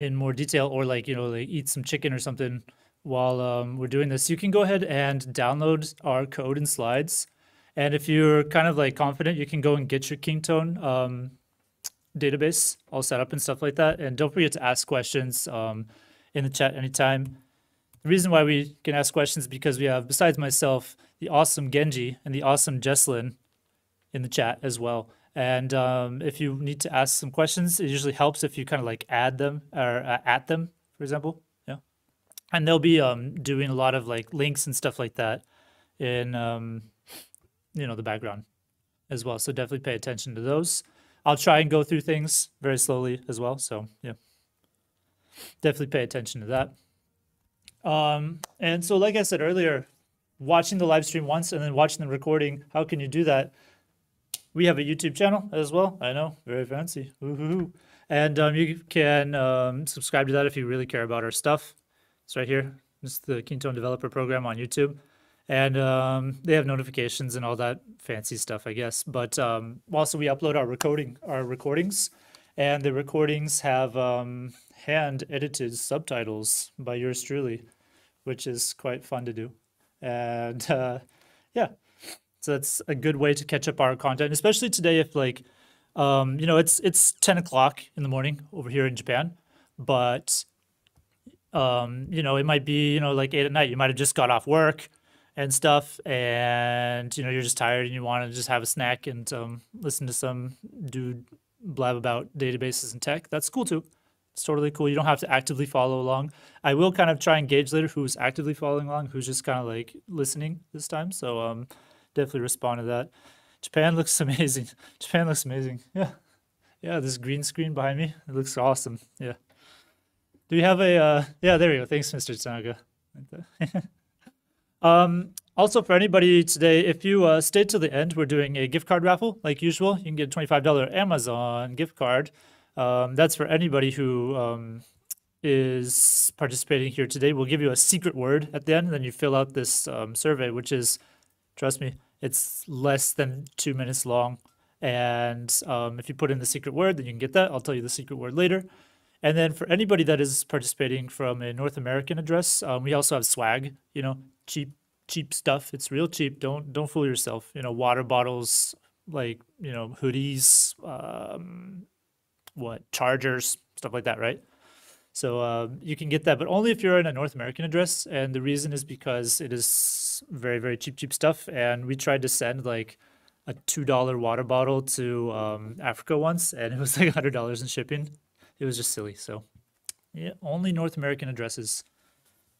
in more detail, or like, you know, like eat some chicken or something while we're doing this, you can go ahead and download our code and slides. And if you're kind of like confident, you can go and get your Kintone database all set up and stuff like that. And don't forget to ask questions in the chat anytime. The reason why we can ask questions is because we have, besides myself, the awesome Genji and the awesome Jesslyn in the chat as well. And if you need to ask some questions, it usually helps if you kind of like add them or at them, for example. Yeah. And they'll be doing a lot of like links and stuff like that in, you know, the background as well. So definitely pay attention to those. I'll try and go through things very slowly as well. So yeah, definitely pay attention to that. And so like I said earlier, watching the live stream once and then watching the recording, how can you do that? We have a YouTube channel as well. I know, very fancy. Woohoo. And you can subscribe to that if you really care about our stuff. It's right here. It's the Kintone Developer Program on YouTube. And they have notifications and all that fancy stuff, I guess. But also we upload our recordings. And the recordings have hand-edited subtitles by yours truly, which is quite fun to do. And yeah, so that's a good way to catch up our content, especially today if like, you know, it's 10 o'clock in the morning over here in Japan, but, you know, it might be, you know, like 8 at night, you might've just got off work and stuff and, you know, you're just tired and you want to just have a snack and listen to some dude blab about databases and tech. That's cool too. It's totally cool. You don't have to actively follow along. I will kind of try and gauge later who's actively following along, who's just kind of like listening this time. So definitely respond to that. Japan looks amazing. Japan looks amazing. Yeah. Yeah, this green screen behind me, it looks awesome. Yeah. Do we have a, yeah, there we go. Thanks, Mr. Tanaka. Also, for anybody today, if you stay till the end, we're doing a gift card raffle like usual. You can get a $25 Amazon gift card. That's for anybody who is participating here today. We'll give you a secret word at the end, and then you fill out this survey, which is, trust me, it's less than 2 minutes long. And if you put in the secret word, then you can get that. I'll tell you the secret word later. And then for anybody that is participating from a North American address, we also have swag, you know, cheap stuff. It's real cheap. Don't fool yourself. You know, water bottles, like, you know, hoodies, what, chargers, stuff like that, right? So you can get that, but only if you're in a North American address. And the reason is because it is very, very cheap stuff. And we tried to send like a $2 water bottle to Africa once, and it was like $100 in shipping. It was just silly. So yeah, only North American addresses.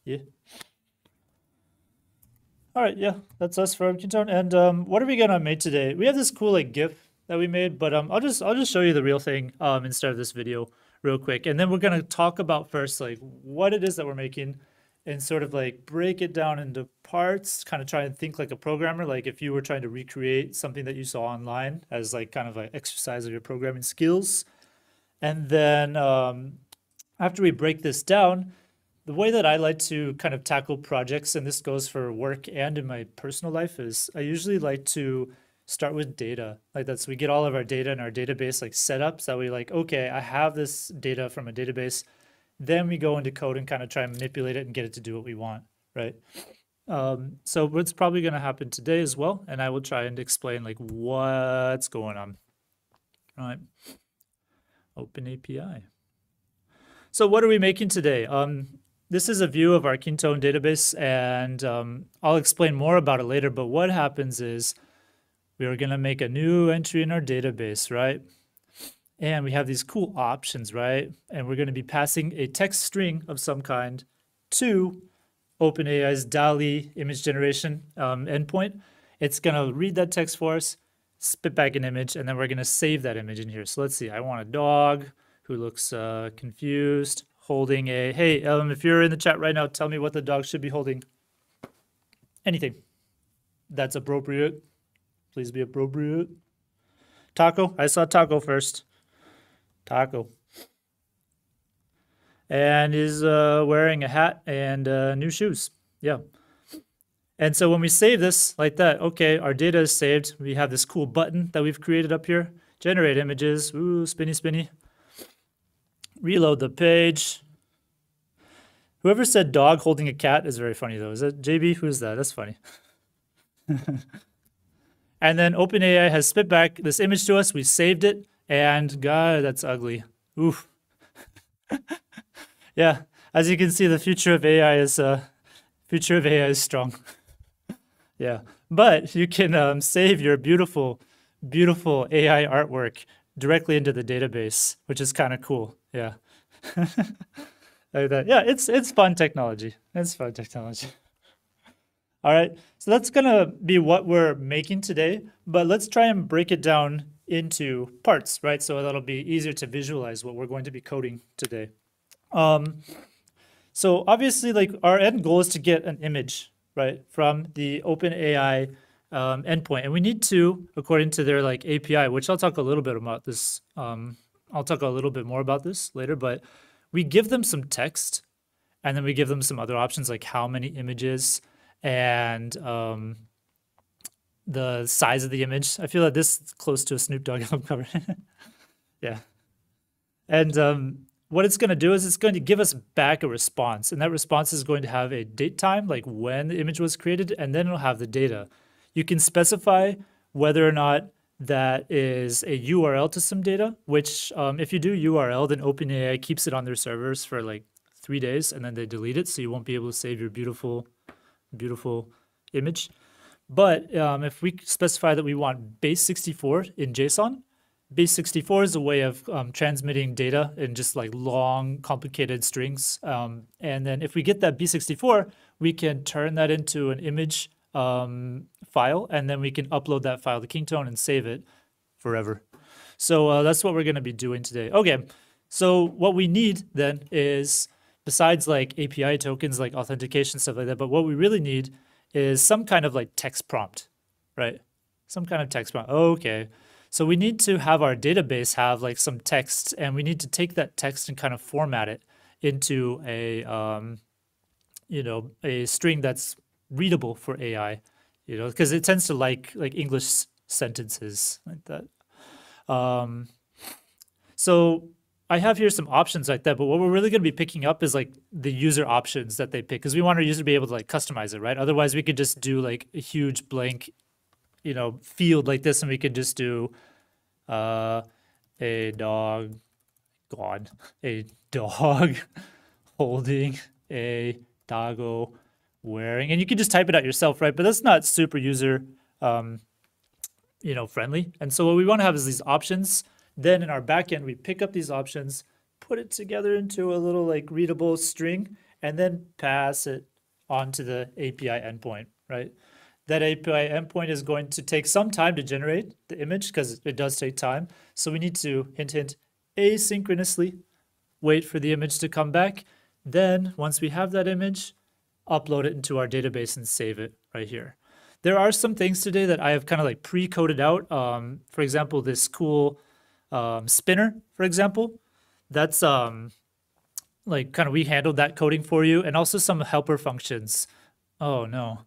Yeah. All right, yeah, that's us for Kintone. And what are we gonna make today? We have this cool like GIF that we made, but I'll just show you the real thing instead of this video real quick, and then we're gonna talk about first like what it is that we're making, and sort of like break it down into parts. Kind of try and think like a programmer, like if you were trying to recreate something that you saw online as like kind of an exercise of your programming skills. And then after we break this down, the way that I like to kind of tackle projects, and this goes for work and in my personal life, is I usually like to start with data. Like that's, we get all of our data in our database like set up, so that we like, okay, I have this data from a database. Then we go into code and kind of try and manipulate it and get it to do what we want, right? So what's probably gonna happen today as well, and I will try and explain like what's going on. All right, Open API. So what are we making today? This is a view of our Kintone database, and I'll explain more about it later, but what happens is, we are going to make a new entry in our database, right? And we have these cool options, right? And we're going to be passing a text string of some kind to OpenAI's DALL·E image generation endpoint. It's going to read that text for us, spit back an image, and then we're going to save that image in here. So let's see. I want a dog who looks confused, holding a, hey, if you're in the chat right now, tell me what the dog should be holding. Anything that's appropriate. Please be appropriate. Taco. I saw taco first. Taco. And is wearing a hat and new shoes. Yeah. And so when we save this like that, okay, our data is saved. We have this cool button that we've created up here. Generate images. Ooh, spinny, spinny. Reload the page. Whoever said dog holding a cat is very funny, though. Is that JB? Who's that? That's funny. And then OpenAI has spit back this image to us. We saved it. And God, that's ugly. Oof. Yeah, as you can see, the future of AI is strong. Yeah, but you can save your beautiful, beautiful AI artwork directly into the database, which is kind of cool. Yeah. Like that. Yeah, it's fun technology. It's fun technology. All right, so that's gonna be what we're making today, but let's try and break it down into parts, right? So that'll be easier to visualize what we're going to be coding today. So obviously, like, our end goal is to get an image, right, from the OpenAI endpoint, and we need to, according to their like API, which I'll talk a little bit about this. I'll talk a little bit more about this later, but we give them some text, and then we give them some other options like how many images and the size of the image. I feel like this is close to a Snoop Dogg album cover. Yeah. And what it's going to do is it's going to give us back a response, and that response is going to have a date time, like when the image was created, and then it'll have the data. You can specify whether or not that is a URL to some data, which if you do URL, then OpenAI keeps it on their servers for like 3 days, and then they delete it, so you won't be able to save your beautiful, beautiful image. But if we specify that we want base64 in JSON, base64 is a way of transmitting data in just like long, complicated strings. And then if we get that base64, we can turn that into an image file, and then we can upload that file to Kintone and save it forever. So that's what we're going to be doing today. Okay, so what we need then is, besides like API tokens, like authentication, stuff like that, but what we really need is some kind of like text prompt, right? Some kind of text prompt. Okay, so we need to have our database have like some text, and we need to take that text and kind of format it into a you know, a string that's readable for AI, you know, because it tends to like English sentences like that. So I have here some options like that, but what we're really going to be picking up is like the user options that they pick, because we want our user to be able to like customize it, right? Otherwise we could just do like a huge blank, you know, field like this, and we could just do a dog holding a doggo wearing, and you can just type it out yourself, right? But that's not super user, you know, friendly. And so what we want to have is these options. Then in our backend, we pick up these options, put it together into a little like readable string, and then pass it onto the API endpoint, right? That API endpoint is going to take some time to generate the image, because it does take time. So we need to, hint, hint, asynchronously wait for the image to come back. Then once we have that image, upload it into our database and save it right here. There are some things today that I have kind of like pre-coded out. For example, this cool spinner, for example, that's like kind of, we handled that coding for you, and also some helper functions. Oh no.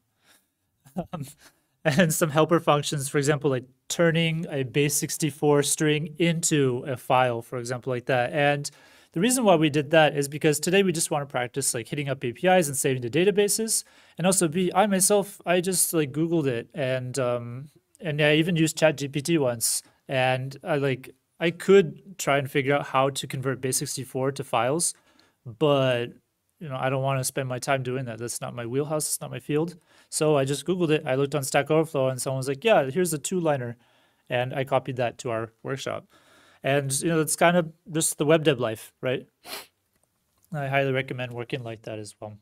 And some helper functions, for example, like turning a base64 string into a file, for example, like that. And the reason why we did that is because today we just want to practice like hitting up APIs and saving to databases. And also B, I myself, I just like Googled it, and I even used ChatGPT once, and I could try and figure out how to convert base64 to files, but you know, I don't want to spend my time doing that. That's not my wheelhouse, it's not my field. So I just Googled it. I looked on Stack Overflow, and someone was like, yeah, here's a two-liner. And I copied that to our workshop. And, you know, it's kind of just the web dev life, right? I highly recommend working like that as well.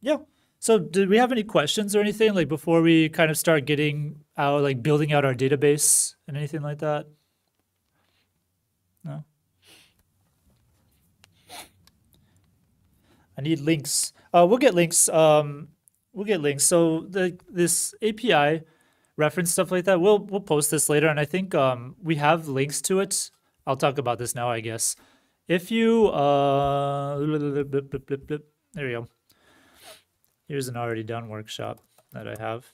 Yeah. So did we have any questions or anything, like, before we kind of start getting out, like, building out our database and anything like that? No? I need links. We'll get links. We'll get links. So this API reference, stuff like that, we'll post this later, and I think we have links to it. I'll talk about this now, I guess. If you there we go. Here's an already done workshop that I have.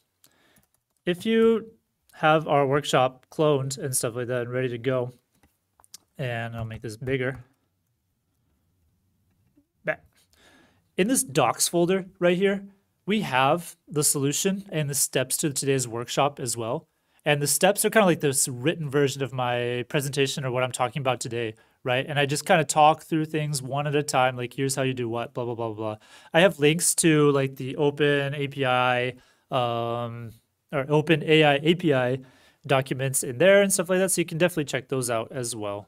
If you have our workshop cloned and stuff like that and ready to go, and I'll make this bigger, In this docs folder right here, we have the solution and the steps to today's workshop as well. And the steps are kind of like this written version of my presentation or what I'm talking about today, right? And I just kind of talk through things one at a time, like here's how you do what, blah, blah, blah, blah. I have links to like the Open API or OpenAI API documents in there and stuff like that. So you can definitely check those out as well.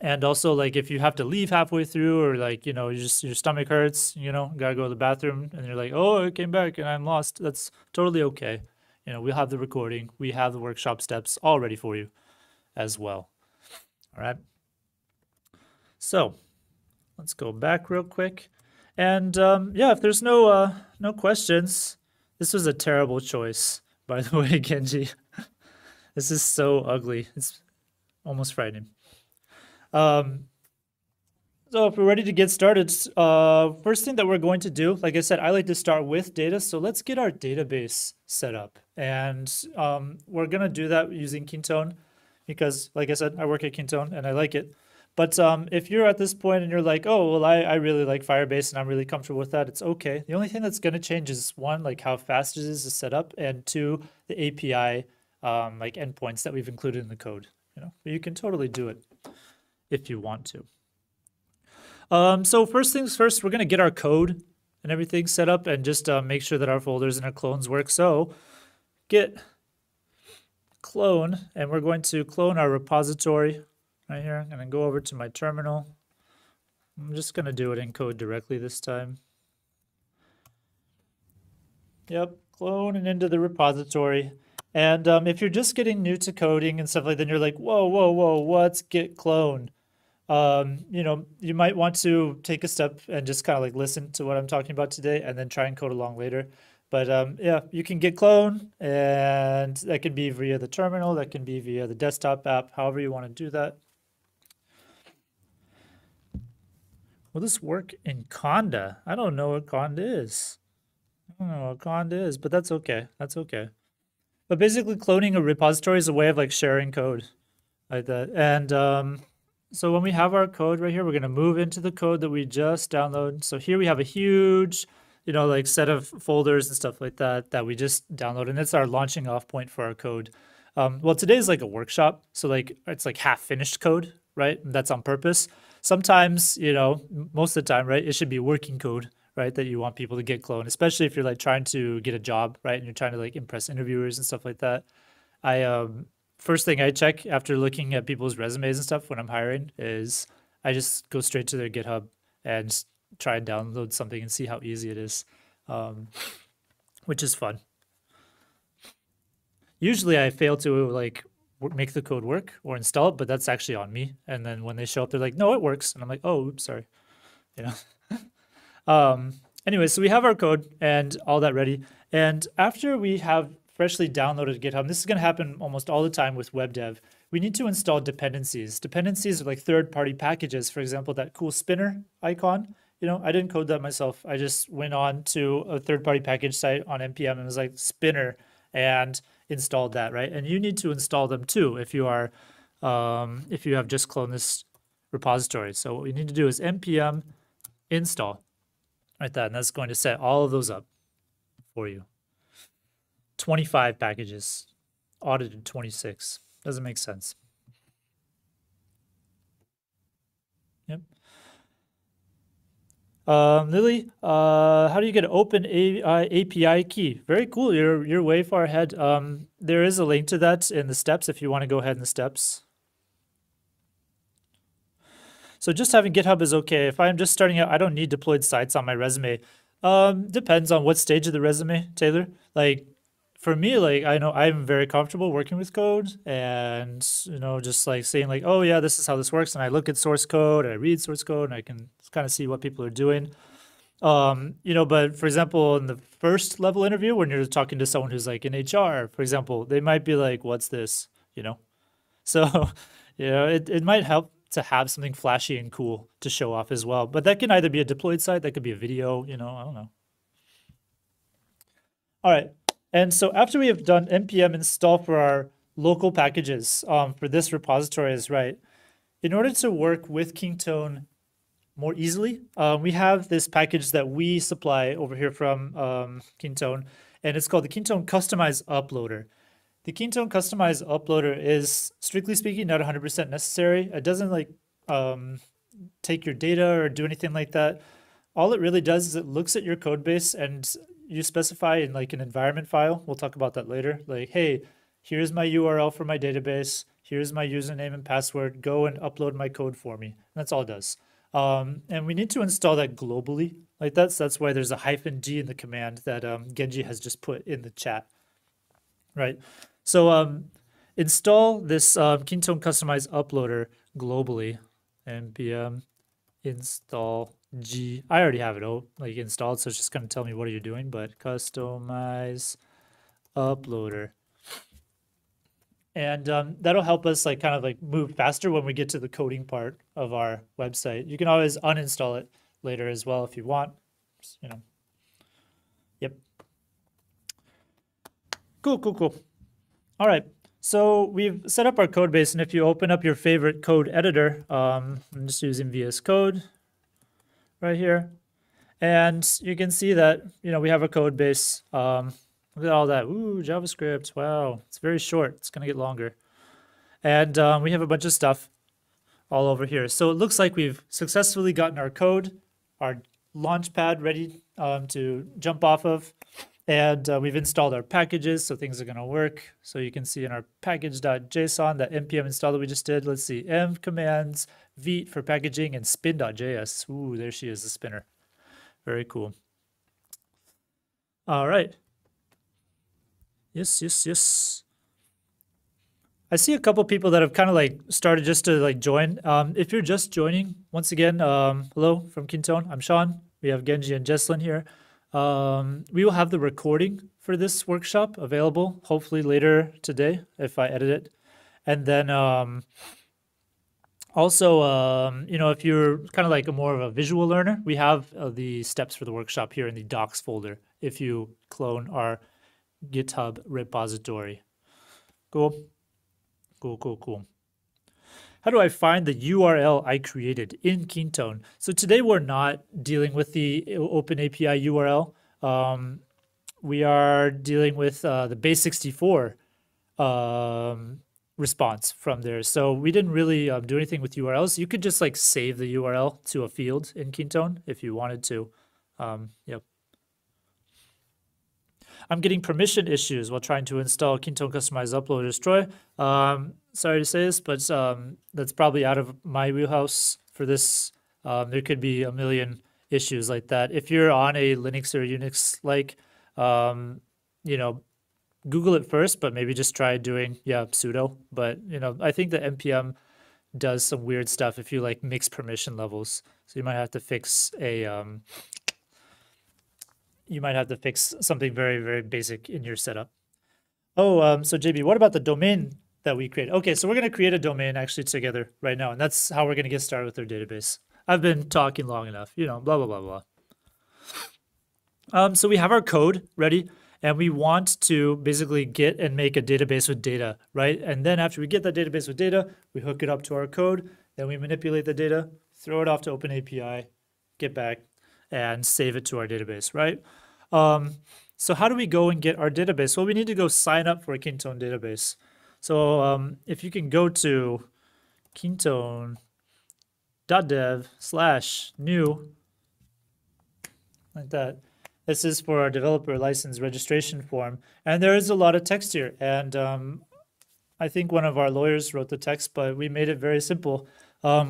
And also, like, if you have to leave halfway through or, like, you know, your stomach hurts, you know, got to go to the bathroom and you're like, oh, I came back and I'm lost. That's totally okay. You know, we'll have the recording. We have the workshop steps all ready for you as well. All right. So let's go back real quick. And, yeah, if there's no no questions, this was a terrible choice, by the way, Genji. This is so ugly. It's almost frightening. So if we're ready to get started, first thing that we're going to do, like I said, I like to start with data. So let's get our database set up. And we're going to do that using Kintone because, like I said, I work at Kintone and I like it. But if you're at this point and you're like, oh, well, I really like Firebase and I'm really comfortable with that, it's okay. The only thing that's going to change is one, like how fast it is to set up, and two, the API like endpoints that we've included in the code. You know, but you can totally do it if you want to. So first things first, we're going to get our code and everything set up and just make sure that our folders and our clones work. So git clone, and we're going to clone our repository right here. I'm going to go over to my terminal. I'm just going to do it in code directly this time. Yep, clone and into the repository. And if you're just getting new to coding and stuff like that, then you're like, whoa, whoa, whoa, what's git clone? You know, you might want to take a step and just kind of like listen to what I'm talking about today and then try and code along later. But yeah, you can git clone, and that can be via the terminal, that can be via the desktop app, however you want to do that. Will this work in Conda? I don't know what Conda is. I don't know what Conda is, but that's okay. That's okay. But basically, cloning a repository is a way of like sharing code like that. And so when we have our code right here, we're going to move into the code that we just downloaded. So here we have a huge, you know, like set of folders and stuff like that that we just downloaded. And it's our launching off point for our code. Well, today is like a workshop. So like it's like half finished code, right? And that's on purpose. Sometimes, you know, most of the time, right, it should be working code, right, that you want people to git clone, especially if you're like trying to get a job, right, and you're trying to like impress interviewers and stuff like that. I first thing I check after looking at people's resumes and stuff when I'm hiring is I just go straight to their GitHub and try and download something and see how easy it is, which is fun. Usually I fail to like make the code work or install it, but that's actually on me. And then when they show up, they're like, no, it works. And I'm like, oh, oops, sorry, you know. Anyway, so we have our code and all that ready. And after we have freshly downloaded GitHub, this is going to happen almost all the time with web dev, we need to install dependencies. Dependencies are like third-party packages. For example, that cool spinner icon, you know, I didn't code that myself. I just went on to a third-party package site on NPM and was like spinner and installed that, right? And you need to install them too if you are, if you have just cloned this repository. So what we need to do is NPM install. Right there, and that's going to set all of those up for you. 25 packages, audited 26. Doesn't make sense. Yep. Lily, how do you get an open API key? Very cool. You're way far ahead. There is a link to that in the steps if you want to go ahead in the steps. So just having GitHub is okay. If I'm just starting out, I don't need deployed sites on my resume. Depends on what stage of the resume, Taylor. Like for me, like I know I'm very comfortable working with code and, you know, just like saying like, oh yeah, this is how this works. And I look at source code, I read source code, and I can kind of see what people are doing. You know, but for example, in the first level interview, when you're talking to someone who's like in HR, for example, they might be like, what's this? You know? So, you know, it might help to have something flashy and cool to show off as well. But that can either be a deployed site, that could be a video, you know, I don't know. All right, and so after we have done npm install for our local packages for this repository is right, in order to work with Kintone more easily. We have this package that we supply over here from Kintone, and it's called the Kintone Customize Uploader. The Kintone Customize Uploader is, strictly speaking, not 100% necessary. It doesn't like take your data or do anything like that. All it really does is it looks at your code base, and you specify in like an environment file. We'll talk about that later. Like, hey, here's my URL for my database. Here's my username and password. Go and upload my code for me. And that's all it does. And we need to install that globally. Like that's why there's a -G in the command that Genji has just put in the chat. Right. So install this Kintone Customize Uploader globally. NPM install G. I already have it installed, so it's just going to tell me what are you doing. But customize uploader, and that'll help us like kind of like move faster when we get to the coding part of our website. You can always uninstall it later as well if you want. Just, you know. Yep. Cool, cool, cool. All right. So we've set up our code base, and if you open up your favorite code editor, I'm just using VS Code right here. And you can see that, you know, we have a code base. Look at all that. Ooh, JavaScript. Wow. It's very short. It's going to get longer. And we have a bunch of stuff all over here. So it looks like we've successfully gotten our code, our launch pad ready to jump off of. And we've installed our packages, so things are going to work. So you can see in our package.json, that npm install that we just did. Let's see, m commands, Vite for packaging, and spin.js. Ooh, there she is, the spinner. Very cool. All right. Yes, yes, yes. I see a couple people that have kind of like started just to like join. If you're just joining, once again, hello from Kintone. I'm Sean. We have Genji and Jesslyn here. We will have the recording for this workshop available hopefully later today if I edit it. And then also, you know, if you're kind of like a more of a visual learner, we have the steps for the workshop here in the docs folder if you clone our GitHub repository. Cool. Cool, cool, cool. How do I find the URL I created in Kintone? So today we're not dealing with the OpenAPI URL. We are dealing with the base64 response from there. So we didn't really do anything with URLs. You could just like save the URL to a field in Kintone if you wanted to. Yep. I'm getting permission issues while trying to install Kintone Customize Uploader, Troy. Sorry to say this, but that's probably out of my wheelhouse for this. There could be a million issues like that. If you're on a Linux or Unix-like, you know, Google it first, but maybe just try doing, yeah, sudo. But, you know, I think the NPM does some weird stuff if you, like, mix permission levels. So you might have to fix a... you might have to fix something very, very basic in your setup. Oh, so JB, what about the domain that we created? Okay, so we're going to create a domain actually together right now, and that's how we're going to get started with our database. I've been talking long enough, you know, blah, blah, blah, blah. So we have our code ready, and we want to basically get and make a database with data, right? And then after we get that database with data, we hook it up to our code, then we manipulate the data, throw it off to OpenAPI, get back, and save it to our database, right? So how do we go and get our database? Well, we need to go sign up for a Kintone database. So if you can go to kintone.dev/new, like that. This is for our developer license registration form. And there is a lot of text here. And I think one of our lawyers wrote the text, but we made it very simple.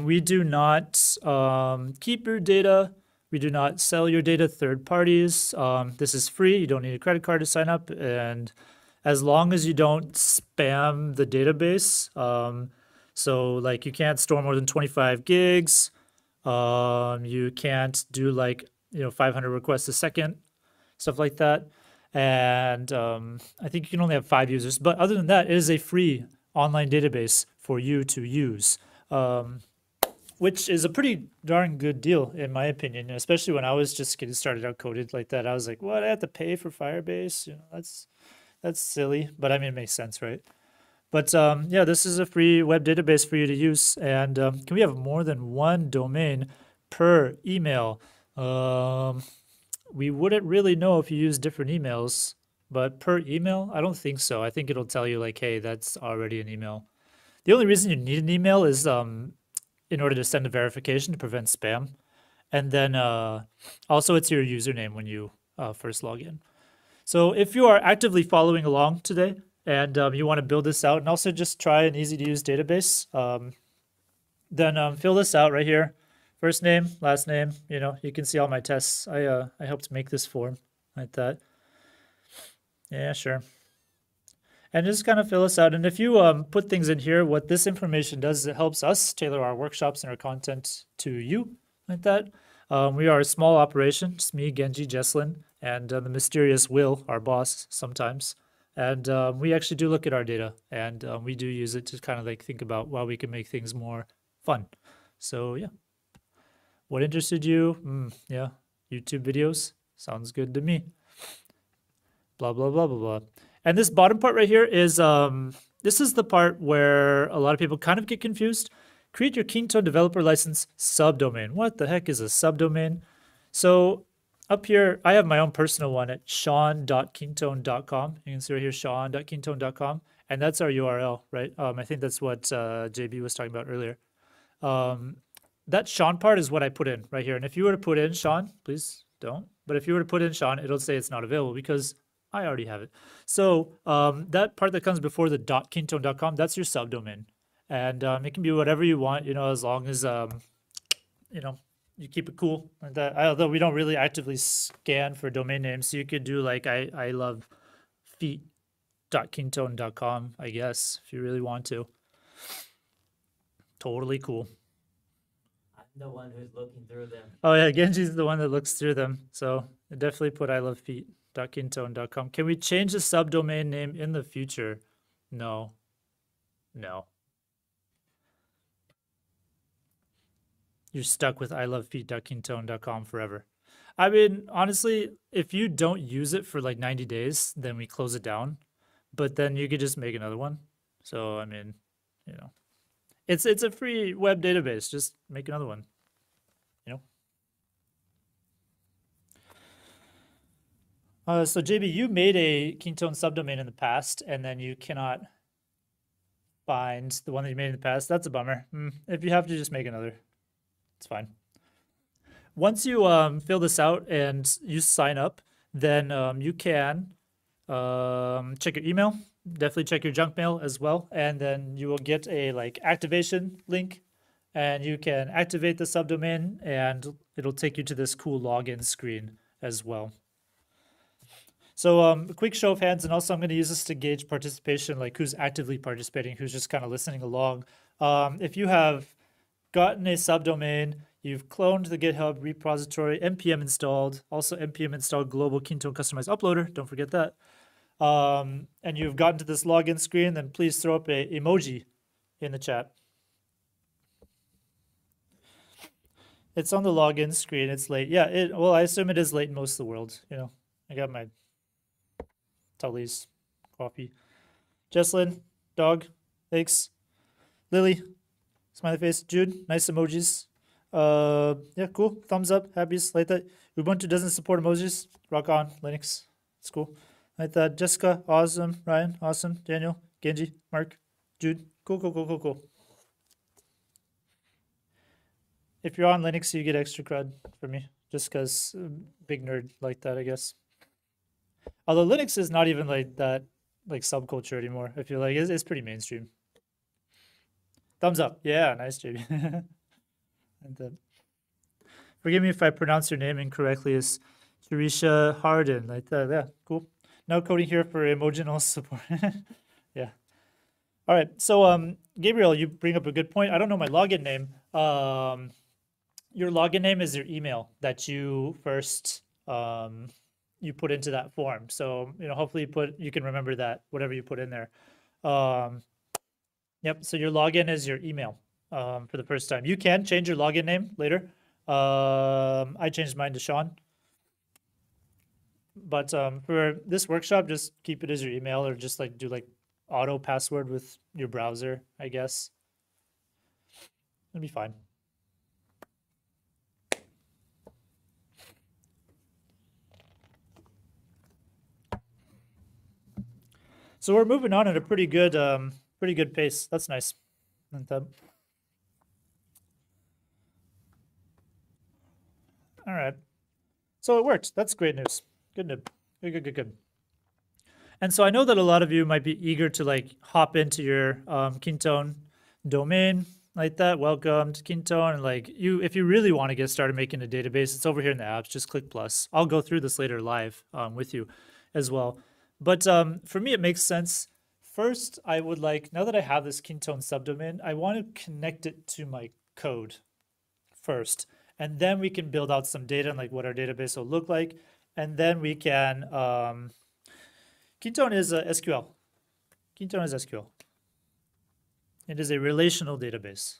We do not keep your data. We do not sell your data to third parties. This is free. You don't need a credit card to sign up. And as long as you don't spam the database, so like you can't store more than 25 gigs. You can't do like, you know, 500 requests a second, stuff like that. And I think you can only have 5 users. But other than that, it is a free online database for you to use. Which is a pretty darn good deal, in my opinion, especially when I was just getting started out coded like that. I was like, what, I have to pay for Firebase? You know, that's silly, but I mean, it makes sense, right? But yeah, this is a free web database for you to use. And can we have more than one domain? per email. We wouldn't really know if you use different emails, but per email, I don't think so. I think it'll tell you like, hey, that's already an email. The only reason you need an email is in order to send a verification to prevent spam. And then also it's your username when you first log in. So if you are actively following along today and you want to build this out and also just try an easy to use database, then fill this out right here. First name, last name, you know, you can see all my tests. I helped make this form like that. Yeah, sure. And just kind of fill this out. And if you put things in here, what this information does is it helps us tailor our workshops and our content to you like that. We are a small operation. It's me, Genji, Jesslyn, and the mysterious Will, our boss sometimes. And we actually do look at our data, and we do use it to kind of like think about why we can make things more fun. So yeah. What interested you? Yeah, YouTube videos. Sounds good to me. Blah, blah, blah, blah, blah. And this bottom part right here is, this is the part where a lot of people kind of get confused. Create your Kintone developer license subdomain. What the heck is a subdomain? So up here, I have my own personal one at sean.kintone.com. You can see right here, sean.kintone.com. And that's our URL, right? I think that's what JB was talking about earlier. That Sean part is what I put in right here. And if you were to put in Sean, please don't. But if you were to put in Sean, it'll say it's not available because I already have it. So that part that comes before the .kintone.com, that's your subdomain. And it can be whatever you want, you know, as long as, you know, you keep it cool. And that, although we don't really actively scan for domain names, so you could do like I love feet.kintone.com, I guess, if you really want to. Totally cool. The one who's looking through them. Oh yeah, Genji's the one that looks through them. So definitely put ilovefeet.kintone.com. Can we change the subdomain name in the future? No. No. You're stuck with ilovefeet.kintone.com forever. I mean, honestly, if you don't use it for like 90 days, then we close it down. But then you could just make another one. So I mean, you know. It's a free web database. Just make another one, you know. So JB, you made a Kintone subdomain in the past, and then you cannot find the one that you made in the past. That's a bummer. If you have to, just make another. It's fine. Once you fill this out and you sign up, then you can check your email. Definitely check your junk mail as well, and then you will get a like activation link, and you can activate the subdomain, and it'll take you to this cool login screen as well. So a quick show of hands, and also I'm going to use this to gauge participation, like who's actively participating, who's just kind of listening along. If you have gotten a subdomain, you've cloned the GitHub repository, NPM installed, also NPM installed global Kintone Customize Uploader, don't forget that. And you've gotten to this login screen, then please throw up a emoji in the chat. It's on the login screen. It's late. Yeah, well, I assume it is late in most of the world. You know, I got my Tully's coffee. Jesslyn, dog, thanks. Lily, smiley face. Jude, nice emojis. Yeah, cool. Thumbs up, happies, like that. Ubuntu doesn't support emojis. Rock on, Linux. It's cool. I thought Jessica, awesome. Ryan, awesome. Daniel, Genji, Mark, Jude. Cool, cool, cool, cool, cool. If you're on Linux, you get extra cred for me. Just because big nerd like that, I guess. Although Linux is not even like that, like subculture anymore. I feel like it's pretty mainstream. Thumbs up. Yeah, nice, JB. Forgive me if I pronounce your name incorrectly. It's Teresha Harden. Like that. Yeah, cool. No coding here for emotional support. Yeah. All right. So, Gabriel, you bring up a good point. I don't know my login name. Your login name is your email that you first you put into that form. So, you know, hopefully you can remember that, whatever you put in there. Yep. So your login is your email for the first time. You can change your login name later. I changed mine to Sean. But for this workshop, just keep it as your email, or just like do like auto password with your browser, I guess. It'll be fine. So we're moving on at a pretty good pace. That's nice. All right. So it worked. That's great news. Good. And so I know that a lot of you might be eager to like hop into your Kintone domain like that. Welcome to Kintone. And like you, if you really want to get started making a database, it's over here in the apps. Just click plus. I'll go through this later live with you as well. But for me, it makes sense. First, I would like, now that I have this Kintone subdomain, I want to connect it to my code first. And then we can build out some data and like what our database will look like. And then we can, Kintone is SQL. Kintone is SQL. It is a relational database.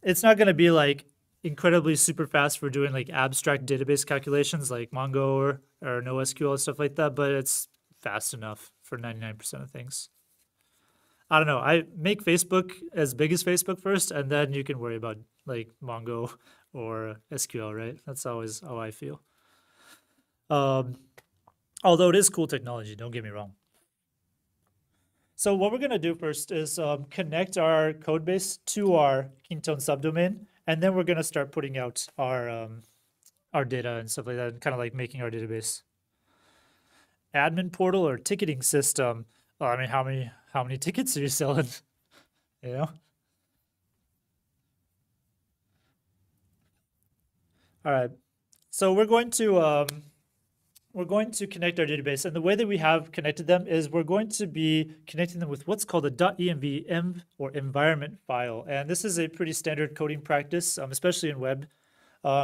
It's not going to be like incredibly super fast for doing like abstract database calculations like Mongo or NoSQL and stuff like that, but it's fast enough for 99% of things. I don't know. I make Facebook as big as Facebook first, and then you can worry about like Mongo or SQL, right? That's always how I feel. Although it is cool technology, don't get me wrong. So what we're going to do first is connect our code base to our Kintone subdomain, and then we're going to start putting out our data and stuff like that, and kind of like making our database. Admin portal or ticketing system. Well, I mean, how many tickets are you selling? You know? All right. So we're going to connect our database, and the way that we have connected them is we're going to be connecting them with what's called a .env env or environment file, and this is a pretty standard coding practice, especially in web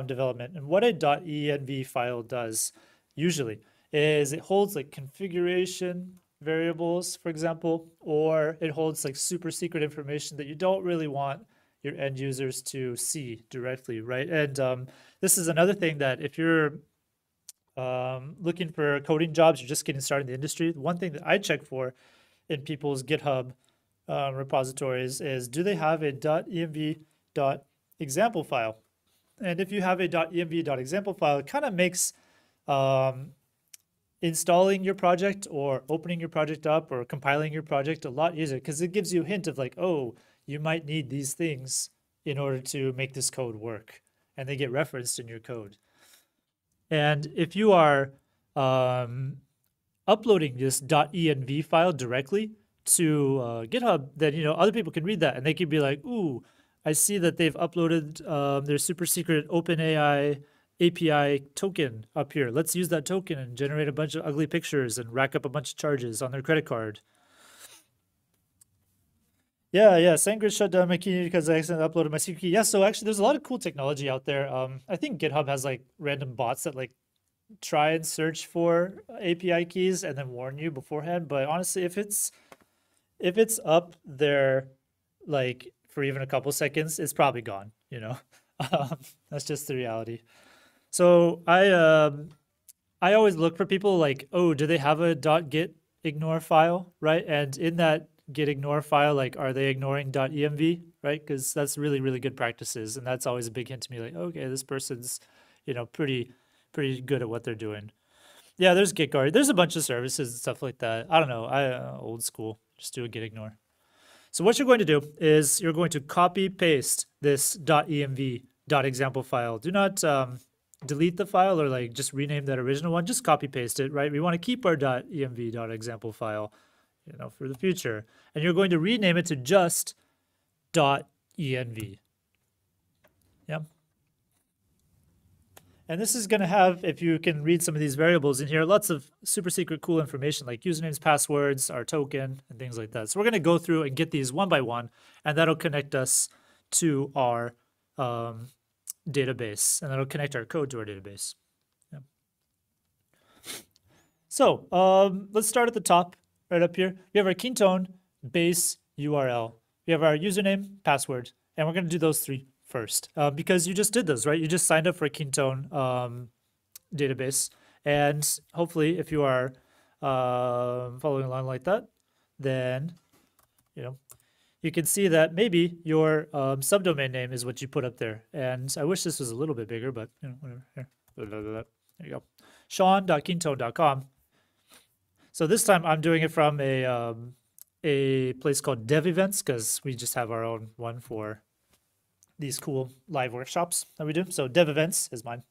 development. And what a .env file does usually is it holds like configuration variables, for example, or it holds like super secret information that you don't really want your end users to see directly, right? And this is another thing that if you're looking for coding jobs, you're just getting started in the industry, one thing that I check for in people's GitHub repositories is, do they have a .env.example file? And if you have a .env.example file, it kind of makes installing your project or opening your project up or compiling your project a lot easier, because it gives you a hint of like, oh, you might need these things in order to make this code work, and they get referenced in your code. And if you are uploading this .env file directly to GitHub, then you know other people can read that, and they can be like, "Ooh, I see that they've uploaded their super secret OpenAI API token up here. Let's use that token and generate a bunch of ugly pictures and rack up a bunch of charges on their credit card." Yeah, SendGrid shut down my key because I accidentally uploaded my secret key. Yeah, so actually there's a lot of cool technology out there. I think GitHub has like random bots that like try and search for API keys and then warn you beforehand. But honestly, if it's up there like for even a couple seconds, it's probably gone, you know. That's just the reality. So I always look for people like, oh, do they have a .git ignore file, right? And in that git ignore file, like, are they ignoring .env, right? Because that's really, really good practices, and that's always a big hint to me, like, okay, this person's, you know, pretty good at what they're doing. Yeah, there's GitGuard. There's a bunch of services and stuff like that. I don't know. I old school. Just do a git ignore. So what you're going to do is you're going to copy paste this .env.example file. Do not delete the file or like just rename that original one. Just copy paste it, right? We want to keep our .env.example file, you know, for the future. And you're going to rename it to just .env. Yeah. And this is going to have, if you can read some of these variables in here, lots of super secret cool information like usernames, passwords, our token, and things like that. So we're going to go through and get these one by one, and that'll connect us to our database, and that'll connect our code to our database. Yeah. So let's start at the top. Right up here, we have our Kintone base URL. We have our username, password, and we're going to do those three first because you just did those, right? You just signed up for a Kintone database, and hopefully, if you are following along like that, then you know you can see that maybe your subdomain name is what you put up there. And I wish this was a little bit bigger, but you know, whatever. Here, there you go. Sean.kintone.com. So this time I'm doing it from a place called Dev Events, because we just have our own one for these cool live workshops that we do. So Dev Events is mine.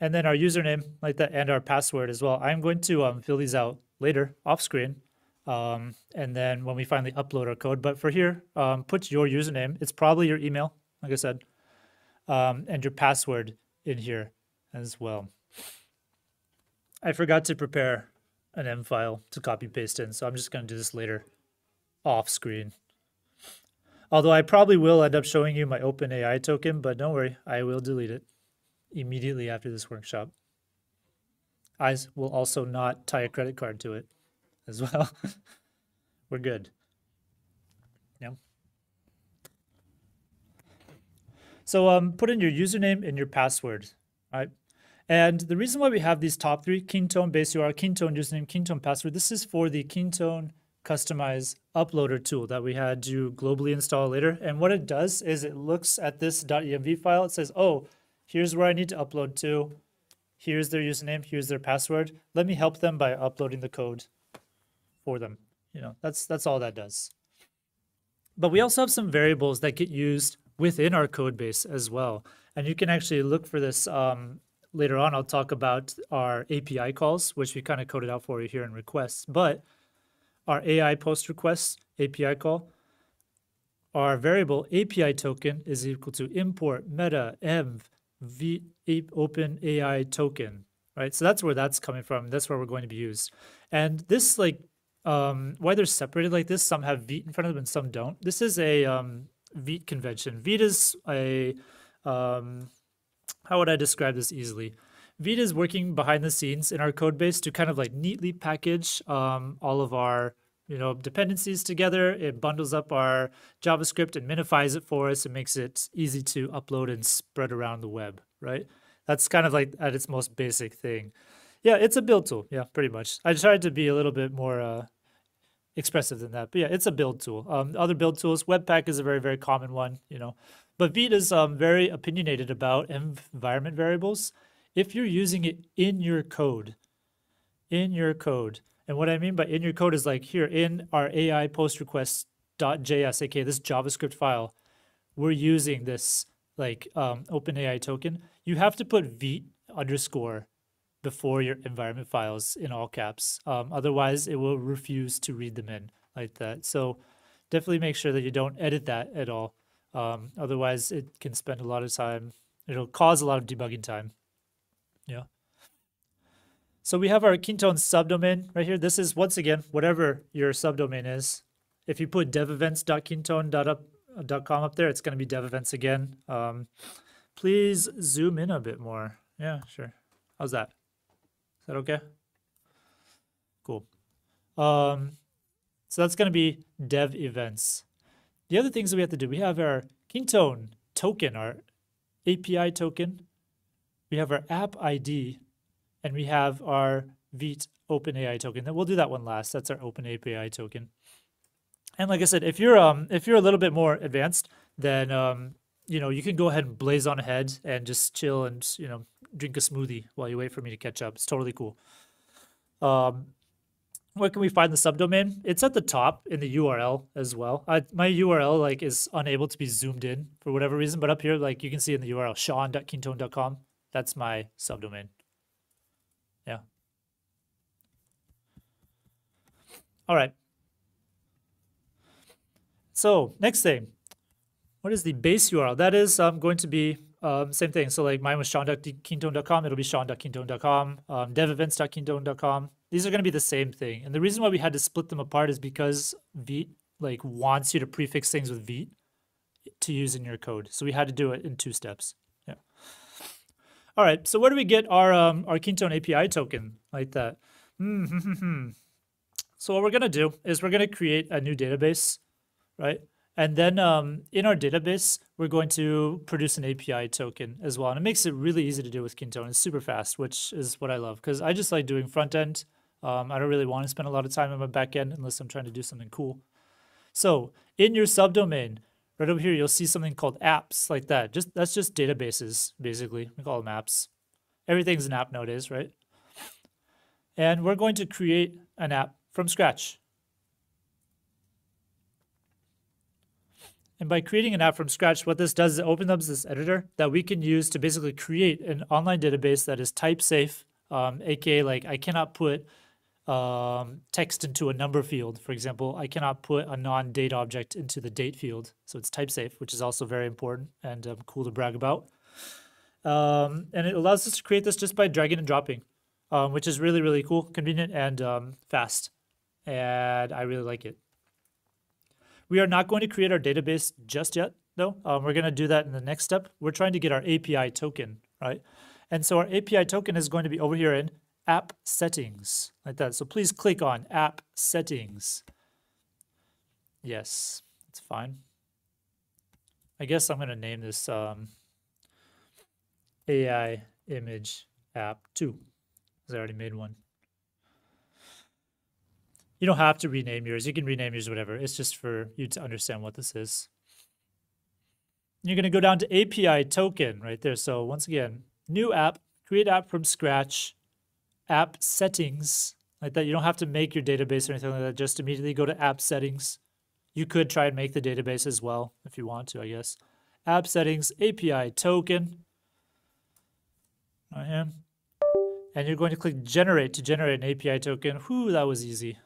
And then our username, like that, and our password as well. I'm going to fill these out later off screen. And then when we finally upload our code, but for here, put your username. It's probably your email, like I said, and your password in here as well. I forgot to prepare an M file to copy paste in, so I'm just going to do this later off screen. Although I probably will end up showing you my OpenAI token, but don't worry, I will delete it immediately after this workshop. I will also not tie a credit card to it as well. We're good. Yeah. So put in your username and your password, all right? And the reason why we have these top three, Kintone base URL, Kintone username, Kintone password, this is for the Kintone Customize Uploader tool that we had you globally install later. And what it does is it looks at this .env file. It says, oh, here's where I need to upload to. Here's their username. Here's their password. Let me help them by uploading the code for them. You know, that's all that does. But we also have some variables that get used within our code base as well. And you can actually look for this later on. I'll talk about our API calls, which we kind of coded out for you here in requests. But our AI post requests API call, our variable API token is equal to import meta env open AI token, right? So that's where that's coming from. That's where we're going to be used. And this, like, why they're separated like this, some have Vite in front of them and some don't. This is a Vite convention. Vite is a, how would I describe this easily? Vite is working behind the scenes in our code base to kind of like neatly package all of our, you know, dependencies together. It bundles up our JavaScript and minifies it for us. It makes it easy to upload and spread around the web, right? That's kind of like at its most basic thing. Yeah, it's a build tool. Yeah, pretty much. I tried to be a little bit more expressive than that. But yeah, it's a build tool. Other build tools, Webpack is a very, very common one, you know. But Vite is very opinionated about environment variables. If you're using it in your code, and what I mean by in your code is like here in our AI post requests.js, aka this JavaScript file, we're using this like OpenAI token. You have to put Vite underscore before your environment files in all caps. Otherwise, it will refuse to read them in like that. So definitely make sure that you don't edit that at all. Otherwise, it can spend a lot of time. It'll cause a lot of debugging time. Yeah. So we have our Kintone subdomain right here. This is, once again, whatever your subdomain is. If you put devevents.kintone.com up there, it's going to be devevents again. Please zoom in a bit more. Yeah, sure. How's that? Is that okay? Cool. So that's going to be dev events. The other things that we have to do, we have our Kintone token, our API token. We have our app ID, and we have our Vite OpenAI token. Then we'll do that one last. That's our OpenAPI token. And like I said, if you're a little bit more advanced, then you know, you can go ahead and blaze on ahead and just chill and, you know, drink a smoothie while you wait for me to catch up. It's totally cool. Where can we find the subdomain? It's at the top in the URL as well. My URL like is unable to be zoomed in for whatever reason, but up here, like, you can see in the URL, sean.kintone.com. That's my subdomain. Yeah. All right. So next thing, what is the base URL? That is going to be same thing. So like mine was sean.kintone.com. It'll be sean.kintone.com, devevents.kintone.com. These are going to be the same thing. And the reason why we had to split them apart is because Vite like wants you to prefix things with Vite to use in your code. So we had to do it in two steps. Yeah. All right. So where do we get our Kintone API token like that? So what we're going to do is we're going to create a new database, right? And then in our database, we're going to produce an API token as well. And it makes it really easy to do with Kintone. It's super fast, which is what I love, because I just like doing front end. I don't really want to spend a lot of time on my back end unless I'm trying to do something cool. So in your subdomain, right over here, you'll see something called apps like that. That's just databases, basically. We call them apps. Everything's an app nowadays, right? and we're going to create an app from scratch. And by creating an app from scratch, what this does is it opens up this editor that we can use to basically create an online database that is type safe, aka like I cannot put text into a number field. For example, I cannot put a non-date object into the date field. So it's type safe, which is also very important and cool to brag about. And it allows us to create this just by dragging and dropping, which is really, really cool, convenient, and fast. And I really like it. We are not going to create our database just yet, though. We're going to do that in the next step. We're trying to get our API token, right? And so our API token is going to be over here in app settings, like that. So please click on app settings. Yes, it's fine. I guess I'm going to name this AI image app 2, because I already made one. You don't have to rename yours. You can rename yours, whatever. It's just for you to understand what this is. You're going to go down to API token right there. So once again, new app, create app from scratch, app settings, like that. You don't have to make your database or anything like that. Just immediately go to app settings. You could try and make the database as well if you want to, I guess. App settings, API token. Right here. And you're going to click generate to generate an API token. Whew, that was easy.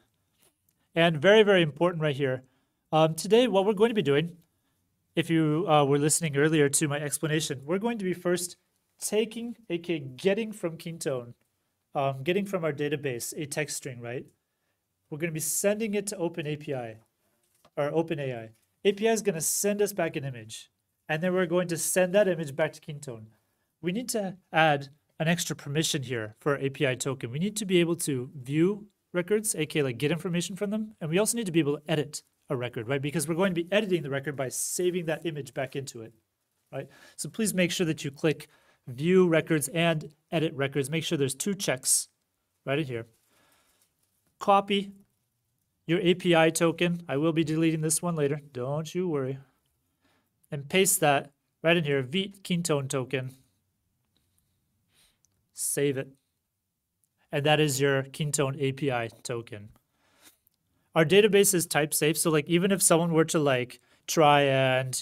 And very, very important right here. Today, what we're going to be doing, if you were listening earlier to my explanation, we're going to be first taking, aka getting from Kintone, getting from our database a text string, right? We're going to be sending it to OpenAI, or OpenAI. API is going to send us back an image, and then we're going to send that image back to Kintone. We need to add an extra permission here for our API token. We need to be able to view records, aka like get information from them, and we also need to be able to edit a record, right? Because we're going to be editing the record by saving that image back into it, right? So please make sure that you click view records and edit records. Make sure there's two checks right in here. Copy your API token. I will be deleting this one later, don't you worry. And paste that right in here, Vite Kintone token. Save it. And that is your Kintone API token. Our database is type safe, so like even if someone were to like try and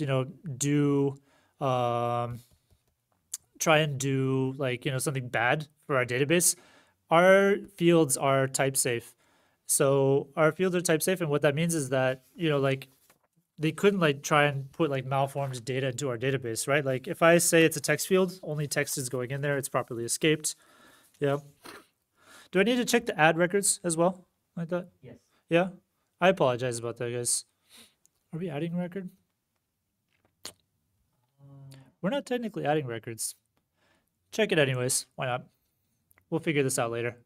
do something bad for our database, our fields are type safe. So our fields are type safe, and what that means is that like they couldn't like try and put like malformed data into our database, right? Like if I say it's a text field, only text is going in there. It's properly escaped. Yeah. Do I need to check the add records as well, like that? Yes. Yeah? I apologize about that, guys. Are we adding record? We're not technically adding records. Check it anyways. Why not? We'll figure this out later.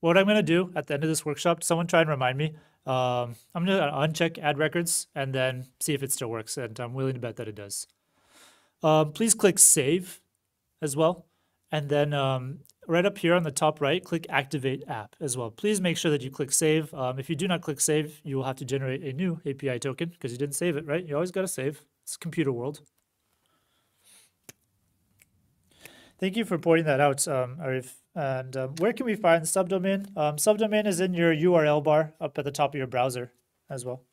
What I'm going to do at the end of this workshop, someone try and remind me. I'm going to uncheck add records and then see if it still works, and I'm willing to bet that it does. Please click save as well, and then... right up here on the top right, click Activate App as well. Please make sure that you click Save. If you do not click Save, you will have to generate a new API token because you didn't save it, right? You always got to save. It's computer world. Thank you for pointing that out, Arif. And where can we find subdomain? Subdomain is in your URL bar up at the top of your browser as well.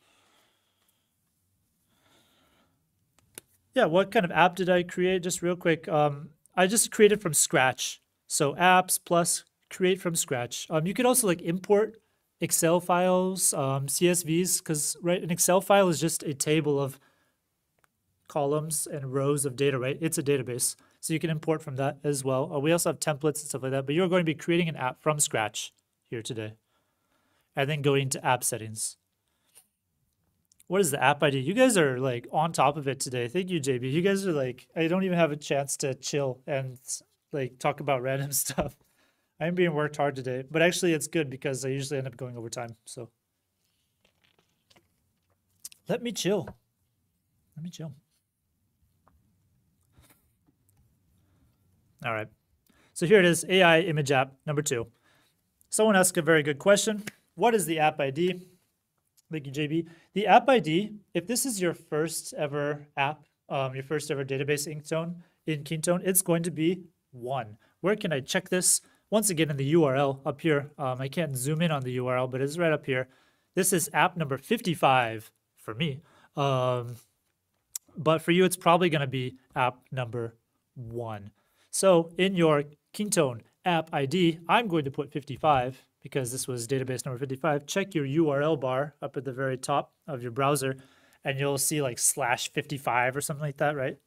Yeah, what kind of app did I create? Just real quick, I just created from scratch. So apps plus create from scratch. You could also like import Excel files, CSVs, because right, an Excel file is just a table of columns and rows of data, right? It's a database. So you can import from that as well. We also have templates and stuff like that, but you're going to be creating an app from scratch here today. And then going to app settings. What is the app ID? You guys are like on top of it today. Thank you, JB. You guys are like, I don't even have a chance to chill and like talk about random stuff. I'm being worked hard today, but actually it's good because I usually end up going over time. So let me chill. Let me chill. All right. So here it is, AI image app number 2. Someone asked a very good question. What is the app ID? Thank you, JB. The app ID, if this is your first ever app, your first ever database in Kintone, it's going to be 1. Where can I check this? once again in the URL up here. I can't zoom in on the URL, but it's right up here. This is app number 55 for me. But for you, it's probably going to be app number 1. So in your Kintone app ID, I'm going to put 55 because this was database number 55. Check your URL bar up at the very top of your browser, and you'll see like /55 or something like that, right?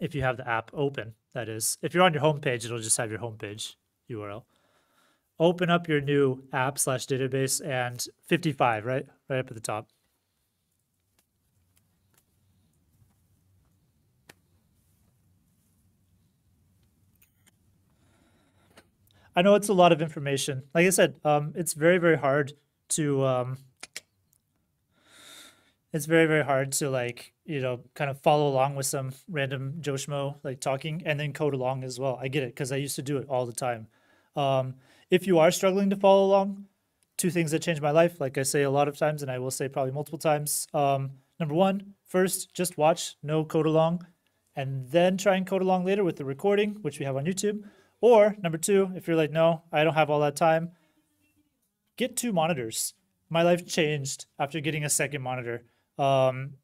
If you have the app open, that is. If you're on your home page, it'll just have your home page URL. Open up your new app /database and 55, right? Right up at the top. I know it's a lot of information. Like I said, it's very, very hard to, like, you know, kind of follow along with some random Joe Schmo, like, talking and then code along as well. I get it because I used to do it all the time. If you are struggling to follow along, two things that changed my life, like I say a lot of times, and I will say probably multiple times. Number 1, first, just watch, no code along, and then try and code along later with the recording, which we have on YouTube. Or number 2, if you're like, no, I don't have all that time, get 2 monitors. My life changed after getting a second monitor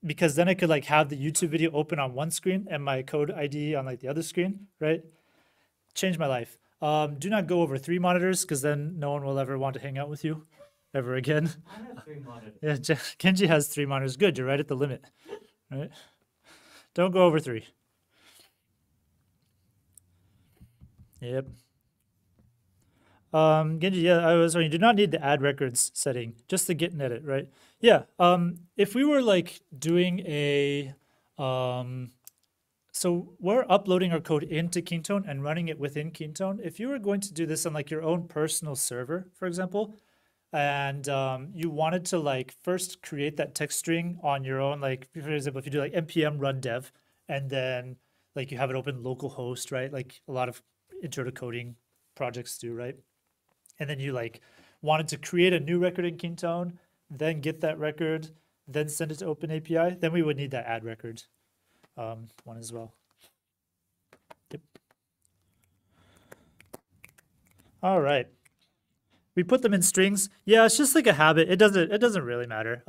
because then I could like have the YouTube video open on one screen and my code ID on like the other screen, right? Changed my life. Do not go over 3 monitors because then no one will ever want to hang out with you ever again. I have 3 monitors. Yeah, Genji has 3 monitors. Good, you're right at the limit, right? Don't go over 3. Yep. Genji, yeah, I was wondering, you do not need the add records setting, just the get and edit, right? Yeah. If we were like doing a, so we're uploading our code into Kintone and running it within Kintone. If you were going to do this on like your own personal server, for example, and you wanted to like first create that text string on your own, like for example, if you do like NPM run dev, and then like you have it open localhost, right? Like a lot of intro to coding projects do, right? And then you like wanted to create a new record in Kintone, then get that record, then send it to OpenAI, then we would need that add record one as well. Yep. All right. We put them in strings. Yeah, it's just like a habit. It doesn't really matter.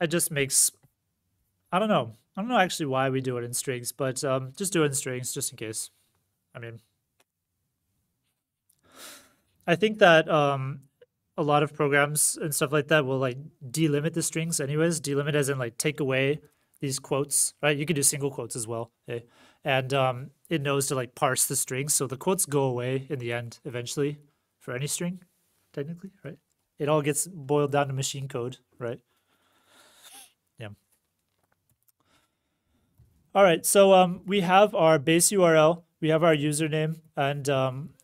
It just makes, I don't know actually why we do it in strings, but just do it in strings just in case. I mean, I think that a lot of programs and stuff like that will like delimit the strings anyways. Delimit as in like take away these quotes, right? You can do single quotes as well. Okay? And it knows to like parse the strings. So the quotes go away in the end eventually for any string, technically, right? It all gets boiled down to machine code, right? Yeah. All right, so we have our base URL. We have our username, and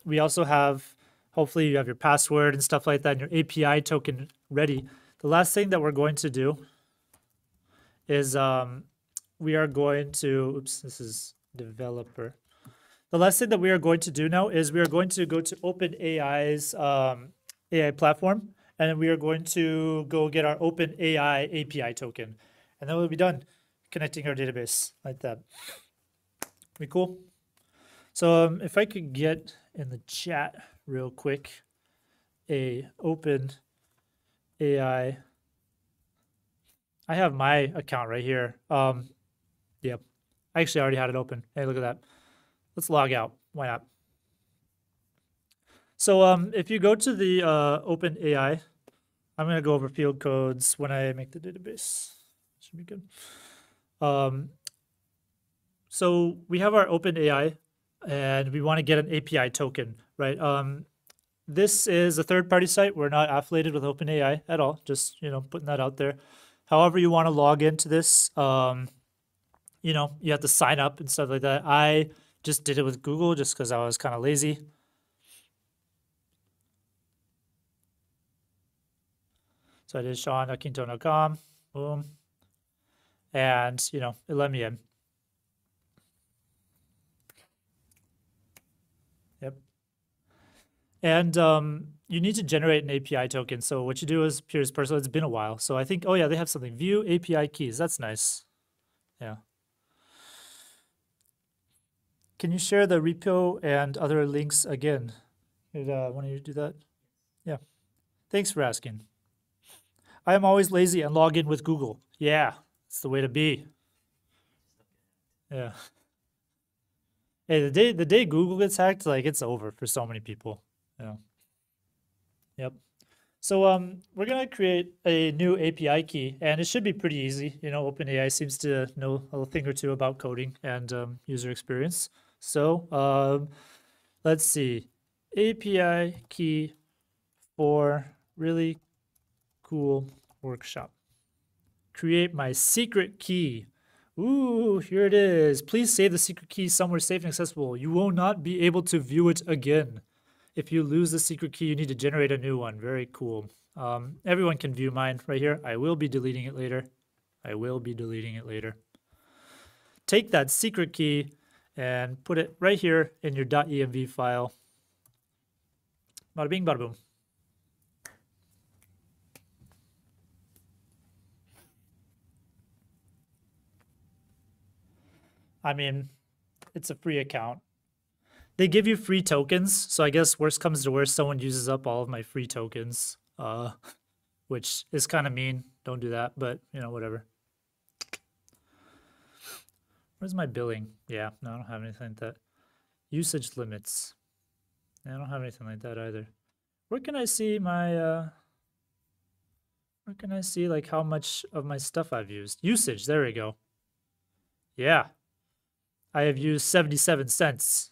we also have, hopefully you have your password and stuff like that, and your API token ready. The last thing that we're going to do is we are going to, oops, this is developer. The last thing that we are going to do now is we are going to go to OpenAI's AI platform, and we are going to go get our OpenAI API token. And then we'll be done connecting our database like that. We cool? So if I could get in the chat real quick, a OpenAI. I have my account right here. Yep, I actually already had it open. Hey, look at that. Let's log out. Why not? So if you go to the OpenAI, I'm gonna go over field codes when I make the database. Should be good. So we have our OpenAI. And we want to get an API token, right? This is a third-party site. We're not affiliated with OpenAI at all. Just, you know, putting that out there. However you want to log into this, you know, you have to sign up and stuff like that. I just did it with Google just because I was kind of lazy. So I did sean.kintone.com, boom. And, you know, it let me in. And you need to generate an API token. So what you do is peers personal. It's been a while. So I think, oh, yeah, they have something. View API keys. That's nice. Yeah. Can you share the repo and other links again? Did one of you do that? Yeah. Thanks for asking. I am always lazy and log in with Google. Yeah, it's the way to be. Yeah. Hey, the day Google gets hacked, like, it's over for so many people. Yeah. Yep. So we're gonna create a new API key, and it should be pretty easy. You know, OpenAI seems to know a thing or two about coding and user experience. So let's see, API key for really cool workshop. Create my secret key. Ooh, here it is. Please save the secret key somewhere safe and accessible. You will not be able to view it again. If you lose the secret key, you need to generate a new one. Very cool. Everyone can view mine right here. I will be deleting it later. I will be deleting it later. Take that secret key and put it right here in your .env file. Bada bing, bada boom. I mean, it's a free account. They give you free tokens, so I guess worst comes to worst, someone uses up all of my free tokens, which is kind of mean. Don't do that, but, you know, whatever. Where's my billing? Yeah, no, I don't have anything like that. Usage limits. Yeah, I don't have anything like that either. Where can I see my, where can I see, like, how much of my stuff I've used? Usage, there we go. Yeah. I have used 77 cents.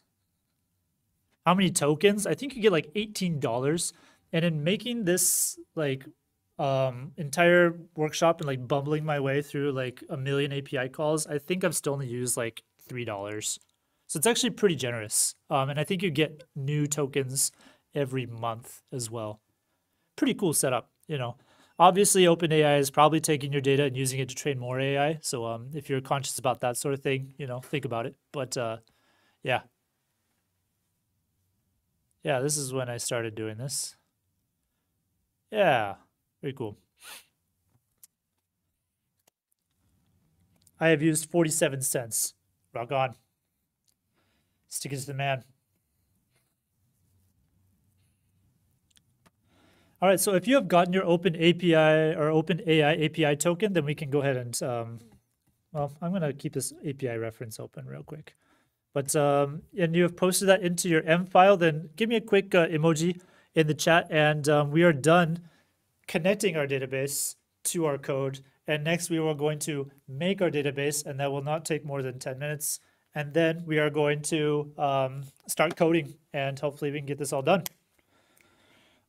How many tokens? I think you get like $18. And in making this like entire workshop and like bumbling my way through like a million API calls, I think I've still only used like $3. So it's actually pretty generous. And I think you get new tokens every month as well. Pretty cool setup, you know. Obviously, OpenAI is probably taking your data and using it to train more AI. So if you're conscious about that sort of thing, you know, think about it. But yeah. Yeah, this is when I started doing this. Yeah, very cool. I have used 47 cents. Rock on. Stick it to the man. All right, so if you have gotten your OpenAI or OpenAI API token, then we can go ahead and, well, I'm going to keep this API reference open real quick. But, and you have posted that into your M file, then give me a quick emoji in the chat, and we are done connecting our database to our code. And next we are going to make our database, and that will not take more than 10 minutes. And then we are going to start coding, and hopefully we can get this all done.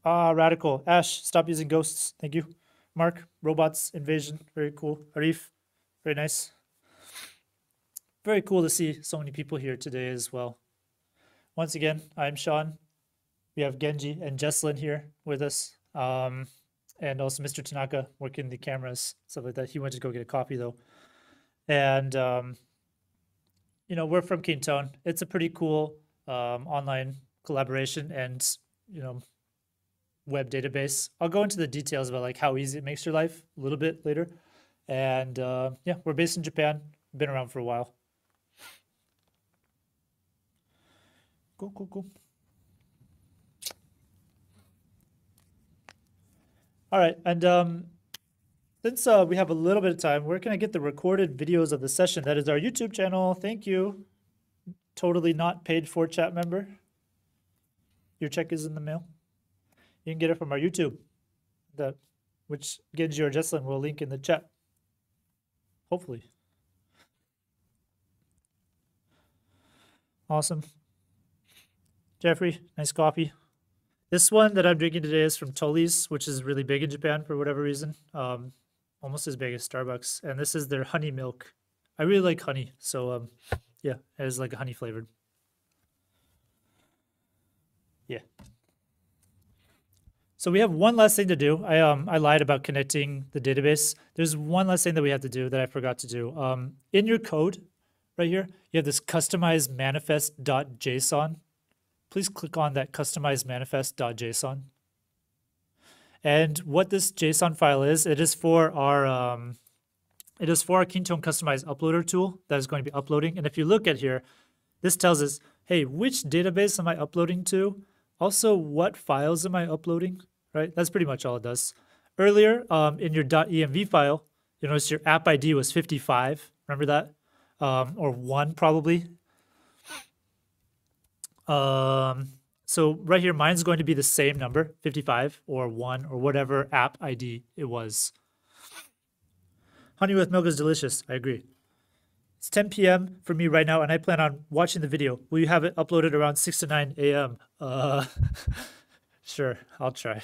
Ah, radical. Ash, stop using ghosts. Thank you. Mark, robots, invasion. Very cool. Arif, very nice. Very cool to see so many people here today as well. Once again, I'm Sean. We have Genji and Jesslyn here with us. And also Mr. Tanaka working the cameras, stuff like that. He went to go get a coffee, though. And, you know, we're from Kintone. It's a pretty cool online collaboration and, you know, web database. I'll go into the details about like how easy it makes your life a little bit later. And yeah, we're based in Japan. Been around for a while. Cool, cool, cool. All right, and since we have a little bit of time, where can I get the recorded videos of the session? That is our YouTube channel. Thank you. Totally not paid for chat member. Your check is in the mail. You can get it from our YouTube, which Genji or Jesslyn will link in the chat. Hopefully. Awesome. Jeffrey, nice coffee. This one that I'm drinking today is from Tully's, which is really big in Japan for whatever reason. Almost as big as Starbucks. And this is their honey milk. I really like honey. So, yeah, it is like a honey flavored. Yeah. So we have one last thing to do. I lied about connecting the database. There's one last thing that we have to do that I forgot to do. In your code, right here, you have this customize manifest.json. Please click on that customize manifest.json. And what this JSON file is, it is for our Kintone Customize Uploader tool that is going to be uploading. And if you look at here, This tells us, hey, which database am I uploading to? Also, what files am I uploading, right? That's pretty much all it does. Earlier in your .env file, you notice your app ID was 55. Remember that? Or 1 probably. So right here, mine's going to be the same number, 55 or 1 or whatever app ID it was. Honey with milk is delicious. I agree. It's 10 p.m. for me right now, and I plan on watching the video. Will you have it uploaded around 6 to 9 a.m.? Sure, I'll try.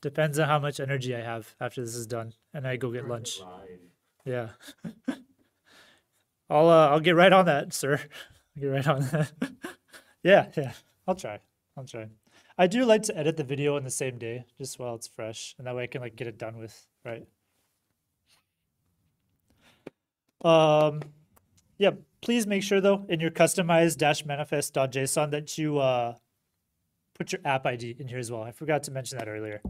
Depends on how much energy I have after this is done, and I go get lunch. Yeah. I'll get right on that, sir. I'll get right on that. Yeah, I'll try. I do like to edit the video on the same day, just while it's fresh, and that way I can like get it done with, right? Yeah, please make sure though in your customize-manifest.json that you put your app ID in here as well. I forgot to mention that earlier.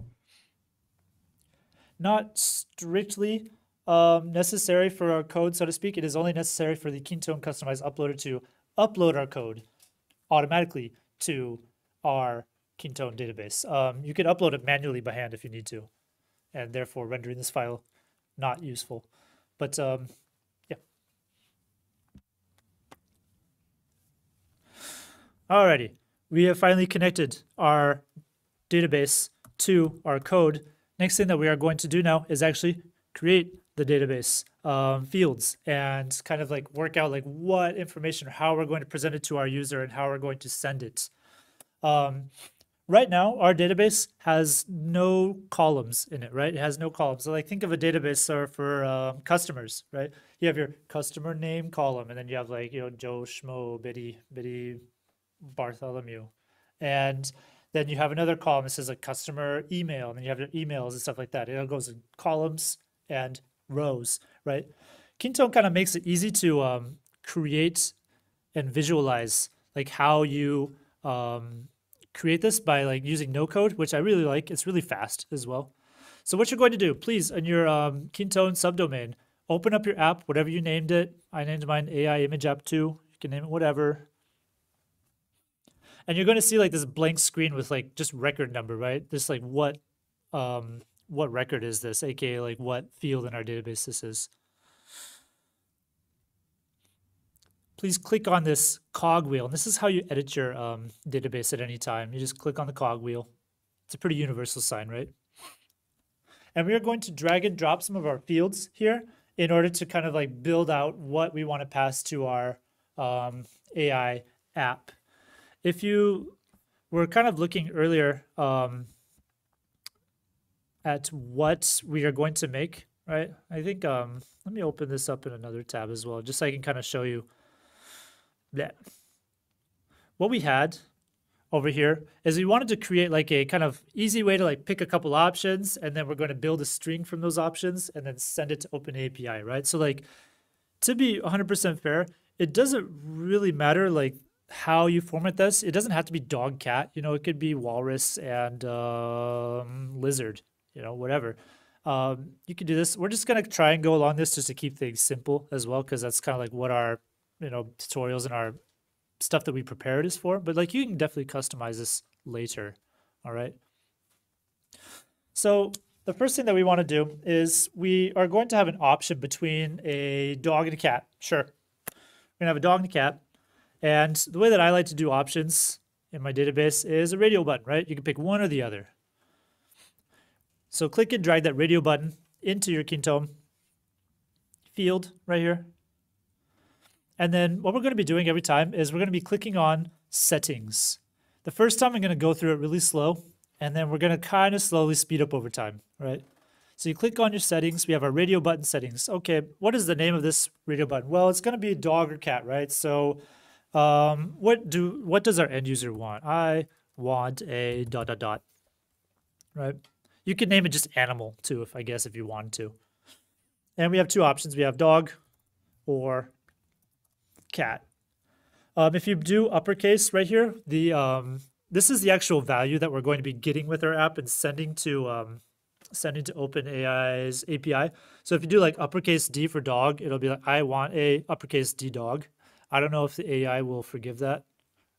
Not strictly necessary for our code, so to speak. It is only necessary for the Kintone Customize Uploader to upload our code automatically to our Kintone database. You can upload it manually by hand if you need to, and therefore rendering this file not useful. But yeah. Alrighty, we have finally connected our database to our code. Next thing that we are going to do now is actually create the database fields and kind of like work out like what information, how we're going to present it to our user and how we're going to send it. Right now, our database has no columns in it, right? It has no columns. So like think of a database for customers, right? You have your customer name column, and then you have like, you know, Joe, Schmo, Biddy, Bartholomew. And then you have another column that says like customer email, and then you have your emails and stuff like that. It goes in columns and rows, right? Kintone kind of makes it easy to create and visualize like how you create this by like using no code, which I really like. It's really fast as well. So what you're going to do, please, in your Kintone subdomain, open up your app, whatever you named it. I named mine AI Image App 2. You can name it whatever. And you're going to see like this blank screen with like just record number, right? This like what record is this, aka like what field in our database this is. Please click on this cogwheel. And this is how you edit your database at any time. You just click on the cogwheel. It's a pretty universal sign, right? And we are going to drag and drop some of our fields here in order to kind of like build out what we want to pass to our AI app. If you were kind of looking earlier at what we are going to make, right? I think, let me open this up in another tab as well, just so I can kind of show you that what we had over here is we wanted to create like a kind of easy way to like pick a couple options, and then we're going to build a string from those options and then send it to OpenAI, right? So like, to be 100% fair, it doesn't really matter like how you format this. It doesn't have to be dog cat, you know, it could be walrus and lizard, you know, whatever. You can do this. We're just going to try and go along this just to keep things simple as well, because that's kind of like what our, you know, tutorials and our stuff that we prepared is for, but like you can definitely customize this later. All right. So the first thing that we want to do is we are going to have an option between a dog and a cat. Sure. We're going to have a dog and a cat. And the way that I like to do options in my database is a radio button, right? You can pick one or the other. So click and drag that radio button into your Kintone field right here. And then what we're going to be doing every time is we're going to be clicking on settings. The first time I'm going to go through it really slow, and then we're going to kind of slowly speed up over time, right? So you click on your settings. We have our radio button settings. Okay, what is the name of this radio button? Well, it's going to be dog or cat, right? So what does our end user want? I want a ... right? You can name it just animal too, if I guess if you want to. And we have two options. We have dog or cat. If you do uppercase right here, the this is the actual value that we're going to be getting with our app and sending to OpenAI's API. So if you do like uppercase D for dog, it'll be like I want a uppercase D dog. I don't know if the AI will forgive that.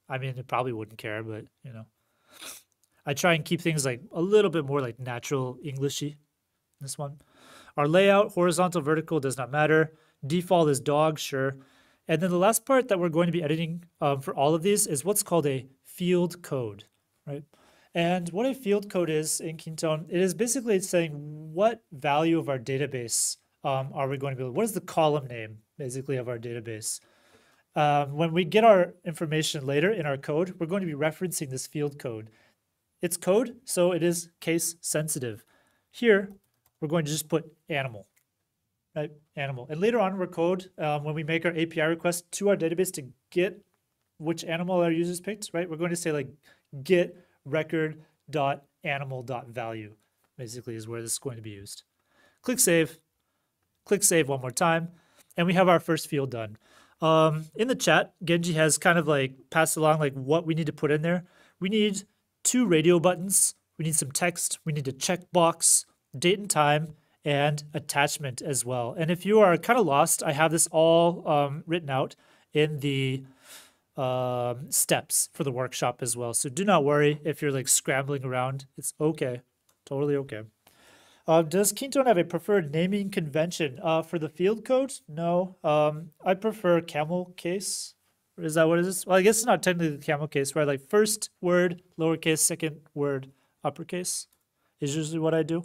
I mean, it probably wouldn't care, but, you know. I try and keep things like a little bit more like natural Englishy. This one. Our layout, horizontal, vertical, does not matter. Default is dog, sure. And then the last part that we're going to be editing for all of these is what's called a field code, right? And what a field code is in Kintone, it is basically saying what value of our database are we going to be, what is the column name basically of our database? When we get our information later in our code, we're going to be referencing this field code. It's code, so it is case sensitive. Here, we're going to just put animal, right? Animal. And later on, we're code when we make our API request to our database to get which animal our users picked, right? We're going to say like get record.animal.value basically is where this is going to be used. Click save one more time, and we have our first field done. In the chat, Genji has kind of like passed along like what we need to put in there. We need 2 radio buttons, we need some text, we need a checkbox, date and time, and attachment as well. And if you are kind of lost, I have this all written out in the steps for the workshop as well. So do not worry if you're like scrambling around. It's okay, totally okay. Does Kintone have a preferred naming convention for the field code? No, I prefer camel case. Is that what it is? Well, I guess it's not technically the camel case, right? Like first word, lowercase, second word, uppercase is usually what I do.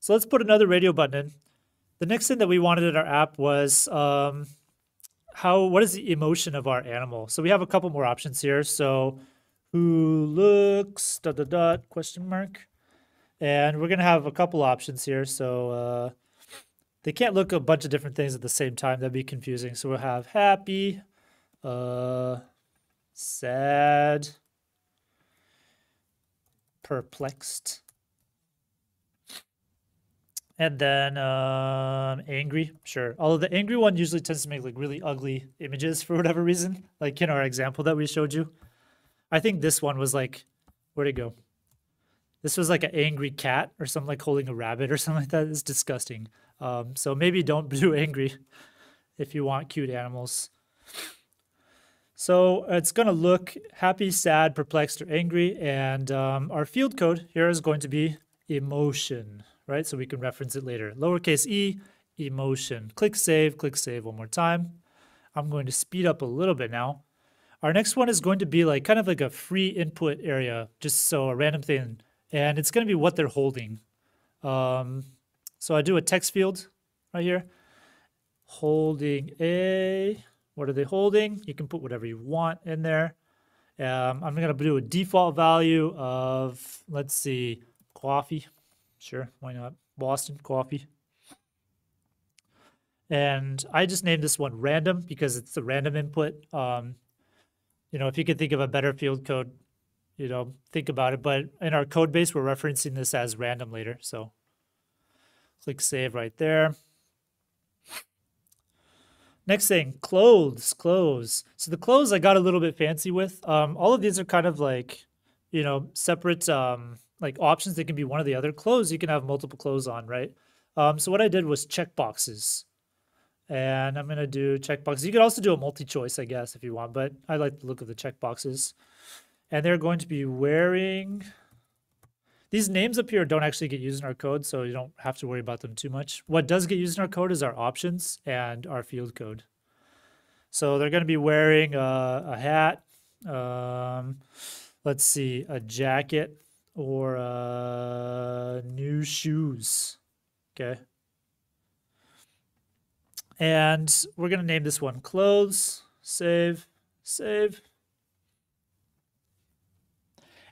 So let's put another radio button in. The next thing that we wanted in our app was what is the emotion of our animal? So we have a couple more options here. So who looks, dot, dot, dot, question mark. And we're going to have a couple options here. So they can't look a bunch of different things at the same time. That'd be confusing. So we'll have happy, sad, perplexed, and then angry, sure. Although the angry one usually tends to make like really ugly images for whatever reason, like in our example that we showed you. I think this one was like, where'd it go? This was like an angry cat or something, like holding a rabbit or something like that. It's disgusting. So maybe don't do angry if you want cute animals. So it's going to look happy, sad, perplexed, or angry. And our field code here is going to be emotion, right? So we can reference it later. Lowercase e, emotion. Click save one more time. I'm going to speed up a little bit now. Our next one is going to be like kind of like a free input area, just so a random thing. And it's going to be what they're holding. So I do a text field right here. Holding a, what are they holding? You can put whatever you want in there. I'm going to do a default value of, let's see, coffee. Sure, why not? Boston coffee. And I just named this one random because it's the random input. You know, if you could think of a better field code, you know, think about it. But in our code base, we're referencing this as random later. So click save right there. Next thing, clothes, clothes. So the clothes I got a little bit fancy with. All of these are kind of like, you know, separate like options. They can be one or the other. Clothes, you can have multiple clothes on, right? So what I did was checkboxes. And I'm going to do checkboxes. You could also do a multi-choice, I guess, if you want. But I like the look of the checkboxes. And they're going to be wearing... These names up here don't actually get used in our code, so you don't have to worry about them too much. What does get used in our code is our options and our field code. So they're going to be wearing a hat, let's see, a jacket, or new shoes. Okay. And we're going to name this one clothes, save, save.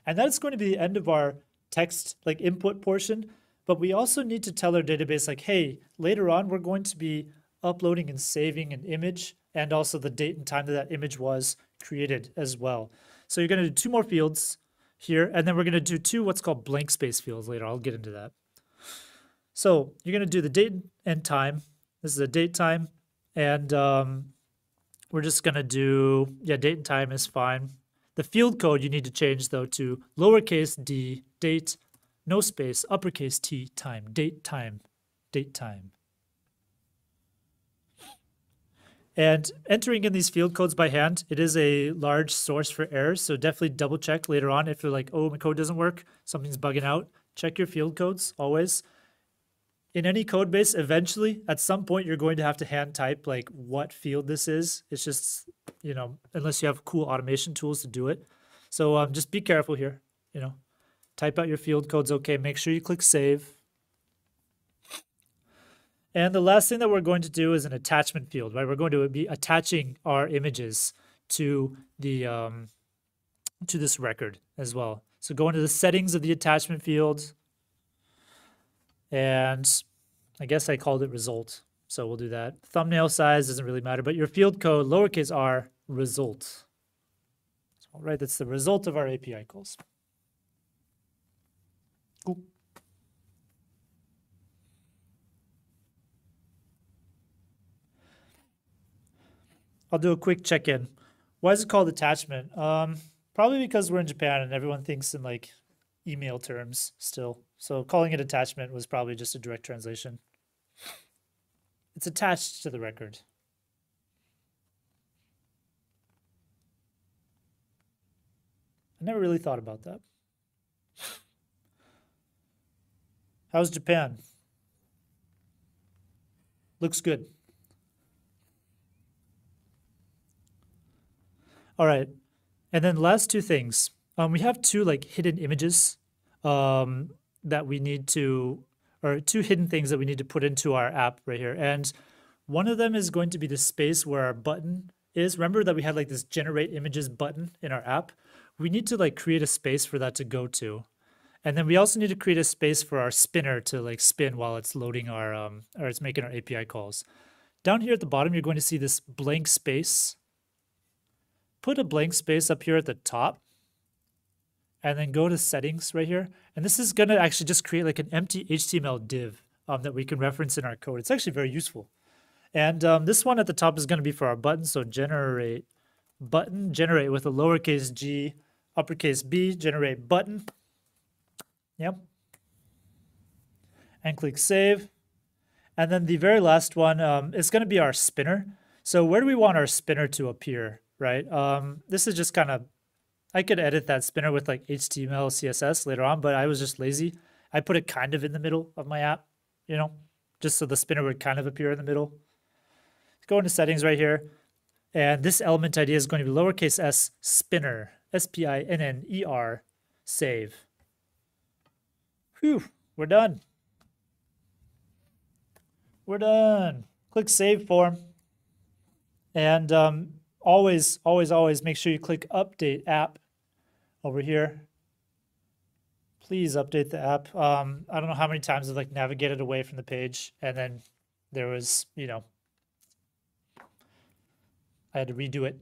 And that's going to be the end of our text like input portion, but we also need to tell our database like, hey, later on we're going to be uploading and saving an image and also the date and time that that image was created as well. So you're going to do 2 more fields here, and then we're going to do 2 what's called blank space fields later. I'll get into that. So you're going to do the date and time. This is a date time, and we're just going to do, yeah, date and time is fine. The field code you need to change, though, to lowercase d, date, no space, uppercase t, time, date, time, date, time. And entering in these field codes by hand, it is a large source for errors. So definitely double check later on if you're like, oh, my code doesn't work, something's bugging out. Check your field codes always. In any code base, eventually, at some point, you're going to have to hand type like what field this is. It's just, you know, unless you have cool automation tools to do it. So just be careful here, you know, type out your field codes. Okay, make sure you click save. And the last thing that we're going to do is an attachment field, right? We're going to be attaching our images to the to this record as well. So go into the settings of the attachment field, and I guess I called it result, so we'll do that. Thumbnail size doesn't really matter, but your field code, lowercase r, result. All right, that's the result of our API calls. Cool. I'll do a quick check-in. Why is it called attachment? Probably because we're in Japan and everyone thinks in like email terms still. So calling it attachment was probably just a direct translation. It's attached to the record. I never really thought about that. How's Japan? Looks good. All right, and then last two things. We have two like hidden images that we need to, or two hidden things that we need to put into our app right here. And one of them is going to be the space where our button is. Remember that we had like this generate images button in our app. We need to like create a space for that to go to. And then we also need to create a space for our spinner to like spin while it's loading our, or it's making our API calls. Down here at the bottom, you're going to see this blank space. Put a blank space up here at the top and then go to settings right here. And this is going to actually just create like an empty HTML div that we can reference in our code. It's actually very useful. And this one at the top is going to be for our button. So generate button, generate with a lowercase g, uppercase B, generate button. Yep. And click save. And then the very last one is going to be our spinner. So where do we want our spinner to appear? Right. This is just kind of, I could edit that spinner with like HTML, CSS later on, but I was just lazy. I put it kind of in the middle of my app, you know, just so the spinner would kind of appear in the middle. Let's go into settings right here. And this element ID is going to be lowercase s spinner, S-P-I-N-N-E-R, save. Whew, we're done. We're done. Click save form. And, always, always, always make sure you click update app over here. Please update the app. I don't know how many times I've like navigated away from the page and then there was, you know, I had to redo it.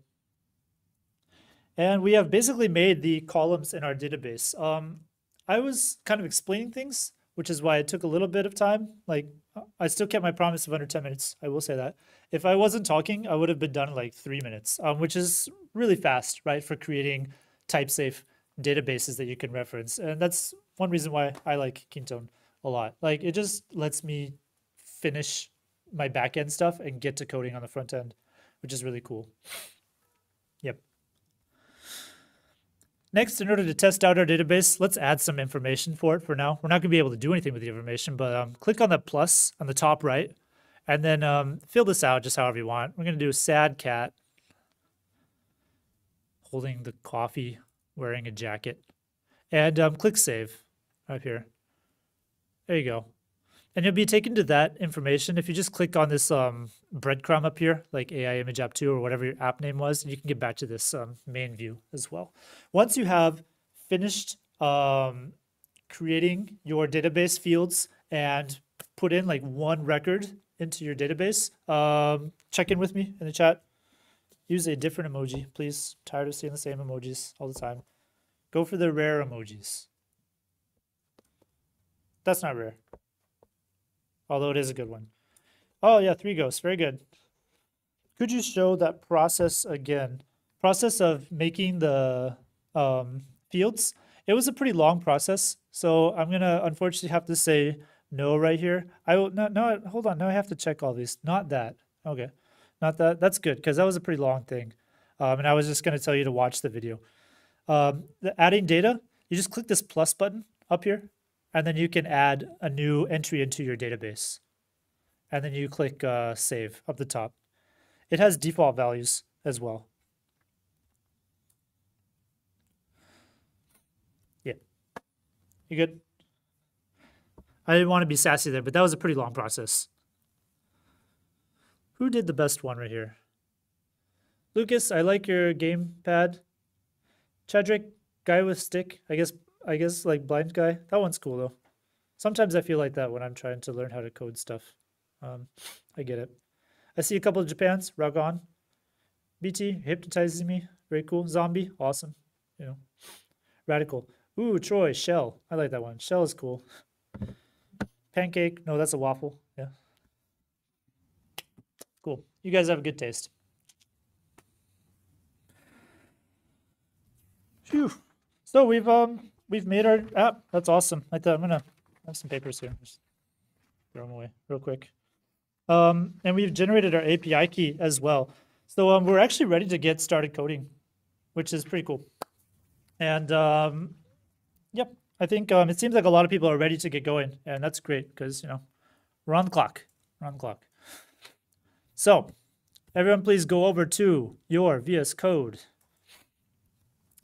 And we have basically made the columns in our database. I was kind of explaining things, which is why it took a little bit of time. Like, I still kept my promise of under 10 minutes. I will say that. If I wasn't talking, I would have been done in like 3 minutes, which is really fast, right, for creating type-safe databases that you can reference. And that's one reason why I like Kintone a lot. Like, it just lets me finish my back-end stuff and get to coding on the front end, which is really cool. Yep. Next, in order to test out our database, let's add some information for it for now. We're not going to be able to do anything with the information, but click on the plus on the top right, and then fill this out just however you want. We're going to do a sad cat holding the coffee, wearing a jacket, and click save up here. There you go. And you'll be taken to that information. If you just click on this breadcrumb up here, like AI Image App 2 or whatever your app name was, and you can get back to this main view as well. Once you have finished creating your database fields and put in like one record into your database, check in with me in the chat. Use a different emoji, please. Tired of seeing the same emojis all the time. Go for the rare emojis. That's not rare. Although it is a good one. Oh yeah, 3 ghosts, very good. Could you show that process again? Process of making the fields. It was a pretty long process, so I'm gonna unfortunately have to say no right here. I will, no, hold on, now I have to check all these, not that. Okay, Not that, that's good, because that was a pretty long thing. And I was just going to tell you to watch the video. The adding data, you just click this plus button up here, and then you can add a new entry into your database. And then you click save up the top. It has default values as well. Yeah. You good? I didn't want to be sassy there, but that was a pretty long process. Who did the best one right here? Lucas, I like your game pad. Chadrick, guy with stick. I guess like blind guy. That one's cool though. Sometimes I feel like that when I'm trying to learn how to code stuff. I get it. I see a couple of Japans. Ragon, BT hypnotizes me. Very cool. Zombie, awesome. You know, radical. Ooh, Troy, shell. I like that one. Shell is cool. Pancake. No, that's a waffle. Yeah. Cool. You guys have a good taste. Phew. So we've made our app. That's awesome. I thought I'm gonna have some papers here. Just throw them away real quick. And we've generated our API key as well. So we're actually ready to get started coding, which is pretty cool. And yep, I think it seems like a lot of people are ready to get going, and that's great because you know we're on the clock. We're on the clock. So everyone, please go over to your VS Code.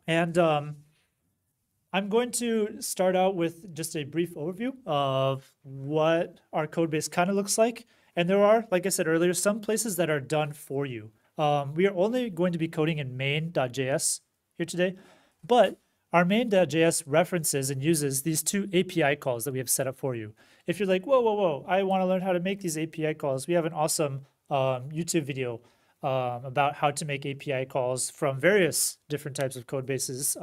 And I'm going to start out with just a brief overview of what our code base kind of looks like. And there are, like I said earlier, some places that are done for you. We are only going to be coding in main.js here today, but our main.js references and uses these two API calls that we have set up for you. If you're like, whoa, whoa, whoa, I want to learn how to make these API calls, we have an awesome YouTube video about how to make API calls from various different types of code bases.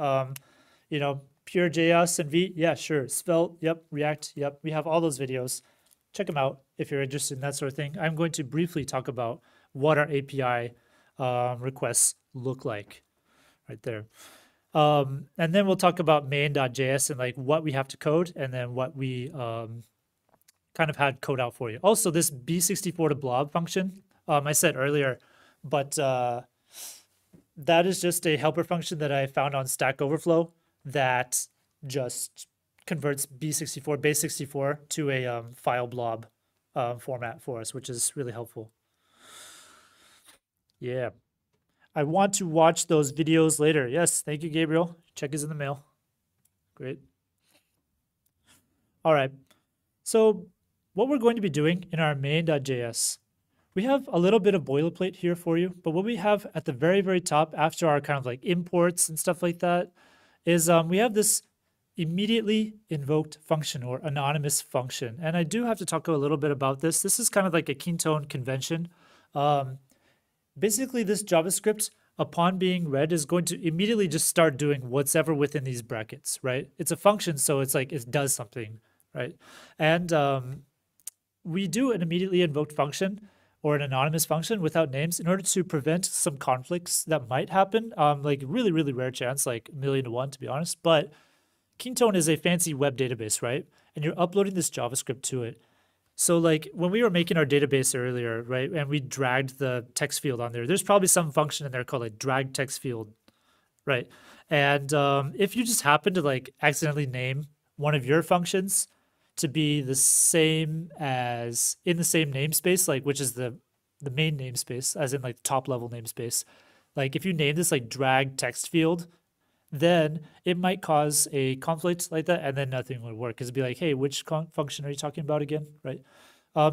You know, pure JS and Vite, yeah, sure. Svelte, yep. React, yep. We have all those videos. Check them out if you're interested in that sort of thing. I'm going to briefly talk about what our API requests look like right there. And then we'll talk about main.js and like what we have to code and then what we kind of had code out for you. Also, this B64 to blob function, I said earlier, but that is just a helper function that I found on Stack Overflow that just converts B64, base64 to a file blob format for us, which is really helpful. Yeah. I want to watch those videos later. Yes, thank you, Gabriel. Check is in the mail. Great. All right. So what we're going to be doing in our main.js, we have a little bit of boilerplate here for you, but what we have at the very, very top after our kind of like imports and stuff like that is we have this immediately invoked function or anonymous function. And I do have to talk a little bit about this. This is kind of like a Kintone convention. Basically, this JavaScript, upon being read, is going to immediately just start doing whatever within these brackets, right? It's a function, so it's like it does something, right? And we do an immediately invoked function or an anonymous function without names in order to prevent some conflicts that might happen. Like really, really rare chance, like 1,000,000 to 1 to be honest. But Kintone is a fancy web database, right? And you're uploading this JavaScript to it. So like when we were making our database earlier, right? And we dragged the text field on there. There's probably some function in there called like drag text field, right? And if you just happen to like accidentally name one of your functions to be the same as in the same namespace, like which is the main namespace, as in like the top level namespace. Like if you name this like drag text field, then it might cause a conflict like that, and then nothing would work. It'd be like, hey, which function are you talking about again, right?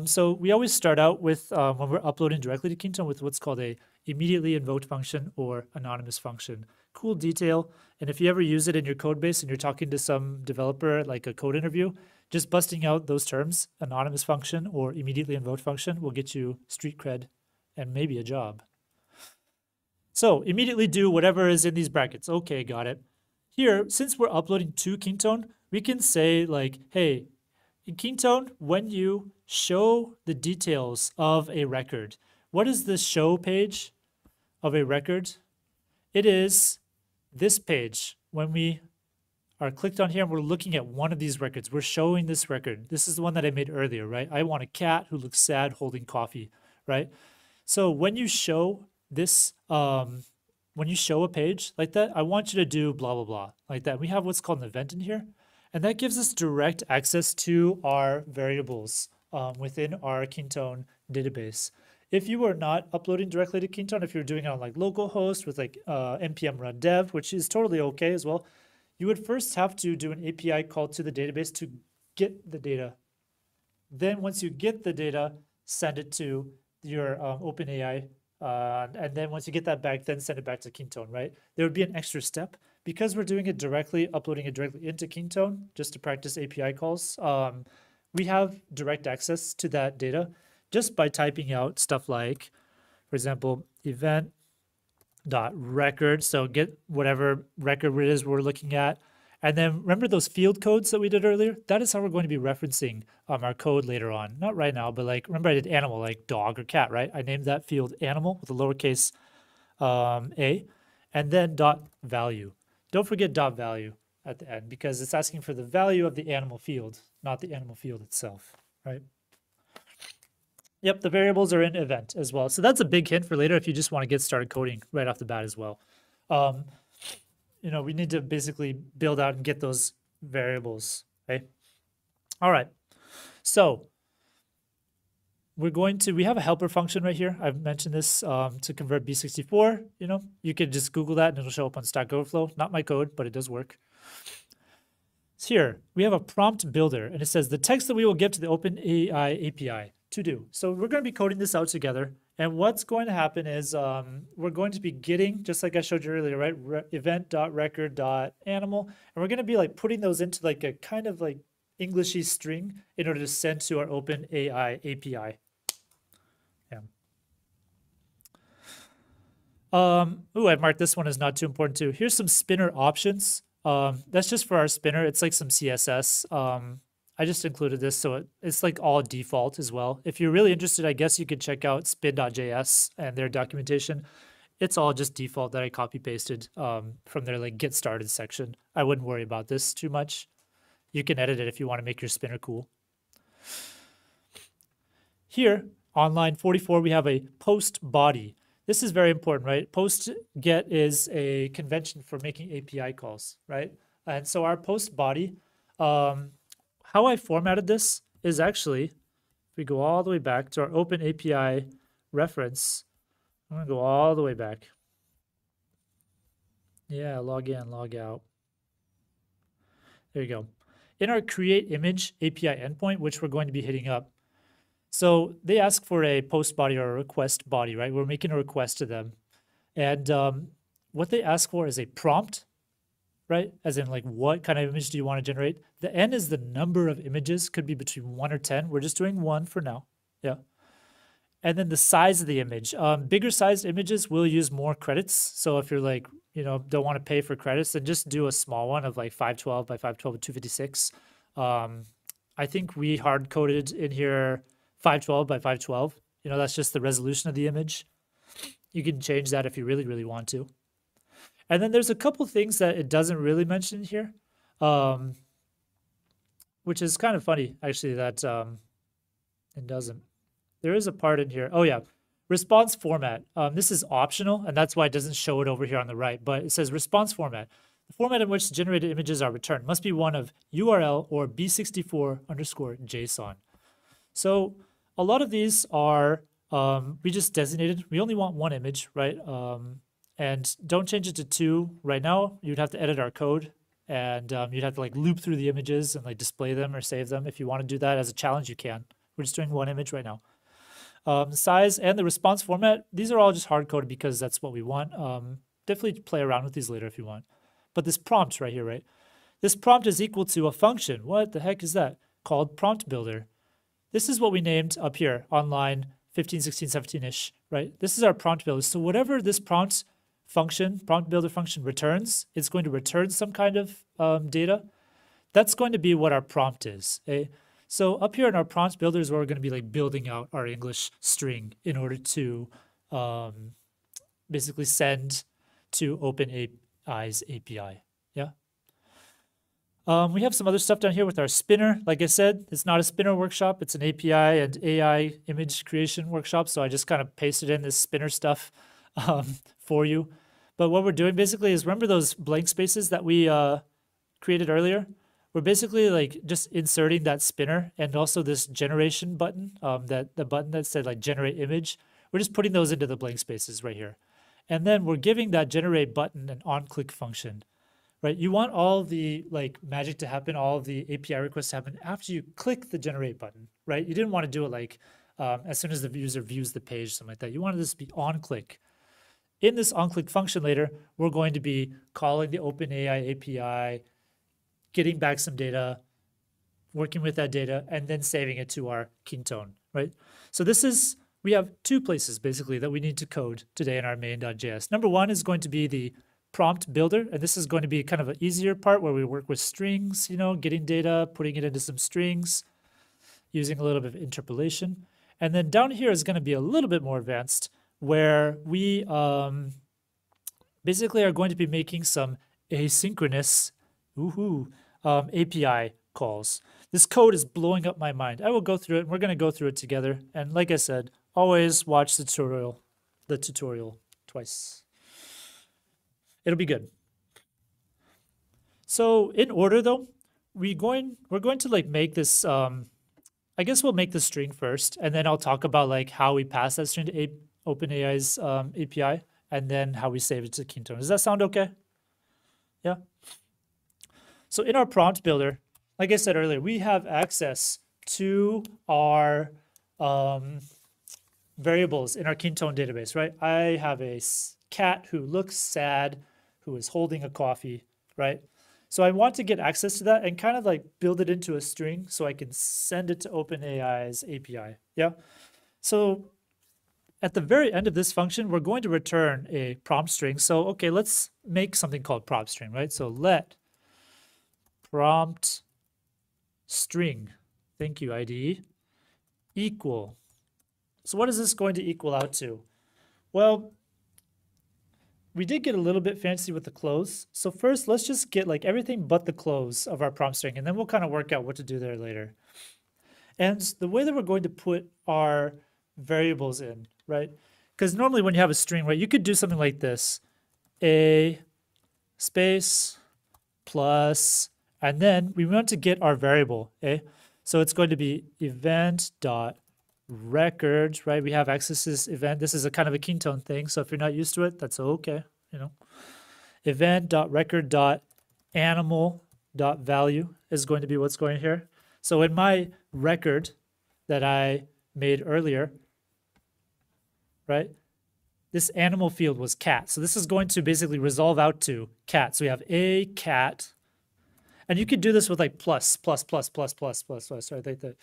So we always start out with, when we're uploading directly to Kintone, with what's called a immediately invoked function or anonymous function. Cool detail, and if you ever use it in your code base and you're talking to some developer, like a code interview, just busting out those terms, anonymous function or immediately invoked function, will get you street cred and maybe a job. So immediately do whatever is in these brackets. Okay, got it. Here, since we're uploading to Kintone, we can say like, hey, in Kintone, when you show the details of a record, what is the show page of a record? It is this page. When we are clicked on here and we're looking at one of these records, we're showing this record. This is the one that I made earlier, right? I want a cat who looks sad holding coffee, right? So when you show this, when you show a page like that, I want you to do blah, blah, blah, like that. We have what's called an event in here, and that gives us direct access to our variables within our Kintone database. If you are not uploading directly to Kintone, if you're doing it on like localhost with like NPM run dev, which is totally okay as well, you would first have to do an API call to the database to get the data. Then once you get the data, send it to your OpenAI. And then once you get that back, then send it back to Kintone, right? There would be an extra step. Because we're doing it directly, uploading it directly into Kintone, just to practice API calls, we have direct access to that data just by typing out stuff like, for example, event.record. So get whatever record it is we're looking at. And then remember those field codes that we did earlier? That is how we're going to be referencing our code later on. Not right now, but like, remember I did animal, like dog or cat, right? I named that field animal with a lowercase a, and then dot value. Don't forget dot value at the end, because it's asking for the value of the animal field, not the animal field itself, right? Yep, the variables are in event as well. So that's a big hint for later if you just want to get started coding right off the bat as well. You know, we need to basically build out and get those variables, okay? All right, so we're going to, we have a helper function right here. I've mentioned this to convert B64, you know, you could just Google that and it'll show up on Stack Overflow. Not my code, but it does work. So here, we have a prompt builder and it says the text that we will give to the OpenAI API to do. So we're gonna be coding this out together. And what's going to happen is we're going to be getting, just like I showed you earlier, right? Event.record.animal. And we're going to be like putting those into like a kind of like Englishy string in order to send to our OpenAI API. Yeah. Ooh, I marked this one as not too important too. Here's some spinner options. That's just for our spinner. It's like some CSS. I just included this, so it's like all default as well. If you're really interested, I guess you could check out spin.js and their documentation. It's all just default that I copy-pasted from their like get started section. I wouldn't worry about this too much. You can edit it if you want to make your spinner cool. Here on line 44, we have a post body. This is very important, right? Post get is a convention for making API calls, right? And so our post body, how I formatted this is actually, if we go all the way back to our Open API reference, I'm gonna go all the way back. Yeah, log in, log out. There you go. In our create image API endpoint, which we're going to be hitting up. So they ask for a post body or a request body, right? We're making a request to them. And what they ask for is a prompt, right? As in like, what kind of image do you want to generate? The N is the number of images, could be between 1 or 10. We're just doing 1 for now, yeah. And then the size of the image. Bigger sized images will use more credits. So if you're like, you know, don't want to pay for credits, then just do a small one of like 512 by 512 and 256. I think we hard coded in here 512 by 512. You know, that's just the resolution of the image. You can change that if you really, really want to. And then there's a couple things that it doesn't really mention here, which is kind of funny, actually, that it doesn't. There is a part in here. Oh, yeah. Response format. This is optional, and that's why it doesn't show it over here on the right. But it says response format. The format in which generated images are returned must be one of URL or B64_JSON. So a lot of these are, we just designated. We only want one image, right? And don't change it to 2 right now. You'd have to edit our code and you'd have to like loop through the images and like display them or save them. If you want to do that as a challenge, you can. We're just doing one image right now. Size and the response format, these are all just hard coded because that's what we want. Definitely play around with these later if you want. But this prompt right here, right? This prompt is equal to a function. What the heck is that? Called prompt builder. This is what we named up here on line 15, 16, 17-ish, right? This is our prompt builder. So whatever this prompt function, prompt builder function returns, it's going to return some kind of data. That's going to be what our prompt is. Okay? So up here in our prompt builder is where we're going to be like building out our English string in order to basically send to OpenAI's API. Yeah. We have some other stuff down here with our spinner. Like I said, it's not a spinner workshop. It's an API and AI image creation workshop. So I just kind of pasted in this spinner stuff for you. But what we're doing basically is, remember those blank spaces that we created earlier? We're basically like just inserting that spinner and also this generation button, the button that said like generate image. We're just putting those into the blank spaces right here. And then we're giving that generate button an on-click function, right? You want all the like magic to happen, all the API requests to happen after you click the generate button, right? You didn't want to do it like as soon as the user views the page, something like that. You wanted this to be on-click. In this on-click function later, we're going to be calling the OpenAI API, getting back some data, working with that data, and then saving it to our Kintone, right? So this is, we have two places basically that we need to code today in our main.js. Number one is going to be the prompt builder, and this is going to be kind of an easier part where we work with strings, you know, getting data, putting it into some strings, using a little bit of interpolation. And then down here is going to be a little bit more advanced where we basically are going to be making some asynchronous, API calls. This code is blowing up my mind. I will go through it, and we're going to go through it together. And like I said, always watch the tutorial twice. It'll be good. So in order though, we're going to like make this, I guess we'll make the string first, and then I'll talk about like how we pass that string to OpenAI's API, and then how we save it to Kintone. Does that sound okay? Yeah. So in our prompt builder, like I said earlier, we have access to our variables in our Kintone database, right? I have a cat who looks sad, who is holding a coffee, right? So I want to get access to that and kind of like build it into a string so I can send it to OpenAI's API, yeah? So at the very end of this function, we're going to return a prompt string. So, okay, let's make something called prompt string, right? So let prompt string, thank you, IDE, equal. So what is this going to equal out to? Well, we did get a little bit fancy with the close. So first, let's just get like everything but the close of our prompt string, and then we'll kind of work out what to do there later. And the way that we're going to put our variables in, right? Because normally when you have a string, right, you could do something like this, a space plus, and then we want to get our variable, okay? So it's going to be event.record, right? We have access to this event. This is a kind of a Kintone thing, so if you're not used to it, that's okay, you know. Event.record.animal.value is going to be what's going here. So in my record that I made earlier, right, this animal field was cat. So this is going to basically resolve out to cat. So we have a cat. And you could do this with like plus, right? Like that.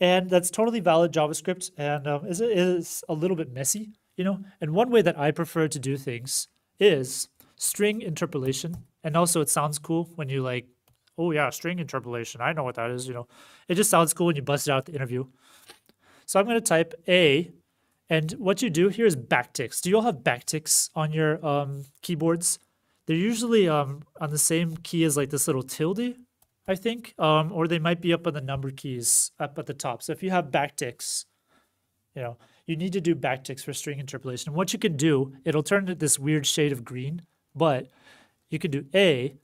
And that's totally valid JavaScript, and it is a little bit messy, you know? And one way that I prefer to do things is string interpolation. And also it sounds cool when you like, oh yeah, string interpolation, I know what that is, you know? It just sounds cool when you bust it out at the interview. So I'm gonna type A, and what you do here is backticks. Do you all have backticks on your keyboards? They're usually on the same key as like this little tilde, I think, or they might be up on the number keys up at the top. So if you have backticks, you know, you need to do backticks for string interpolation. And what you can do, it'll turn it this weird shade of green, but you can do A,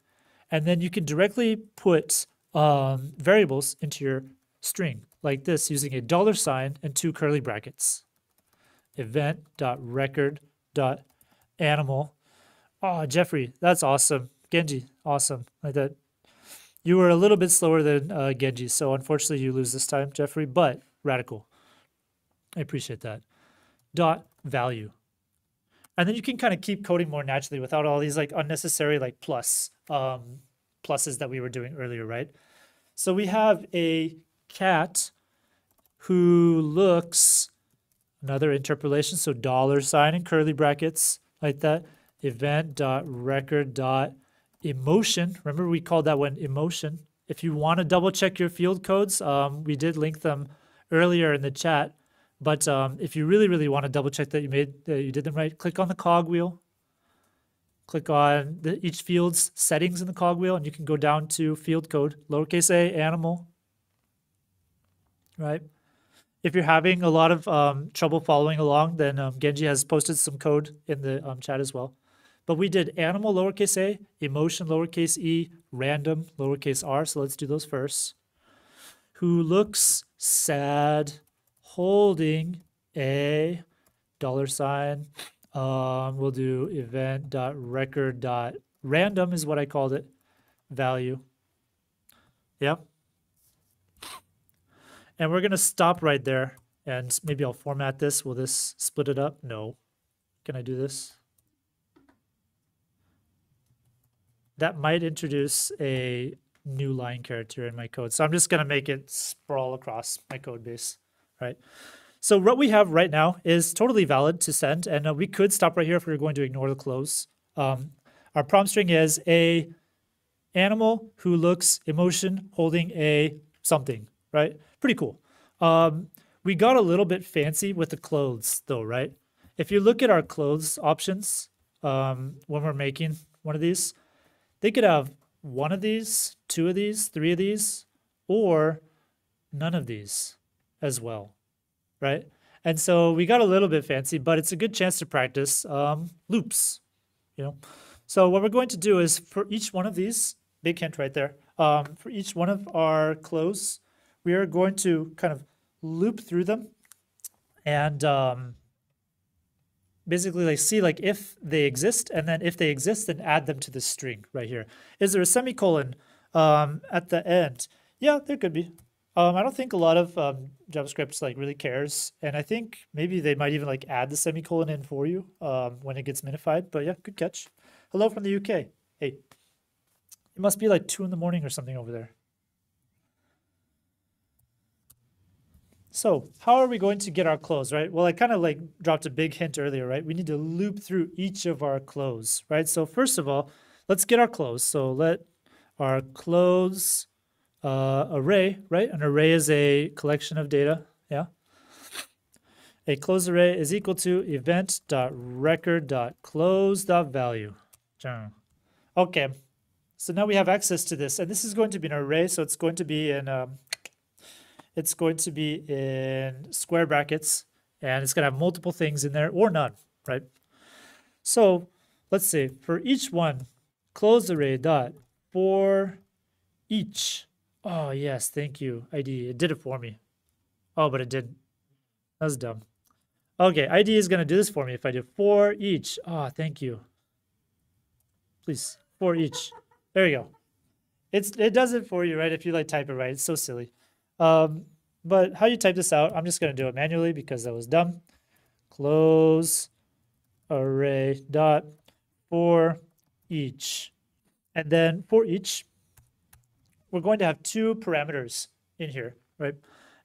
and then you can directly put variables into your string like this using a $ and 2 curly brackets. Event.record.animal. Oh, Jeffrey, that's awesome. Genji, awesome. Like that. You were a little bit slower than Genji, so unfortunately you lose this time, Jeffrey, but radical. I appreciate that. Dot value. And then you can kind of keep coding more naturally without all these like unnecessary like pluses that we were doing earlier, right? So we have a cat who looks, another interpolation, so $ and curly brackets like that. Event.record.emotion. Remember we called that one emotion. If you want to double check your field codes, we did link them earlier in the chat. But if you really, really want to double check that you did them right, click on the cog wheel Click on each field's settings in the cogwheel, and you can go down to field code, lowercase a, animal, right? If you're having a lot of trouble following along, then Genji has posted some code in the chat as well. But we did animal, lowercase a, emotion, lowercase e, random, lowercase r. So let's do those first. Who looks sad holding a $? We'll do event.record.random is what I called it, value. Yeah. And we're going to stop right there. And maybe I'll format this. Will this split it up? No. Can I do this? That might introduce a new line character in my code. So I'm just going to make it sprawl across my code base, right? So what we have right now is totally valid to send, and we could stop right here if we were going to ignore the close. Our prompt string is a animal who looks emotion holding a something, right? Pretty cool. We got a little bit fancy with the clothes though, right? If you look at our clothes options when we're making one of these, they could have one of these, two of these, three of these, or none of these as well. Right? And so we got a little bit fancy, but it's a good chance to practice loops, you know? So what we're going to do is for each one of these, big hint right there, for each one of our clothes, we are going to kind of loop through them and basically like see like if they exist, and then if they exist, then add them to the string right here. Is there a semicolon at the end? Yeah, there could be. I don't think a lot of JavaScript like really cares, and I think maybe they might even like add the semicolon in for you when it gets minified. But yeah, good catch. Hello from the UK. Hey, it must be like 2 in the morning or something over there. So how are we going to get our clothes, right? Well, I kind of like dropped a big hint earlier, right? We need to loop through each of our clothes, right? So first of all, let's get our clothes. So let our clothes array, right? An array is a collection of data, yeah? A close array is equal to event.record.close.value. Okay, so now we have access to this, and this is going to be an array, so it's going to be in square brackets, and it's going to have multiple things in there, or none, right? So let's see, for each one, close array dot for each. Oh, yes, thank you, ID. It did it for me. Oh, but it didn't. That was dumb. Okay, ID is going to do this for me if I do for each. Oh, thank you. Please, for each. There you go. It does it for you, right, if you like type it right. It's so silly. But how you type this out, I'm just going to do it manually because that was dumb. Close array dot for each. And then for each, we're going to have 2 parameters in here, right?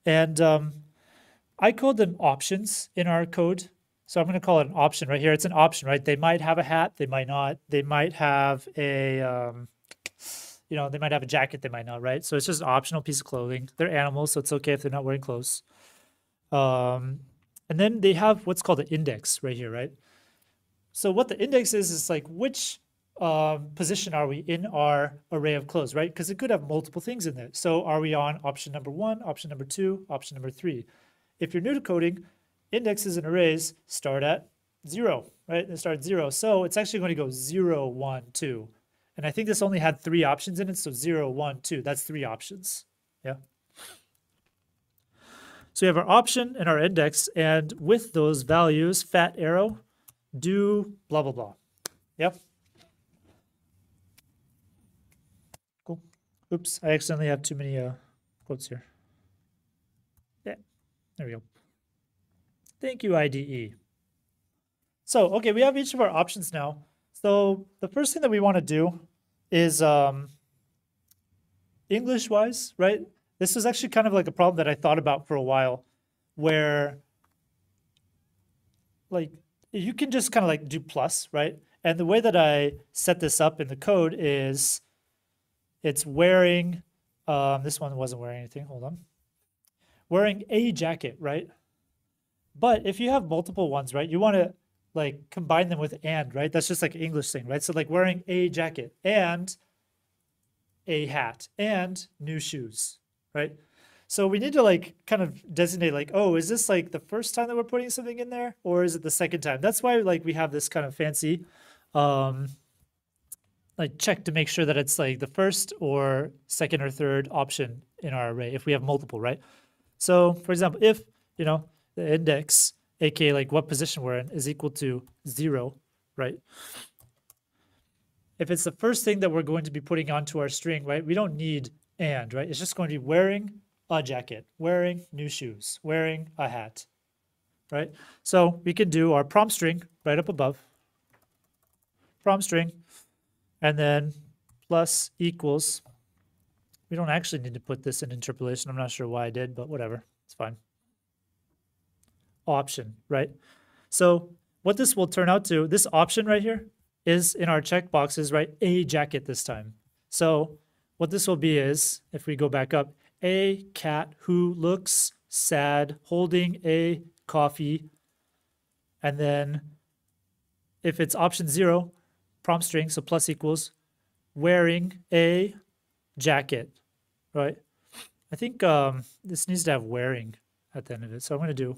And I called them options in our code. So I'm going to call it an option right here. It's an option, right? They might have a hat. They might not. They might have a, you know, they might have a jacket. They might not, right? So it's just an optional piece of clothing. They're animals, so it's okay if they're not wearing clothes. And then they have what's called an index right here, right? So what the index is like which position are we in our array of clothes, right? Because it could have multiple things in there. So are we on option number 1, option number 2, option number 3? If you're new to coding, indexes and arrays start at 0, right? They start at 0. So it's actually going to go 0, 1, 2. And I think this only had 3 options in it. So 0, 1, 2, that's 3 options. Yeah. So we have our option and our index, and with those values, fat arrow, do blah, blah, blah. Yep. Yeah. Oops, I accidentally have too many quotes here. Yeah, there we go. Thank you, IDE. So, okay, we have each of our options now. So the first thing that we want to do is English-wise, right? This was actually kind of like a problem that I thought about for a while where, like, you can just kind of like do plus, right? And the way that I set this up in the code is it's wearing, this one wasn't wearing anything, hold on. Wearing a jacket, right? But if you have multiple ones, right, you want to like combine them with and, right? That's just like an English thing, right? So like wearing a jacket and a hat and new shoes, right? So we need to like kind of designate like, oh, is this like the first time that we're putting something in there, or is it the second time? That's why like we have this kind of fancy like check to make sure that it's like the first or second or third option in our array if we have multiple, right? So for example, if, you know, the index, aka like what position we're in, is equal to 0, right? If it's the first thing that we're going to be putting onto our string, right, we don't need and, right? It's just going to be wearing a jacket, wearing new shoes, wearing a hat, right? So we can do our prompt string right up above, prompt string, and then plus equals. We don't actually need to put this in interpolation. I'm not sure why I did, but whatever, it's fine. Option, right? So what this will turn out to, this option right here is in our checkboxes, right? A jacket this time. So what this will be is, if we go back up, a cat who looks sad holding a coffee. And then if it's option 0, prompt string, so plus equals, wearing a jacket, right? I think this needs to have wearing at the end of it. So I'm going to do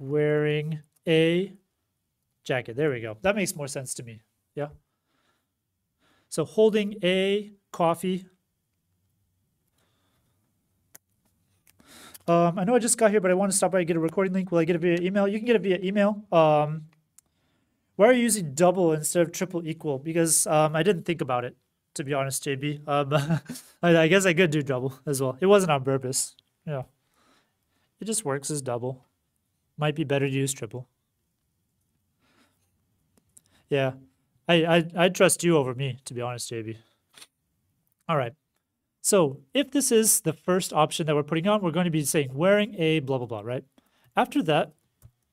wearing a jacket. There we go. That makes more sense to me. Yeah. So holding a coffee. I know I just got here, but I want to stop by and get a recording link. Will I get it via email? You can get it via email. Why are you using double instead of triple equal? Because I didn't think about it, to be honest, JB. I guess I could do double as well. It wasn't on purpose. Yeah. It just works as double. Might be better to use triple. Yeah. I trust you over me, to be honest, JB. All right. So if this is the first option that we're putting on, we're going to be saying wearing a blah, blah, blah, right? After that,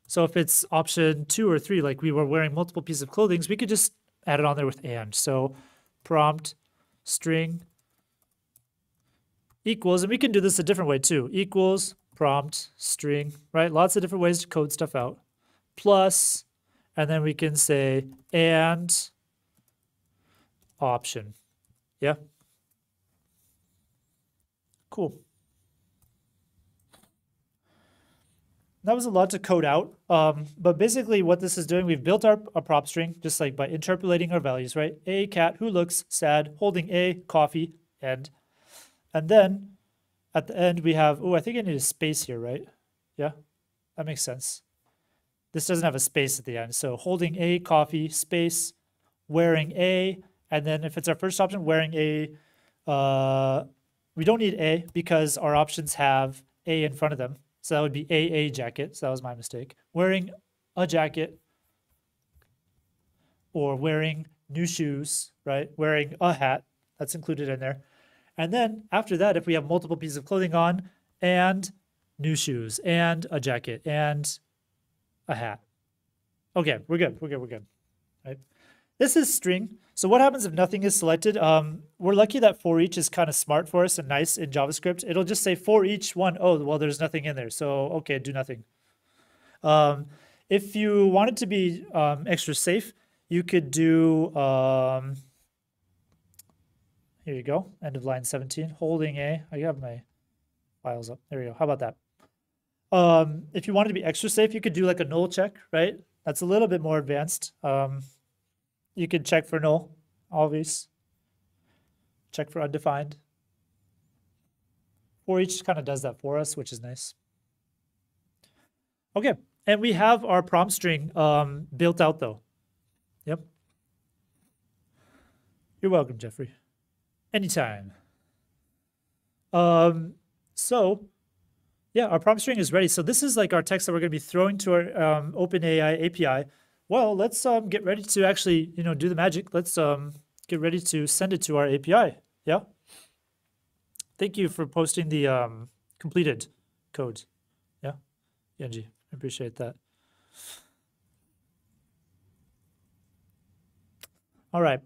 so if it's option 2 or 3, like we were wearing multiple pieces of clothing, we could just add it on there with and. So prompt string equals, and we can do this a different way too, equals prompt string, right? Lots of different ways to code stuff out. Plus, and then we can say and option, yeah? Cool. That was a lot to code out, but basically what this is doing, we've built our prop string just like by interpolating our values, right? A cat who looks sad, holding a coffee, and then at the end we have, oh, I think I need a space here, right? Yeah, that makes sense. This doesn't have a space at the end, so holding a coffee, space, wearing a, and then if it's our first option, wearing a, we don't need a because our options have a in front of them. So that would be a jacket. So that was my mistake. Wearing a jacket or wearing new shoes, right? Wearing a hat. That's included in there. And then after that, if we have multiple pieces of clothing on and new shoes and a jacket and a hat. Okay, we're good. We're good. We're good. Right? This is string. So what happens if nothing is selected? We're lucky that for each is kind of smart for us and nice in JavaScript. It'll just say for each one, oh, well, there's nothing in there. So, okay, do nothing. If you wanted to be extra safe, you could do, here you go, end of line 17, holding a, I have my files up. There we go. How about that? If you wanted to be extra safe, you could do like a null check, right? That's a little bit more advanced. You can check for null, always. Check for undefined. For each kind of does that for us, which is nice. Okay, and we have our prompt string built out though. Yep. You're welcome, Jeffrey. Anytime. So, yeah, our prompt string is ready. So this is like our text that we're going to be throwing to our OpenAI API. Well, let's get ready to actually, you know, do the magic. Let's get ready to send it to our API. Yeah. Thank you for posting the completed code. Yeah, Genji, I appreciate that. All right.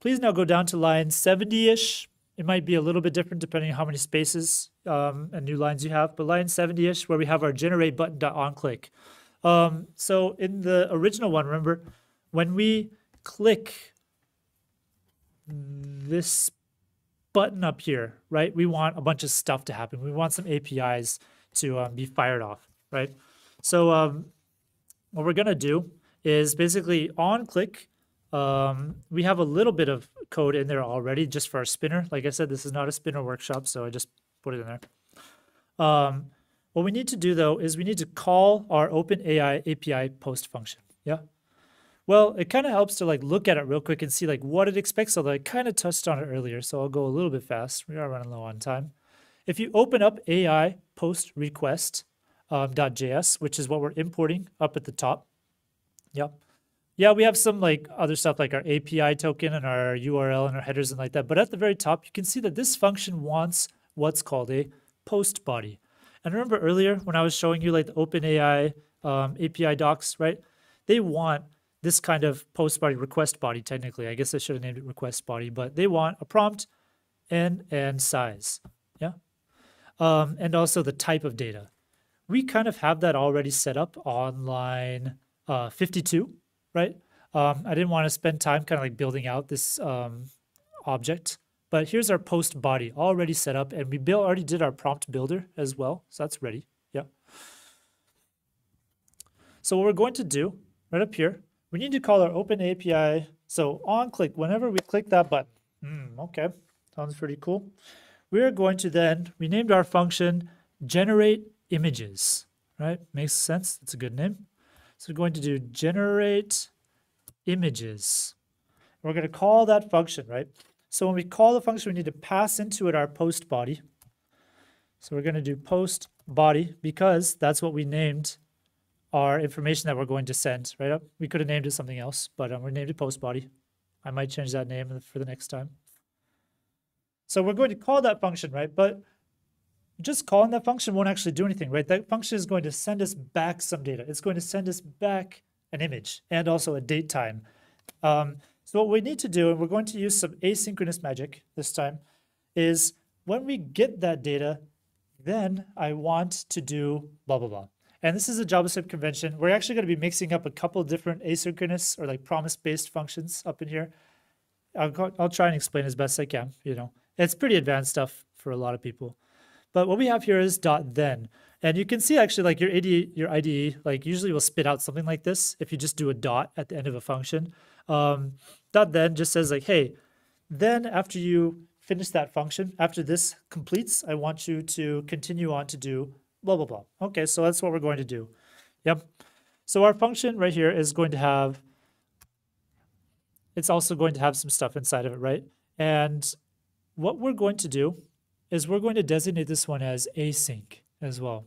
Please now go down to line 70-ish. It might be a little bit different depending on how many spaces and new lines you have, but line 70-ish where we have our generate button.onClick. So in the original one, remember, when we click this button up here, right, we want a bunch of stuff to happen. We want some APIs to be fired off, right? So what we're going to do is basically on click, we have a little bit of code in there already just for our spinner. Like I said, this is not a spinner workshop, so I just put it in there. What we need to do, though, is we need to call our OpenAI API post function. Yeah. Well, it kind of helps to like look at it real quick and see like what it expects, although I kind of touched on it earlier, so I'll go a little bit fast. We are running low on time. If you open up AI post request .js, which is what we're importing up at the top. Yep. Yeah, we have some like other stuff like our API token and our URL and our headers and like that. But at the very top, you can see that this function wants what's called a post body. And remember earlier when I was showing you like the OpenAI API docs, right? They want this kind of post body, request body technically. I guess I should have named it request body, but they want a prompt and size. Yeah. And also the type of data. We kind of have that already set up on line 52. Right? I didn't want to spend time kind of like building out this object, but here's our post body already set up, and we already did our prompt builder as well, so that's ready. Yeah. So what we're going to do right up here, we need to call our open API. So on click, whenever we click that button, okay, sounds pretty cool. We're going to then, we named our function generate images, right? Makes sense. It's a good name. So we're going to do generate images. We're going to call that function, right? So when we call the function, we need to pass into it our post body. So we're going to do post body because that's what we named our information that we're going to send, right? We could have named it something else, but we named it post body. I might change that name for the next time. So we're going to call that function, right? But just calling that function won't actually do anything, right? That function is going to send us back some data. It's going to send us back an image and also a date time. So what we need to do, and we're going to use some asynchronous magic this time, is when we get that data, then I want to do blah, blah, blah. And this is a JavaScript convention. We're actually going to be mixing up a couple different asynchronous or like promise-based functions up in here. I'll try and explain as best I can, you know. It's pretty advanced stuff for a lot of people. But what we have here is .then. And you can see actually like your IDE, like usually will spit out something like this if you just do a dot at the end of a function. .then just says like, hey, then after you finish that function, after this completes, I want you to continue on to do blah, blah, blah. Okay, so that's what we're going to do. Yep. So our function right here is going to have, it's also going to have some stuff inside of it, right? And what we're going to do is we're going to designate this one as async as well.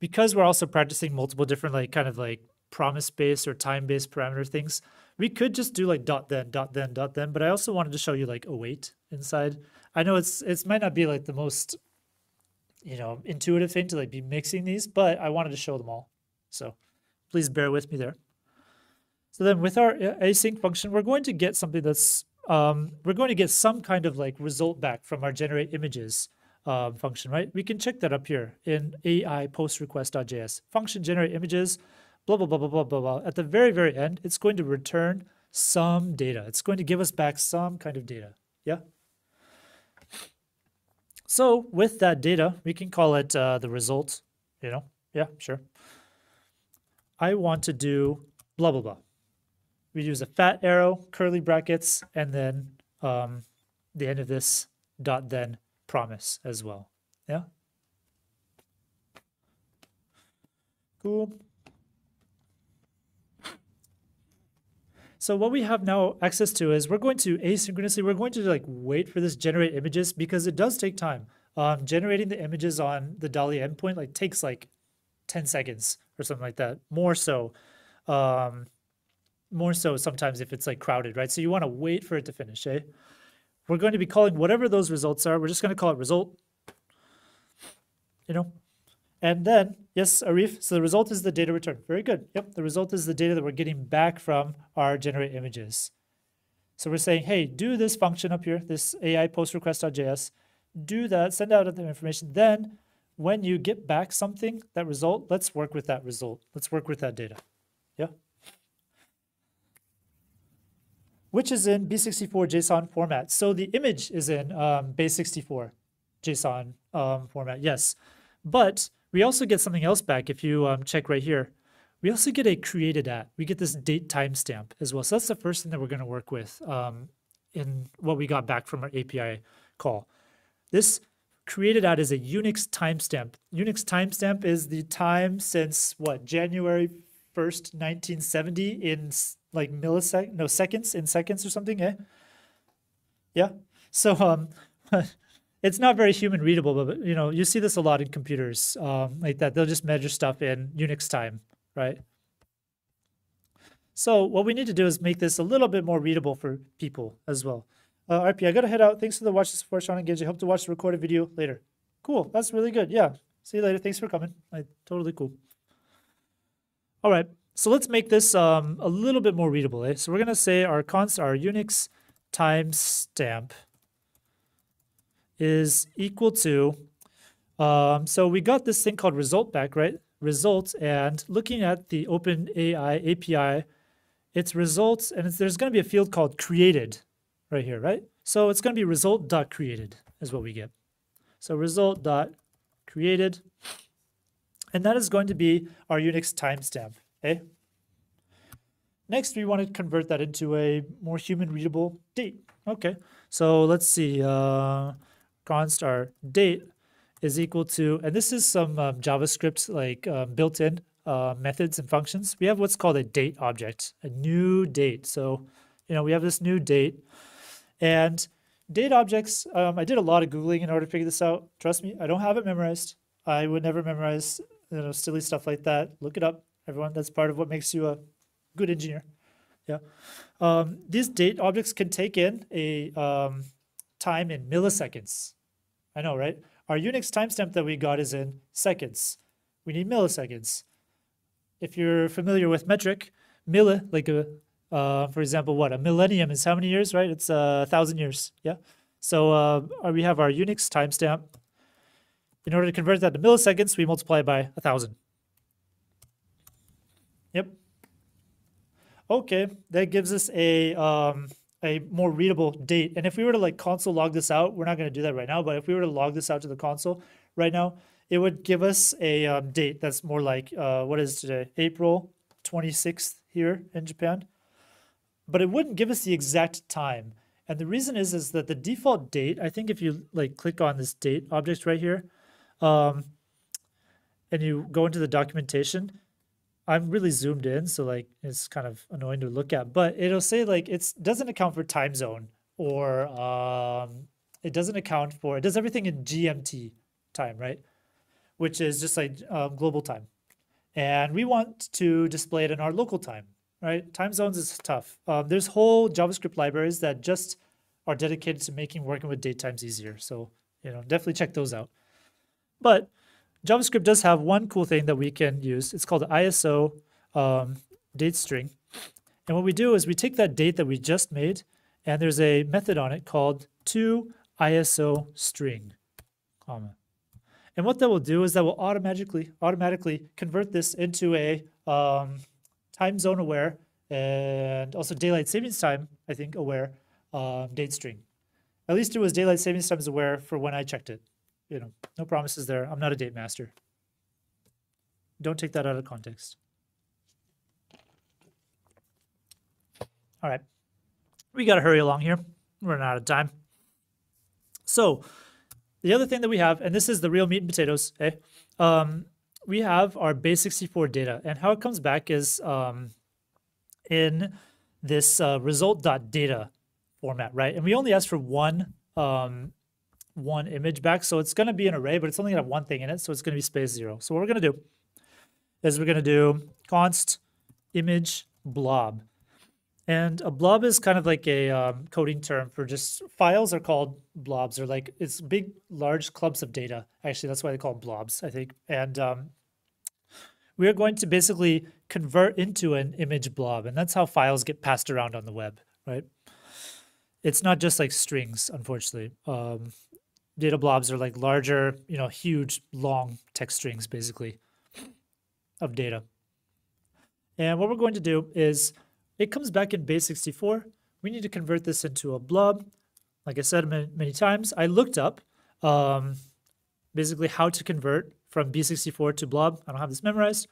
Because we're also practicing multiple different like kind of like promise-based or time-based parameter things, we could just do like .then, but I also wanted to show you like await inside. I know it might not be like the most, you know, intuitive thing to like be mixing these, but I wanted to show them all. So please bear with me there. So then with our async function, we're going to get something that's we're going to get some kind of like result back from our generate images function, right? We can check that up here in AI post request.js. Function generate images, blah, blah, blah, blah, blah, blah, blah. At the very, very end, it's going to return some data. It's going to give us back some kind of data. Yeah. So with that data, we can call it the result, you know? Yeah, sure. I want to do blah, blah, blah. We use a fat arrow, curly brackets, and then the end of this .then promise as well. Yeah. Cool. So what we have now access to is we're going to asynchronously, we're going to like wait for this generate images because it does take time. Generating the images on the DALL·E endpoint like takes like 10 seconds or something like that, more so. More so sometimes if it's like crowded, right? So you want to wait for it to finish, eh? We're going to be calling whatever those results are. We're just going to call it result, you know? And then, yes, Arif, so the result is the data return. Very good. Yep, the result is the data that we're getting back from our generate images. So we're saying, hey, do this function up here, this AI post request.js, do that, send out the information. Then when you get back something, that result, let's work with that result. Let's work with that data. Yeah. Which is in B64 JSON format. So the image is in base64 JSON format, yes. But we also get something else back if you check right here. We also get a created at. We get this date timestamp as well. So that's the first thing that we're going to work with in what we got back from our API call. This created at is a Unix timestamp. Unix timestamp is the time since, what, January 1st, 1970 in like milliseconds, no, seconds, in seconds or something, eh? Yeah. So it's not very human readable, but you know, you see this a lot in computers like that. They'll just measure stuff in Unix time, right? So what we need to do is make this a little bit more readable for people as well. RP, I gotta head out. Thanks for the watch and support, Sean and Genji. Hope to watch the recorded video later. Cool. That's really good. Yeah. See you later. Thanks for coming. Like, totally cool. All right. So let's make this a little bit more readable, eh? So we're going to say our const, our Unix timestamp is equal to, so we got this thing called result back, right? Result, and looking at the OpenAI API, it's results, and it's, there's going to be a field called created right here, right? So it's going to be result.created is what we get. So result.created, and that is going to be our Unix timestamp. Okay. Next, we want to convert that into a more human-readable date. Okay, so let's see. Const our date is equal to, and this is some JavaScript like built-in methods and functions. We have what's called a date object, a new date. So, you know, we have this new date, and date objects. I did a lot of Googling in order to figure this out. Trust me, I don't have it memorized. I would never memorize, you know, silly stuff like that. Look it up. Everyone, that's part of what makes you a good engineer. Yeah, these date objects can take in a time in milliseconds. I know, right? Our Unix timestamp that we got is in seconds. We need milliseconds. If you're familiar with metric, milli, like a, for example, what, a millennium is how many years, right? It's 1,000 years. Yeah. So we have our Unix timestamp. In order to convert that to milliseconds, we multiply by 1,000. Yep. Okay, that gives us a more readable date. And if we were to like console log this out, we're not going to do that right now, but if we were to log this out to the console right now, it would give us a date that's more like, what is today? April 26th here in Japan. But it wouldn't give us the exact time. And the reason is that the default date, I think if you like click on this date object right here, and you go into the documentation, I'm really zoomed in, so like it's kind of annoying to look at, but it'll say like it doesn't account for time zone, or it doesn't account for, it does everything in GMT time, right? Which is just like global time. And we want to display it in our local time, right? Time zones is tough. There's whole JavaScript libraries that just are dedicated to making working with date times easier. So, you know, definitely check those out. But JavaScript does have one cool thing that we can use. It's called ISO date string. And what we do is we take that date that we just made, and there's a method on it called toISOString, comma. And what that will do is that will automatically convert this into a time zone aware and also daylight savings time, I think, aware date string. At least it was daylight savings times aware for when I checked it. You know, no promises there. I'm not a date master. Don't take that out of context. All right. We got to hurry along here. We're running out of time. So the other thing that we have, and this is the real meat and potatoes, eh? We have our base64 data. And how it comes back is in this result.data format, right? And we only asked for one image back, so it's going to be an array, but it's only going to have one thing in it, so it's going to be space 0. So what we're going to do is we're going to do const image blob, and a blob is kind of like a coding term for just files are called blobs, or like it's big, large clumps of data. Actually, that's why they call them blobs, I think. And we are going to basically convert into an image blob, and that's how files get passed around on the web, right? It's not just like strings, unfortunately. data blobs are like larger, you know, huge, long text strings basically of data. And what we're going to do is it comes back in base64. We need to convert this into a blob. Like I said many times, I looked up basically how to convert from B64 to blob. I don't have this memorized.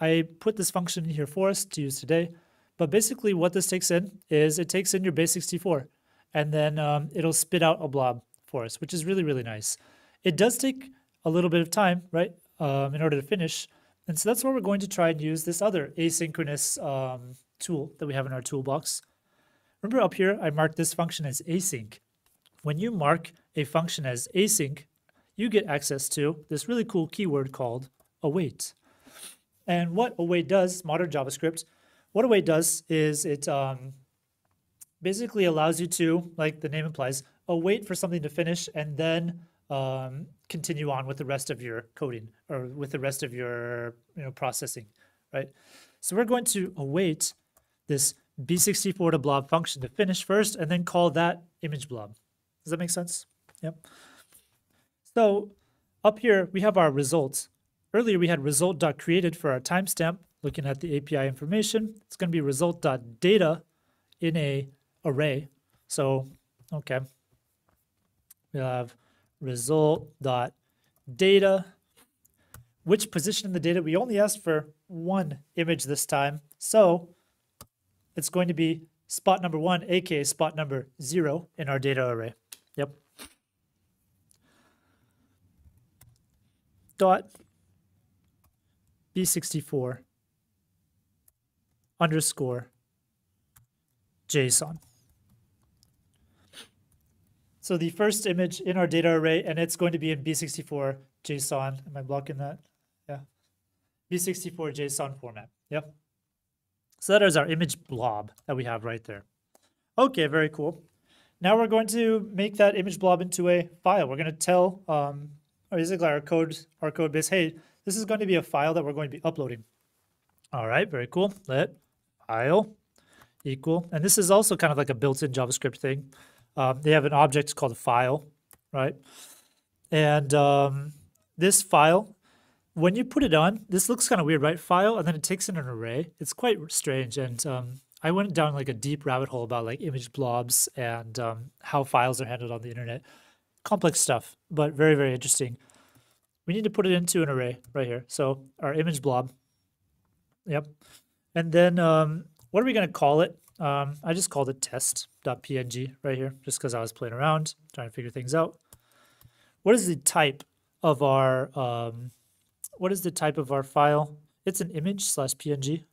I put this function in here for us to use today. But basically what this takes in is it takes in your base64, and then it'll spit out a blob for us, which is really, really nice. It does take a little bit of time, right, in order to finish. And so that's where we're going to try and use this other asynchronous tool that we have in our toolbox. Remember up here, I marked this function as async. When you mark a function as async, you get access to this really cool keyword called await. And what await does, modern JavaScript, what await does is it basically allows you to, like the name implies, await for something to finish and then continue on with the rest of your coding or with the rest of your processing, right? So we're going to await this B64 to blob function to finish first and then call that image blob. Does that make sense? Yep. So up here, we have our results. Earlier, we had result.created for our timestamp, looking at the API information. It's going to be result.data in a array. So, okay, we'll have result.data, which position in the data? We only asked for one image this time. So it's going to be spot number 1, aka spot number 0 in our data array. Yep. Dot B64 underscore JSON. So the first image in our data array, and it's going to be in B64 JSON. Am I blocking that? Yeah. B64 JSON format. Yep. So that is our image blob that we have right there. Okay, very cool. Now we're going to make that image blob into a file. We're going to tell basically our code base, hey, this is going to be a file that we're going to be uploading. All right, very cool. Let file equal. And this is also kind of like a built-in JavaScript thing. They have an object called a file, right? And this file, when you put it on, this looks kind of weird, right? File, and then it takes in an array. It's quite strange. And I went down like a deep rabbit hole about like image blobs and how files are handled on the internet. Complex stuff, but very, very interesting. We need to put it into an array right here. So our image blob. Yep. And then what are we going to call it? I just called it test.png right here, just because I was playing around, trying to figure things out. What is the type of our... what is the type of our file? It's an image/png.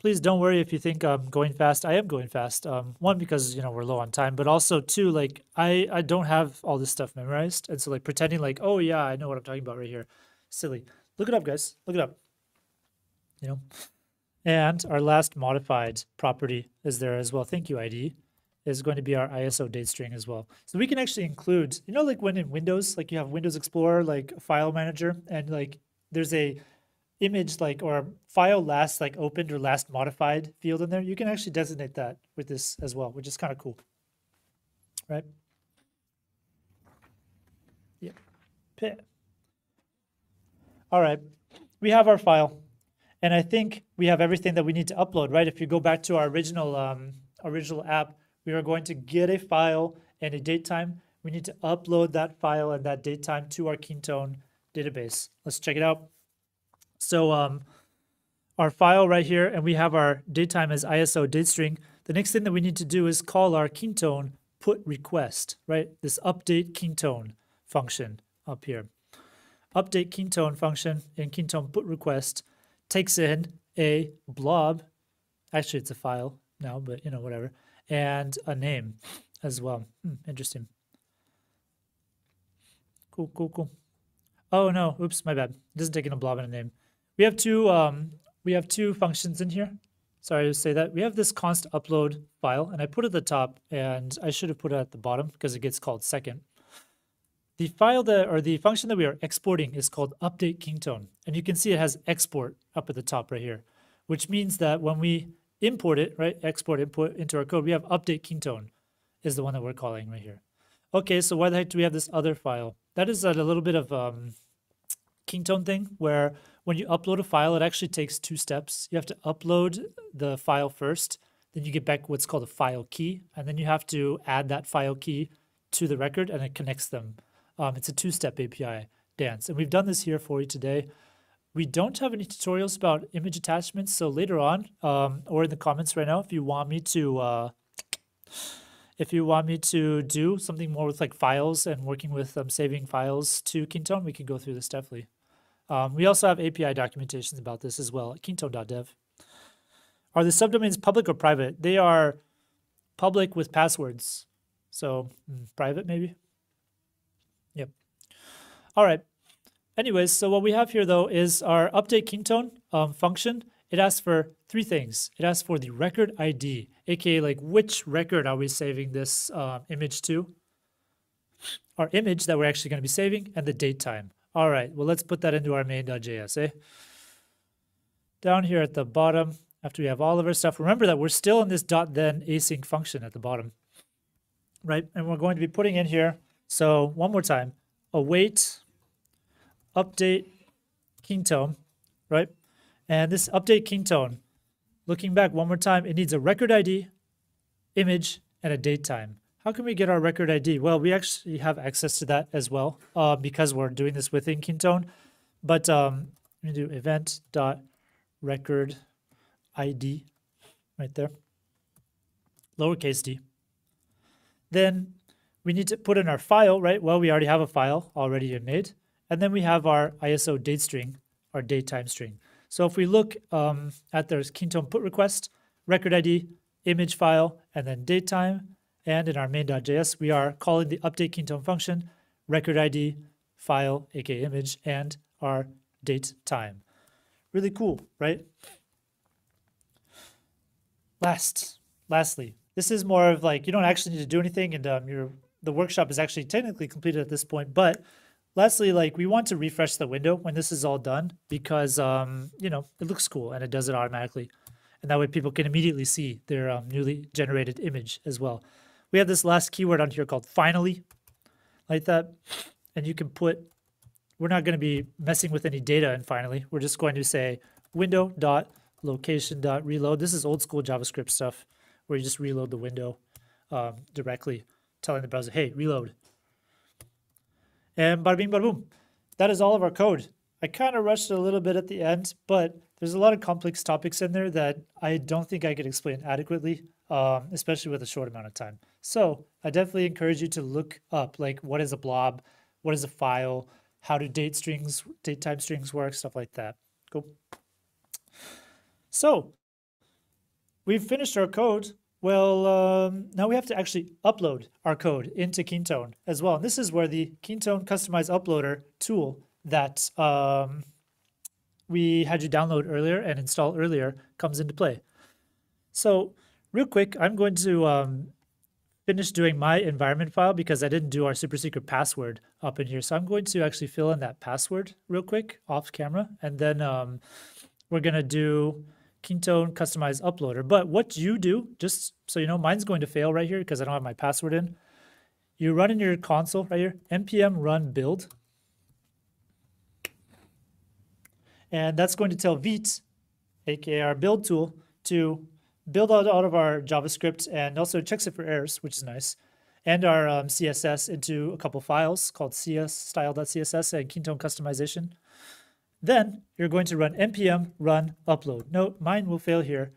Please don't worry if you think I'm going fast. I am going fast. One, because we're low on time, but also two, like I don't have all this stuff memorized, and so like pretending like, oh yeah, I know what I'm talking about right here, silly. Look it up, guys. Look it up. And our last modified property is there as well. Thank you, ID. Is going to be our ISO date string as well. So we can actually include, like when in Windows, like you have Windows Explorer, like file manager, and like there's a image like or file last like opened or last modified field in there. You can actually designate that with this as well, which is kind of cool, right? Yeah. All right, we have our file, and I think we have everything that we need to upload, right? If you go back to our original app, we are going to get a file and a date time. We need to upload that file and that date time to our Kintone database. Let's check it out. So our file right here, and we have our date time as ISO date string. The next thing that we need to do is call our Kintone put request, right? This update Kintone function up here. Update Kintone function in Kintone put request takes in a blob. Actually, it's a file now, but whatever. And a name as well. Interesting. Cool, cool, cool. Oh no, oops, my bad. It doesn't take in a blob and a name. We have two functions in here. Sorry to say that. We have this const upload file, and I put it at the top, and I should have put it at the bottom because it gets called second. The file that, or the function that we are exporting is called update Kintone, and you can see it has export up at the top right here, which means that when we import it, right, export, input into our code, we have update Kintone is the one that we're calling right here. okay, so why the heck do we have this other file? That is a little bit of Kintone thing where when you upload a file, it actually takes two steps. You have to upload the file first, then you get back what's called a file key, and then you have to add that file key to the record and it connects them. It's a two-step API dance, and we've done this here for you today. We don't have any tutorials about image attachments, so later on, or in the comments right now, if you want me to do something more with like files and working with saving files to Kintone, we can go through this definitely. We also have API documentations about this as well at kintone.dev. Are the subdomains public or private? They are public with passwords, so private maybe. Yep. All right. Anyways, so what we have here though is our update Kintone function. It asks for three things. It asks for the record ID, aka like which record are we saving this image to? Our image that we're actually going to be saving, and the date time. All right, well, let's put that into our main.js, eh? Down here at the bottom, after we have all of our stuff, remember that we're still in this .then async function at the bottom, right? And we're going to be putting in here, so one more time, await update Kintone, right? And this update Kintone, looking back one more time, it needs a record ID, image, and a date time. How can we get our record ID? Well, we actually have access to that as well because we're doing this within Kintone. But we do event.recordID right there, lowercase d. Then we need to put in our file, right? Well, we already have a file already made. And then we have our ISO date string, our date time string. So if we look at there's Kintone put request, record ID, image file, and then date time. And in our main.js, we are calling the update Kintone function, record ID, file, aka image, and our date time. Really cool, right? Lastly, this is more of like, you don't actually need to do anything, and the workshop is actually technically completed at this point, but lastly, like we want to refresh the window when this is all done because, you know, it looks cool and it does it automatically. And that way people can immediately see their newly generated image as well. We have this last keyword on here called finally, like that. And you can put, we're not going to be messing with any data in finally. We're just going to say window.location.reload. This is old school JavaScript stuff where you just reload the window directly, telling the browser, hey, reload. And bada bing, bada boom. That is all of our code. I kind of rushed it a little bit at the end, but there's a lot of complex topics in there that I don't think I could explain adequately, especially with a short amount of time. So I definitely encourage you to look up, like what is a blob, what is a file, how do date strings, date time strings work, stuff like that. Cool. So we've finished our code. Well, now we have to actually upload our code into Kintone as well. And this is where the Kintone Customize Uploader tool that we had you download earlier and install earlier comes into play. So real quick, I'm going to finish doing my environment file because I didn't do our super secret password up in here. So I'm going to actually fill in that password real quick off camera. And then we're going to do Kintone Customize Uploader. But what you do, just so you know, mine's going to fail right here because I don't have my password in. You run in your console right here, NPM run build. And that's going to tell Vite, aka our build tool, to build out of our JavaScript and also checks it for errors, which is nice, and our CSS into a couple files called cs style.css and Kintone customization. Then you're going to run npm run upload. Note, mine will fail here.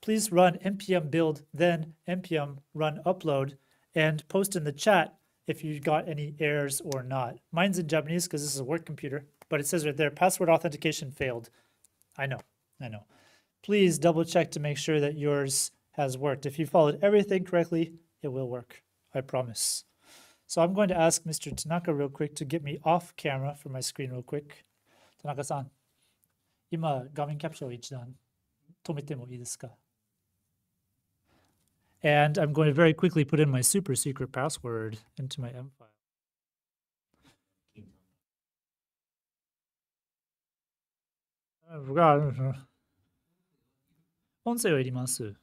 Please run npm build, then npm run upload, and post in the chat if you got any errors or not. Mine's in Japanese because this is a work computer, but it says right there, password authentication failed. I know. Please double check to make sure that yours has worked. If you followed everything correctly, it will work. I promise. So I'm going to ask Mr. Tanaka real quick to get me off camera from my screen real quick. Tanaka-san, ima gamen capture o ichidan tomete mo ii desu ka? And I'm going to very quickly put in my super secret password into my M file. I forgot. Onsei o irimasu.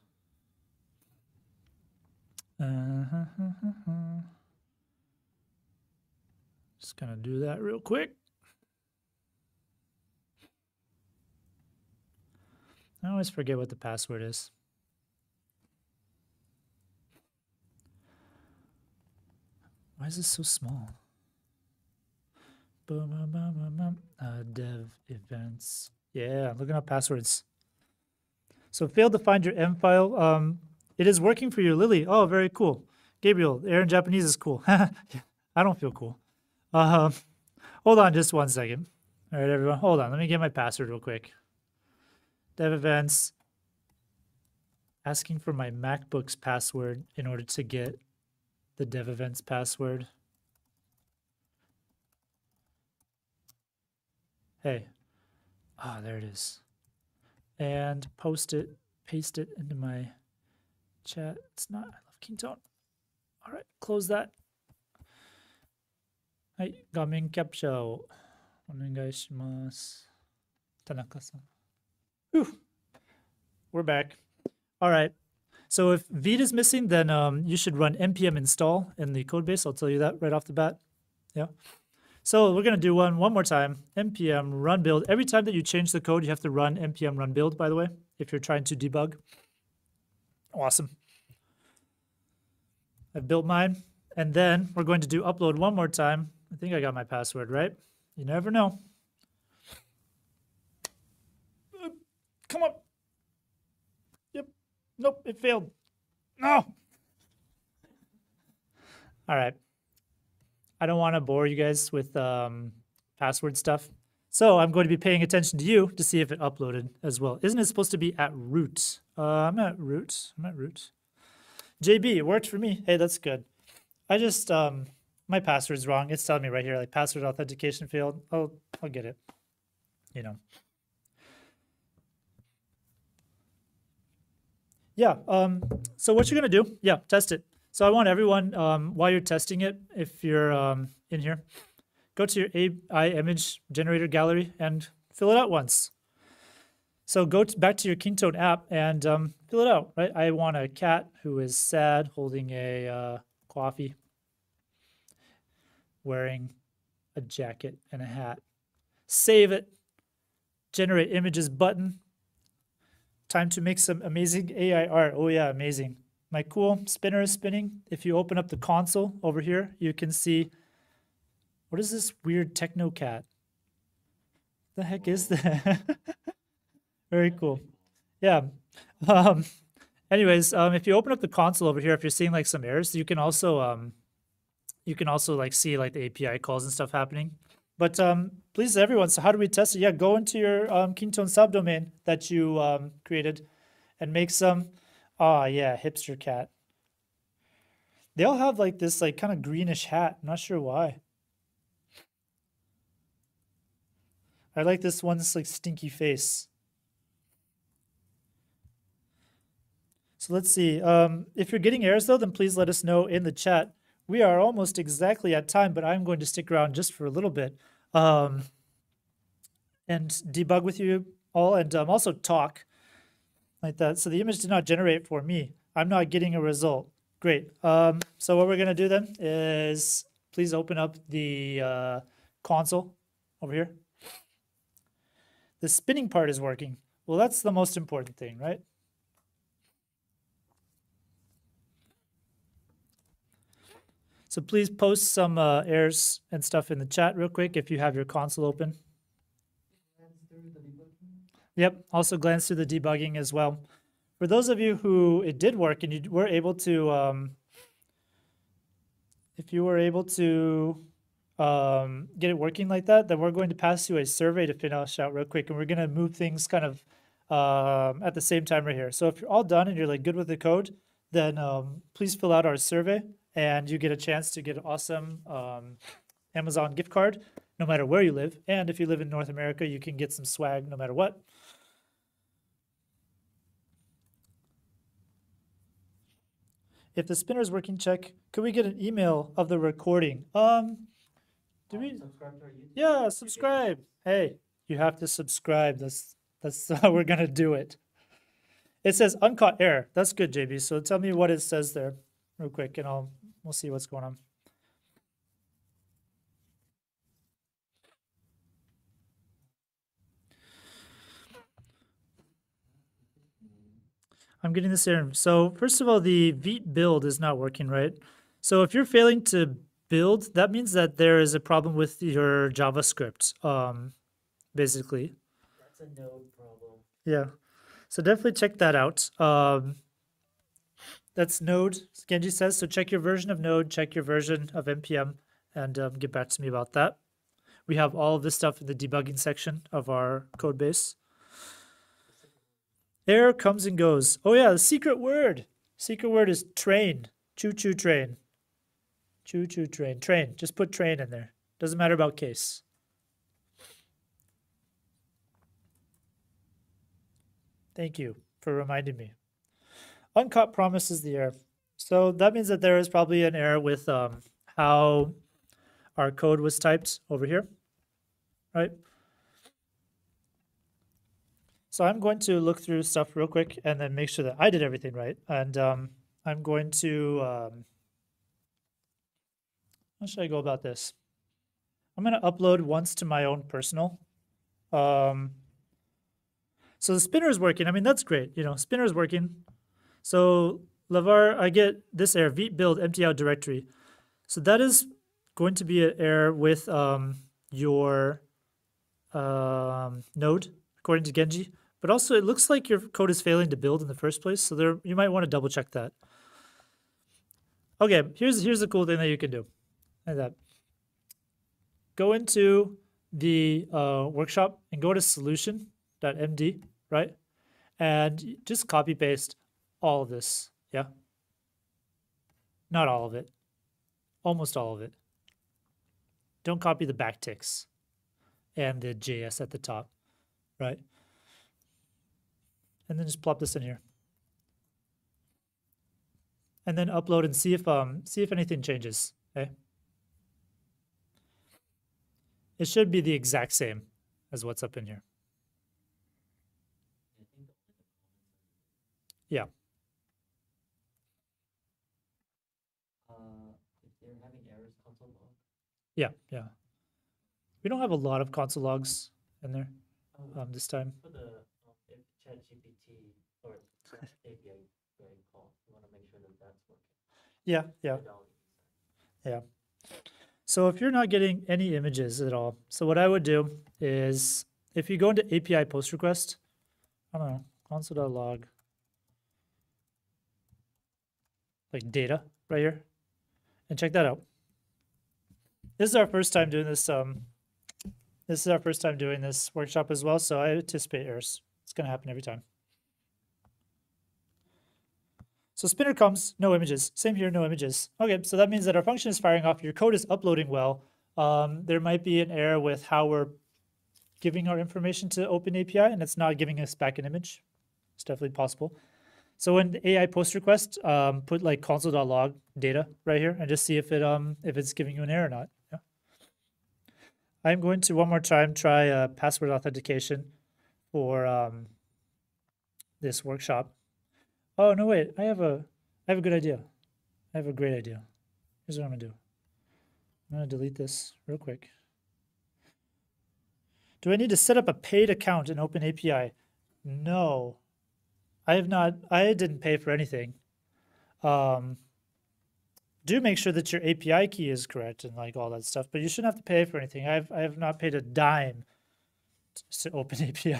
gonna do that real quick. I always forget what the password is. Why is this so small? Dev events. Yeah, I'm looking up passwords. So failed to find your M file. It is working for your Lily. Oh, very cool. Gabriel, Aaron Japanese is cool. I don't feel cool. Hold on just one second. All right, everyone, hold on. Let me get my password real quick. Dev events, asking for my MacBook's password in order to get the dev events password. Hey, ah, there it is. And post it, paste it into my chat. It's not, I love Kintone. All right, close that. Hi, Gamin Capture. Onegaishimasu. Tanaka-san. Whew. We're back. All right. So if Vite is missing, then you should run NPM install in the code base. I'll tell you that right off the bat. Yeah. So we're going to do one more time. NPM run build. Every time that you change the code, you have to run NPM run build, by the way, if you're trying to debug. Awesome. I've built mine. And then we're going to do upload one more time. I think I got my password, right? You never know. Come up. Yep. Nope, it failed. No. All right. I don't want to bore you guys with password stuff. So I'm going to be paying attention to you to see if it uploaded as well. Isn't it supposed to be at root? I'm at root. I'm at root. JB, it worked for me. Hey, that's good. I just, my password's wrong. It's telling me right here, like password authentication failed. I'll get it, you know. Yeah, so what you're going to do, yeah, test it. So I want everyone, while you're testing it, if you're in here, go to your AI image generator gallery and fill it out once. So go back to your Kintone app and fill it out, right? I want a cat who is sad, holding a coffee, wearing a jacket and a hat. Save it. Generate images button. Time to make some amazing AI art. Oh yeah, amazing. My cool spinner is spinning. If you open up the console over here, you can see, what is this weird techno cat? The heck is that? Very cool. Yeah. Anyways, if you open up the console over here, if you're seeing like some errors, you can also like see like the API calls and stuff happening. But please, everyone, so how do we test it? Yeah, go into your Kintone subdomain that you created and make some. Oh, yeah, hipster cat. They all have like this like kind of greenish hat. I'm not sure why. I like this one's like stinky face. So let's see. If you're getting errors, though, then please let us know in the chat. We are almost exactly at time, but I'm going to stick around just for a little bit and debug with you all and also talk. Like that. So the image did not generate for me. I'm not getting a result. Great. So what we're going to do then is please open up the console over here. The spinning part is working. Well, that's the most important thing, right? So please post some errors and stuff in the chat real quick if you have your console open. Yep, also glance through the debugging as well. For those of you who it did work and you were able to, if you were able to get it working like that, then we're going to pass you a survey to finish out real quick. And we're going to move things kind of at the same time right here. So if you're all done and you're like good with the code, then please fill out our survey and you get a chance to get an awesome Amazon gift card no matter where you live. And if you live in North America, you can get some swag no matter what. If the spinner is working, check. Could we get an email of the recording? Do we? Subscribe to our YouTube. Yeah, subscribe. Hey, you have to subscribe. That's how we're gonna do it. It says uncaught error. That's good, JB. So tell me what it says there, real quick, and we'll see what's going on. I'm getting this error. So first of all, the Vite build is not working, right? So if you're failing to build, that means that there is a problem with your JavaScript, basically. That's a node problem. Yeah. So definitely check that out. That's Node, Genji says. So check your version of Node, check your version of NPM, and get back to me about that. We have all of this stuff in the debugging section of our code base. Error comes and goes. Oh yeah, the secret word. Secret word is train. Choo-choo train. Choo-choo train. Train. Just put train in there. Doesn't matter about case. Thank you for reminding me. Uncaught promises the error. So that means that there is probably an error with how our code was typed over here, right? So I'm going to look through stuff real quick and then make sure that I did everything right. And I'm going to, how should I go about this? I'm going to upload once to my own personal. So the spinner is working. I mean, that's great. You know, spinner is working. So Lavar, I get this error, Vite build empty out directory. So that is going to be an error with your node, according to Genji. But also it looks like your code is failing to build in the first place. So there, you might want to double check that. Okay, here's the cool thing that you can do. Like that. Go into the workshop and go to solution.md, right? And just copy paste all of this, yeah? Not all of it. Almost all of it. Don't copy the backticks and the JS at the top, right? And then just plop this in here. And then upload and see if anything changes, okay? It should be the exact same as what's up in here. Yeah. Yeah, yeah. We don't have a lot of console logs in there this time. For the ChatGPT or API call, you want to make sure that that's working. Yeah, yeah. Yeah. So if you're not getting any images at all, so what I would do is if you go into API post request, I don't know, console.log, like data right here, and check that out. This is our first time doing this. This is our first time doing this workshop as well, so I anticipate errors. It's going to happen every time. So spinner comes, no images. Same here, no images. Okay, so that means that our function is firing off. Your code is uploading well. There might be an error with how we're giving our information to OpenAI, and it's not giving us back an image. It's definitely possible. So in AI post request, put like console.log data right here, and just see if it's giving you an error or not. I'm going to, one more time, try password authentication for this workshop. Oh, no, wait. I have a good idea. I have a great idea. Here's what I'm going to do. I'm going to delete this real quick. Do I need to set up a paid account in OpenAI? No. I have not. I didn't pay for anything. Do make sure that your API key is correct and like all that stuff, but you shouldn't have to pay for anything. I have not paid a dime to OpenAI. You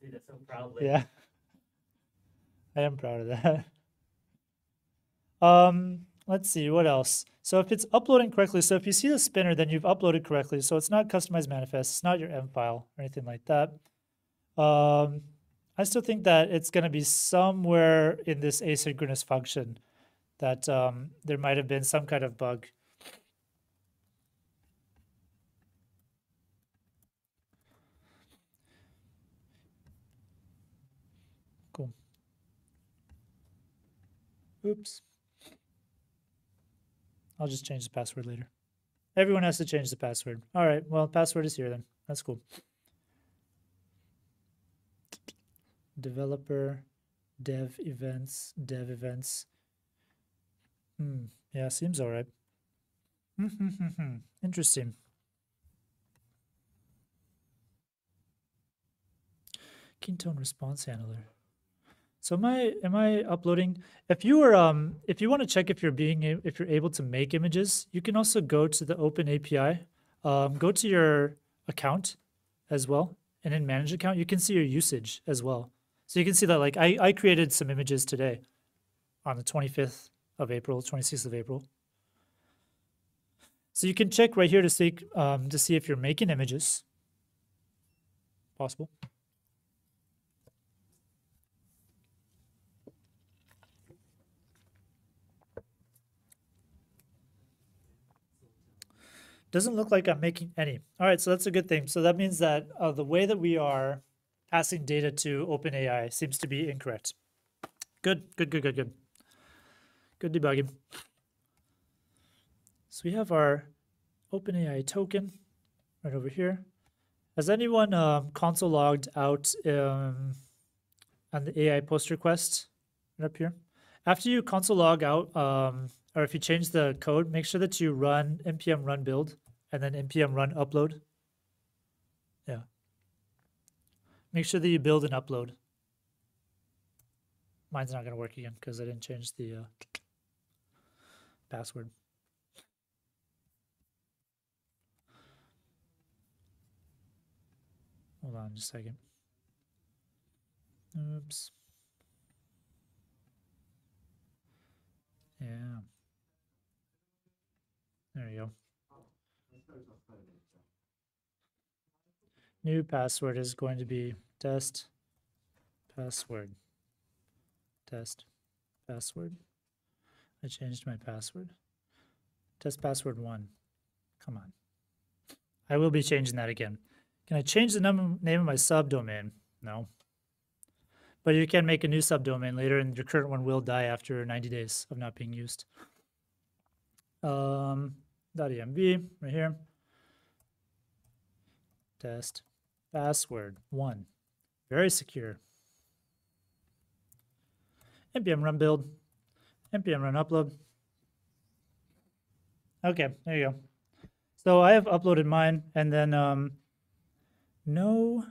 did it so proudly. Yeah, I am proud of that. Let's see what else. So if it's uploading correctly, so if you see the spinner, then you've uploaded correctly. So it's not customized manifest. It's not your M file or anything like that. I still think that it's going to be somewhere in this asynchronous function that there might have been some kind of bug. Cool. Oops. I'll just change the password later. Everyone has to change the password. All right, well, password is here then. That's cool. Developer, dev events, dev events. Yeah, seems all right. Interesting. Kintone response handler. So am I uploading? If you want to check if you're able to make images, you can also go to the Open API, go to your account as well, and in Manage Account you can see your usage as well. So you can see that like I created some images today, on the 25th of April, 26th of April. So you can check right here to see if you're making images. Possible. Doesn't look like I'm making any. All right, so that's a good thing. So that means that the way that we are passing data to OpenAI seems to be incorrect. Good. Good debugging. So we have our OpenAI token right over here. Has anyone console logged out on the AI post request right up here? After you console log out, or if you change the code, make sure that you run npm run build and then npm run upload. Yeah. Make sure that you build and upload. Mine's not going to work again because I didn't change the password. Hold on just a second. Oops. Yeah. There you go. New password is going to be test password. Test password. I changed my password. Test password 1. Come on. I will be changing that again. Can I change the name of my subdomain? No. But you can make a new subdomain later, and your current one will die after 90 days of not being used. .env right here. Test password 1. Very secure. NPM run build. NPM run upload. Okay, there you go. So I have uploaded mine, and then no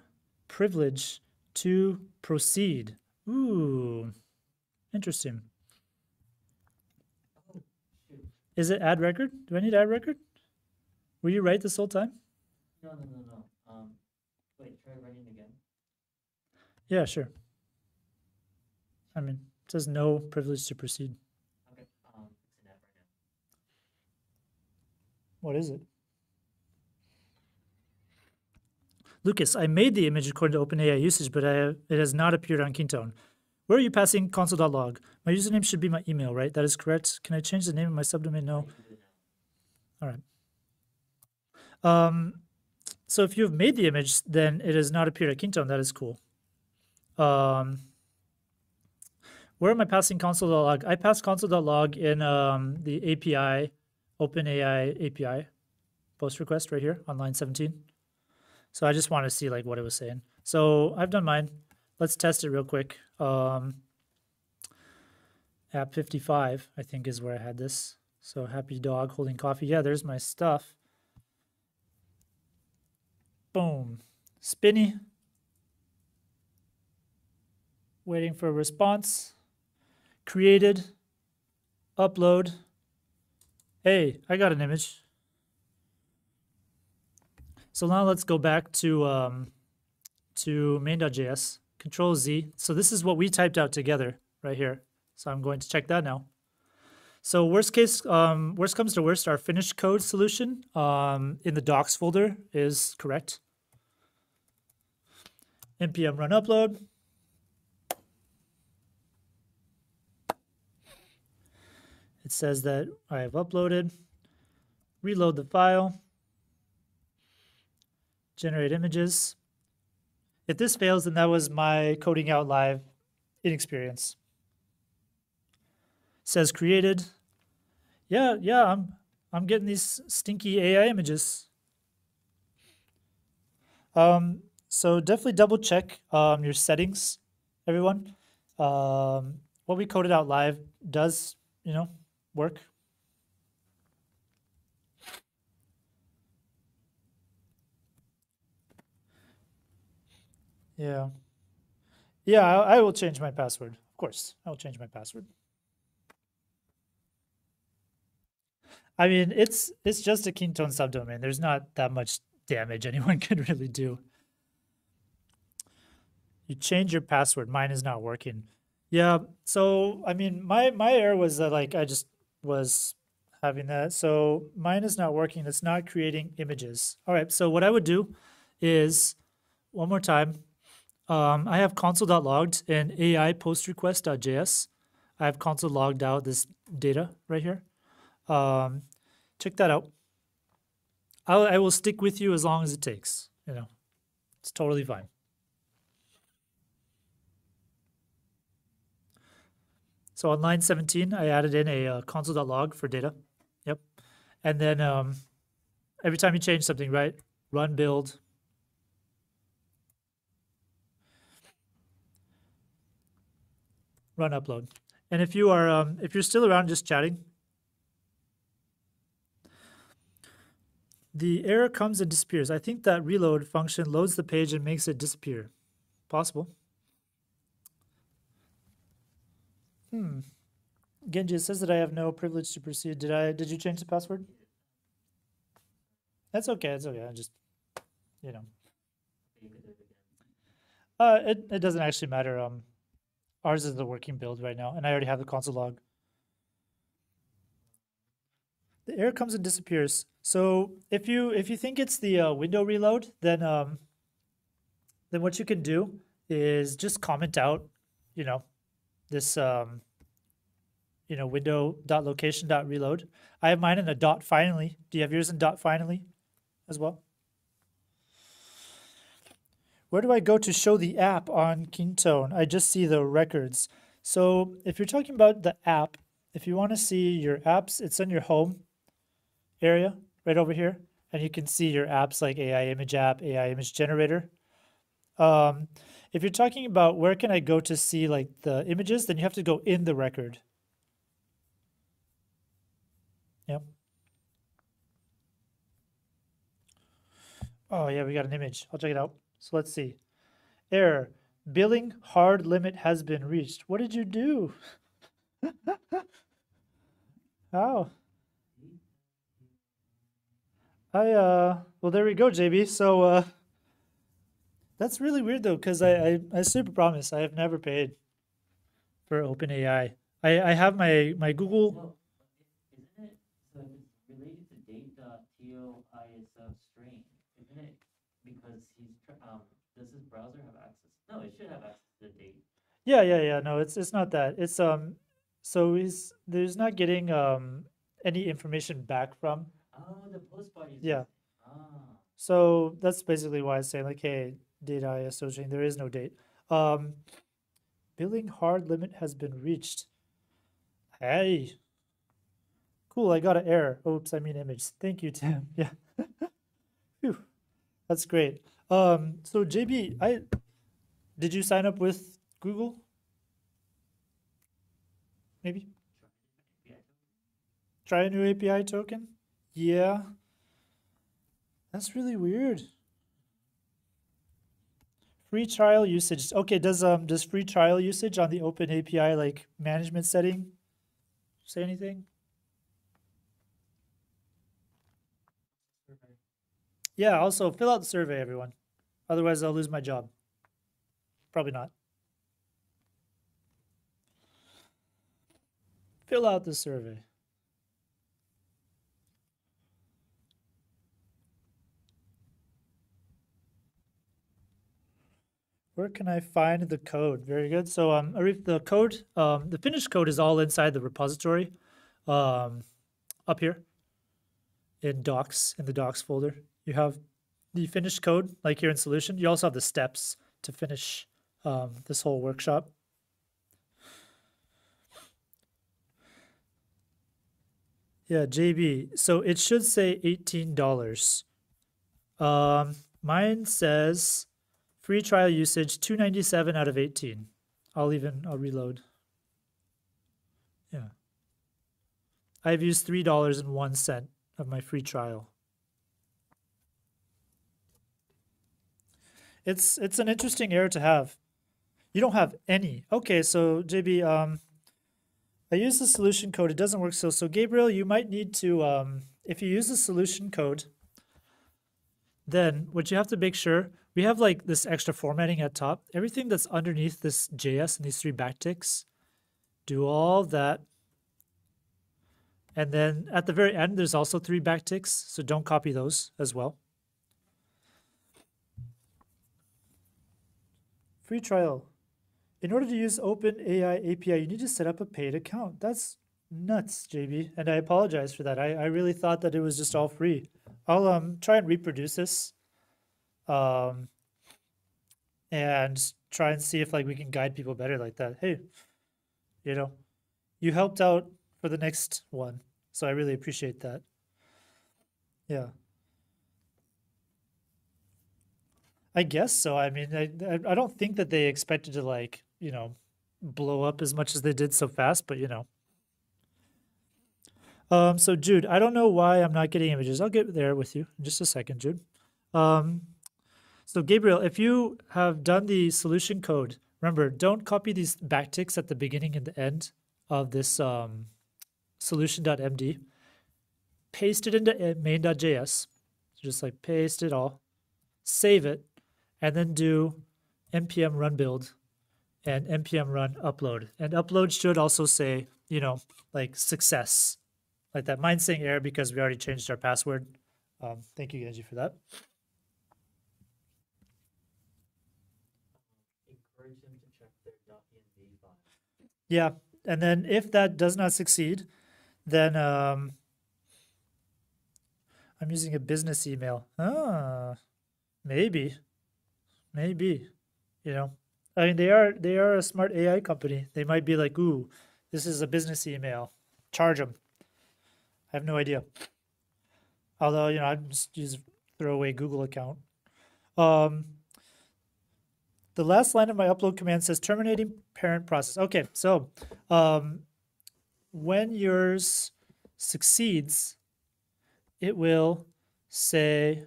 privilege to proceed. Ooh, interesting. Is it add record? Do I need add record? Were you right this whole time? No. Wait, try running again. Yeah, sure. I mean, it says no privilege to proceed. Okay, it's an app right now. What is it? Lucas, I made the image according to OpenAI usage, but it has not appeared on Kintone. Where are you passing console.log? My username should be my email, right? That is correct. Can I change the name of my subdomain? No. All right. So if you have made the image, then it has not appeared at Kintone. That is cool. Where am I passing console.log? I pass console.log in the API, OpenAI API post request right here on line 17. So I just want to see like what it was saying. So I've done mine. Let's test it real quick. App 55, I think, is where I had this. So happy dog holding coffee. Yeah, there's my stuff. Boom. Spinny. Waiting for a response. Created. Upload. Hey, I got an image. So now let's go back to main.js, Control Z. So this is what we typed out together right here. So I'm going to check that now. So worst case, worst comes to worst, our finished code solution in the docs folder is correct. NPM run upload. It says that I have uploaded. Reload the file. Generate images. If this fails, then that was my coding out live inexperience. Says created. Yeah, I'm getting these stinky AI images. So definitely double check your settings, everyone. What we coded out live does, you know, work. Yeah, I will change my password. Of course, I'll change my password. I mean, it's just a Kintone subdomain. There's not that much damage anyone could really do. You change your password. Mine is not working. Yeah. So, I mean, my error was that, like, I just was having that. So mine is not working. It's not creating images. All right. So what I would do is, one more time, I have console.logged and AI post request.js. I have console logged out this data right here. Check that out. I will stick with you as long as it takes, you know, it's totally fine. So on line 17, I added in a console.log for data. Yep. And then every time you change something, right? Run build. Run upload. And if you are, if you're still around just chatting, the error comes and disappears. I think that reload function loads the page and makes it disappear. Possible. Genji, it says that I have no privilege to proceed. Did you change the password? That's okay. It's okay. I just, you know. It doesn't actually matter. Ours is the working build right now, and I already have the console log. The error comes and disappears. So if you think it's the window reload, then what you can do is just comment out, you know, this you know, window.location.reload. I have mine in a dot finally. Do you have yours in dot finally as well? Where do I go to show the app on Kintone? I just see the records. So if you're talking about the app, if you want to see your apps, it's in your home area right over here, and you can see your apps like AI image app, AI image generator. If you're talking about where can I go to see like the images, then you have to go in the record. Yep. Oh yeah, we got an image. I'll check it out. So let's see. Error. Billing hard limit has been reached. What did you do? Oh. Well, there we go, JB. So, that's really weird though, because I super promise I have never paid for OpenAI. I have my Google. Well, isn't it, so if it's related to date.toisf string, isn't it? Because he's does his browser have access? No, it should have access to the date. Yeah. No, it's not that. It's so he's there's not getting any information back from. Oh, the post body. Yeah. Ah. So that's basically why I say like, hey. Date ISO string. There is no date. Billing hard limit has been reached. Hey, cool. I got an error. Oops, I mean image. Thank you, Tim. Yeah, Phew. That's great. So JB, did you sign up with Google? Maybe. Try a new API token. Yeah, that's really weird. Free trial usage. Okay, does free trial usage on the open API like management setting say anything? Okay. Yeah, also fill out the survey, everyone. Otherwise I'll lose my job. Probably not. Fill out the survey. Where can I find the code? Very good. So, Arif, the code, the finished code is all inside the repository, up here in docs, in the docs folder. You have the finished code, like here in solution. You also have the steps to finish this whole workshop. Yeah, JB. So it should say $18. Mine says. Free trial usage, 297 out of 18. I'll reload. Yeah. I've used $3.01 of my free trial. It's an interesting error to have. You don't have any. Okay, so JB, I use the solution code. It doesn't work. So Gabriel, you might need to, if you use the solution code, then what you have to make sure, we have like this extra formatting at top. Everything that's underneath this JS and these three backticks, do all that. And then at the very end, there's also three backticks, so don't copy those as well. Free trial. In order to use OpenAI API, you need to set up a paid account. That's nuts, JB, and I apologize for that. I really thought that it was just all free. I'll try and reproduce this and try and see if like we can guide people better like that. Hey, you know, you helped out for the next one, so I really appreciate that. Yeah, I guess so. I mean, I don't think that they expected to, like, you know, blow up as much as they did so fast, but you know. So Jude, I don't know why I'm not getting images. I'll get there with you in just a second, Jude. So Gabriel, if you have done the solution code, remember, don't copy these backticks at the beginning and the end of this solution.md. Paste it into main.js. So just like paste it all, save it, and then do npm run build and npm run upload. And upload should also say, you know, like success. Like that. Mine's saying error because we already changed our password. Thank you, Genji, for that. Encourage them to check their .env file. Yeah, and then if that does not succeed, then I'm using a business email. Ah, maybe, you know. I mean, they are a smart AI company. They might be like, ooh, this is a business email. Charge them. I have no idea. Although, you know, I just use throwaway Google account. The last line of my upload command says terminating parent process. Okay, so when yours succeeds, it will say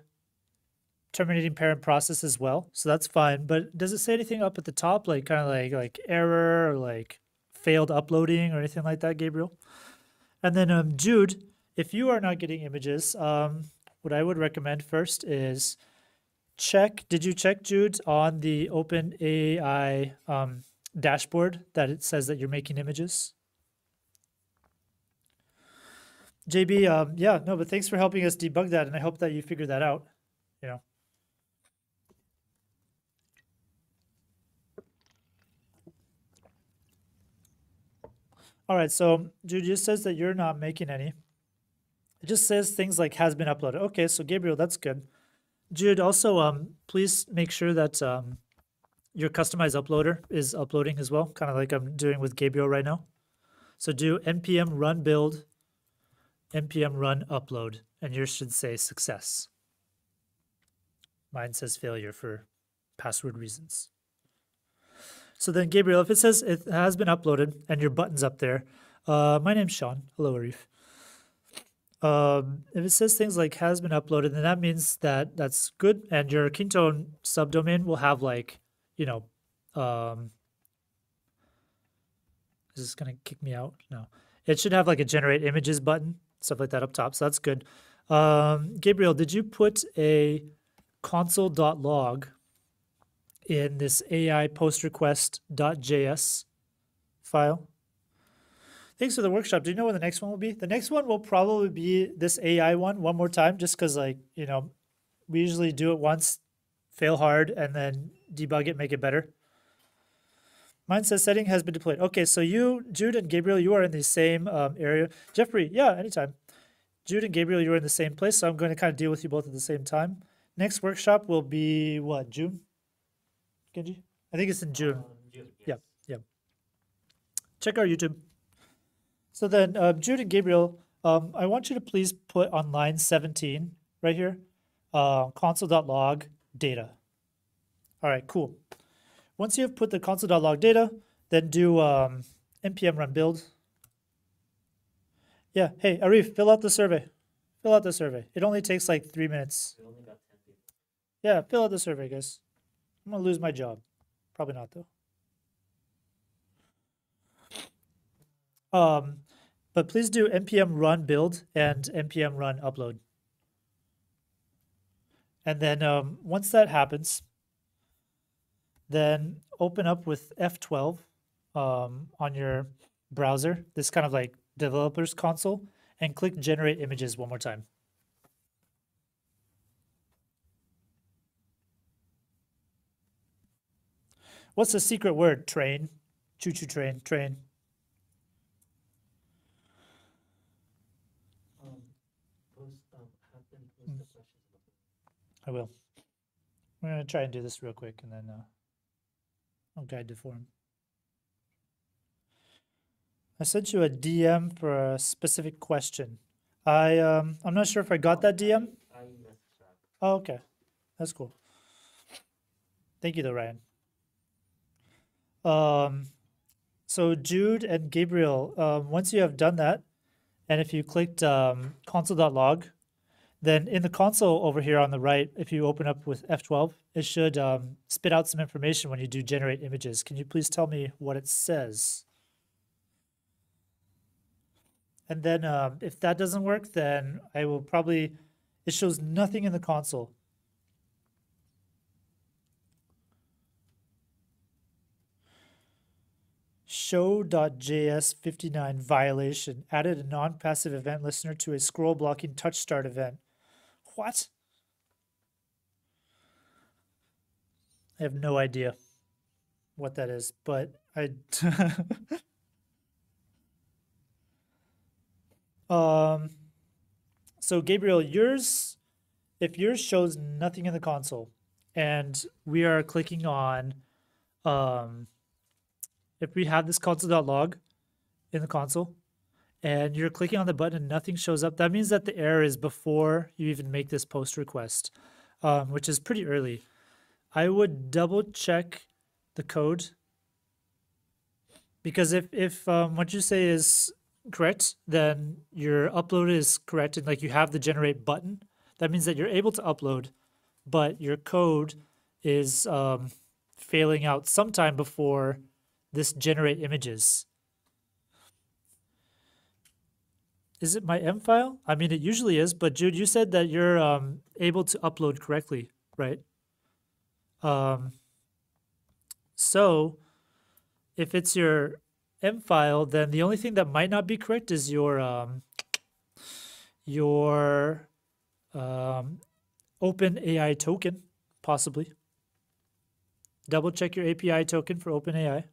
terminating parent process as well. So that's fine. But does it say anything up at the top, like kind of like error or like failed uploading or anything like that, Gabriel? And then Jude, if you are not getting images, what I would recommend first is check. Did you check, Jude, on the OpenAI dashboard that it says that you're making images? JB, yeah, no, but thanks for helping us debug that, and I hope that you figured that out, you know. All right, so Jude, just says that you're not making any. It just says things like has been uploaded. Okay, so Gabriel, that's good. Jude, also please make sure that your customized uploader is uploading as well, kind of like I'm doing with Gabriel right now. So do npm run build, npm run upload, and yours should say success. Mine says failure for password reasons. So then, Gabriel, if it says it has been uploaded and your button's up there, my name's Sean. Hello, Arif. If it says things like has been uploaded, then that means that that's good. And your Kintone subdomain will have like, you know, is this going to kick me out? No. It should have like a generate images button, stuff like that up top. So that's good. Gabriel, did you put a console.log in this AI post request.js file? Thanks for the workshop. Do you know when the next one will be? The next one will probably be this AI one more time, just because, like, you know, we usually do it once, fail hard, and then debug it, make it better. Mine says setting has been deployed. Okay, so you, Jude and Gabriel, you are in the same area. Jeffrey, yeah, anytime. Jude and Gabriel, you are in the same place, so I'm going to kind of deal with you both at the same time. Next workshop will be, what, June? Genji? I think it's in June. June, yes. Yeah, yeah. Check our YouTube. So then, Jude and Gabriel, I want you to please put on line 17 right here, console.log data. All right, cool. Once you have put the console.log data, then do npm run build. Yeah, hey, Arif, fill out the survey. Fill out the survey. It only takes like 3 minutes. Yeah, fill out the survey, guys. I'm going to lose my job. Probably not, though. But please do npm run build and npm run upload. And then once that happens, then open up with F12 on your browser, this kind of like developer's console, and click generate images one more time. What's the secret word? Train. Choo-choo train. Train. I will. We're going to try and do this real quick, and then I'll guide the form. I sent you a DM for a specific question. I'm not sure if I got that DM. Oh, okay. That's cool. Thank you, though, Ryan. So Jude and Gabriel, once you have done that, and if you clicked console.log, then in the console over here on the right, if you open up with F12, it should spit out some information when you do generate images. Can you please tell me what it says? And then if that doesn't work, then I will probably, it shows nothing in the console. Show.js59 violation. Added a non-passive event listener to a scroll-blocking touch start event. What? I have no idea what that is, but I... So Gabriel, yours, if yours shows nothing in the console, and we are clicking on, if we have this console.log in the console, and you're clicking on the button and nothing shows up, that means that the error is before you even make this post request, which is pretty early. I would double check the code, because if what you say is correct, then your upload is correct, and like you have the generate button, that means that you're able to upload, but your code is failing out sometime before this generate images. Is it my M file? I mean, it usually is, but Jude, you said that you're able to upload correctly, right? So if it's your M file, then the only thing that might not be correct is your OpenAI token, possibly. Double check your API token for OpenAI.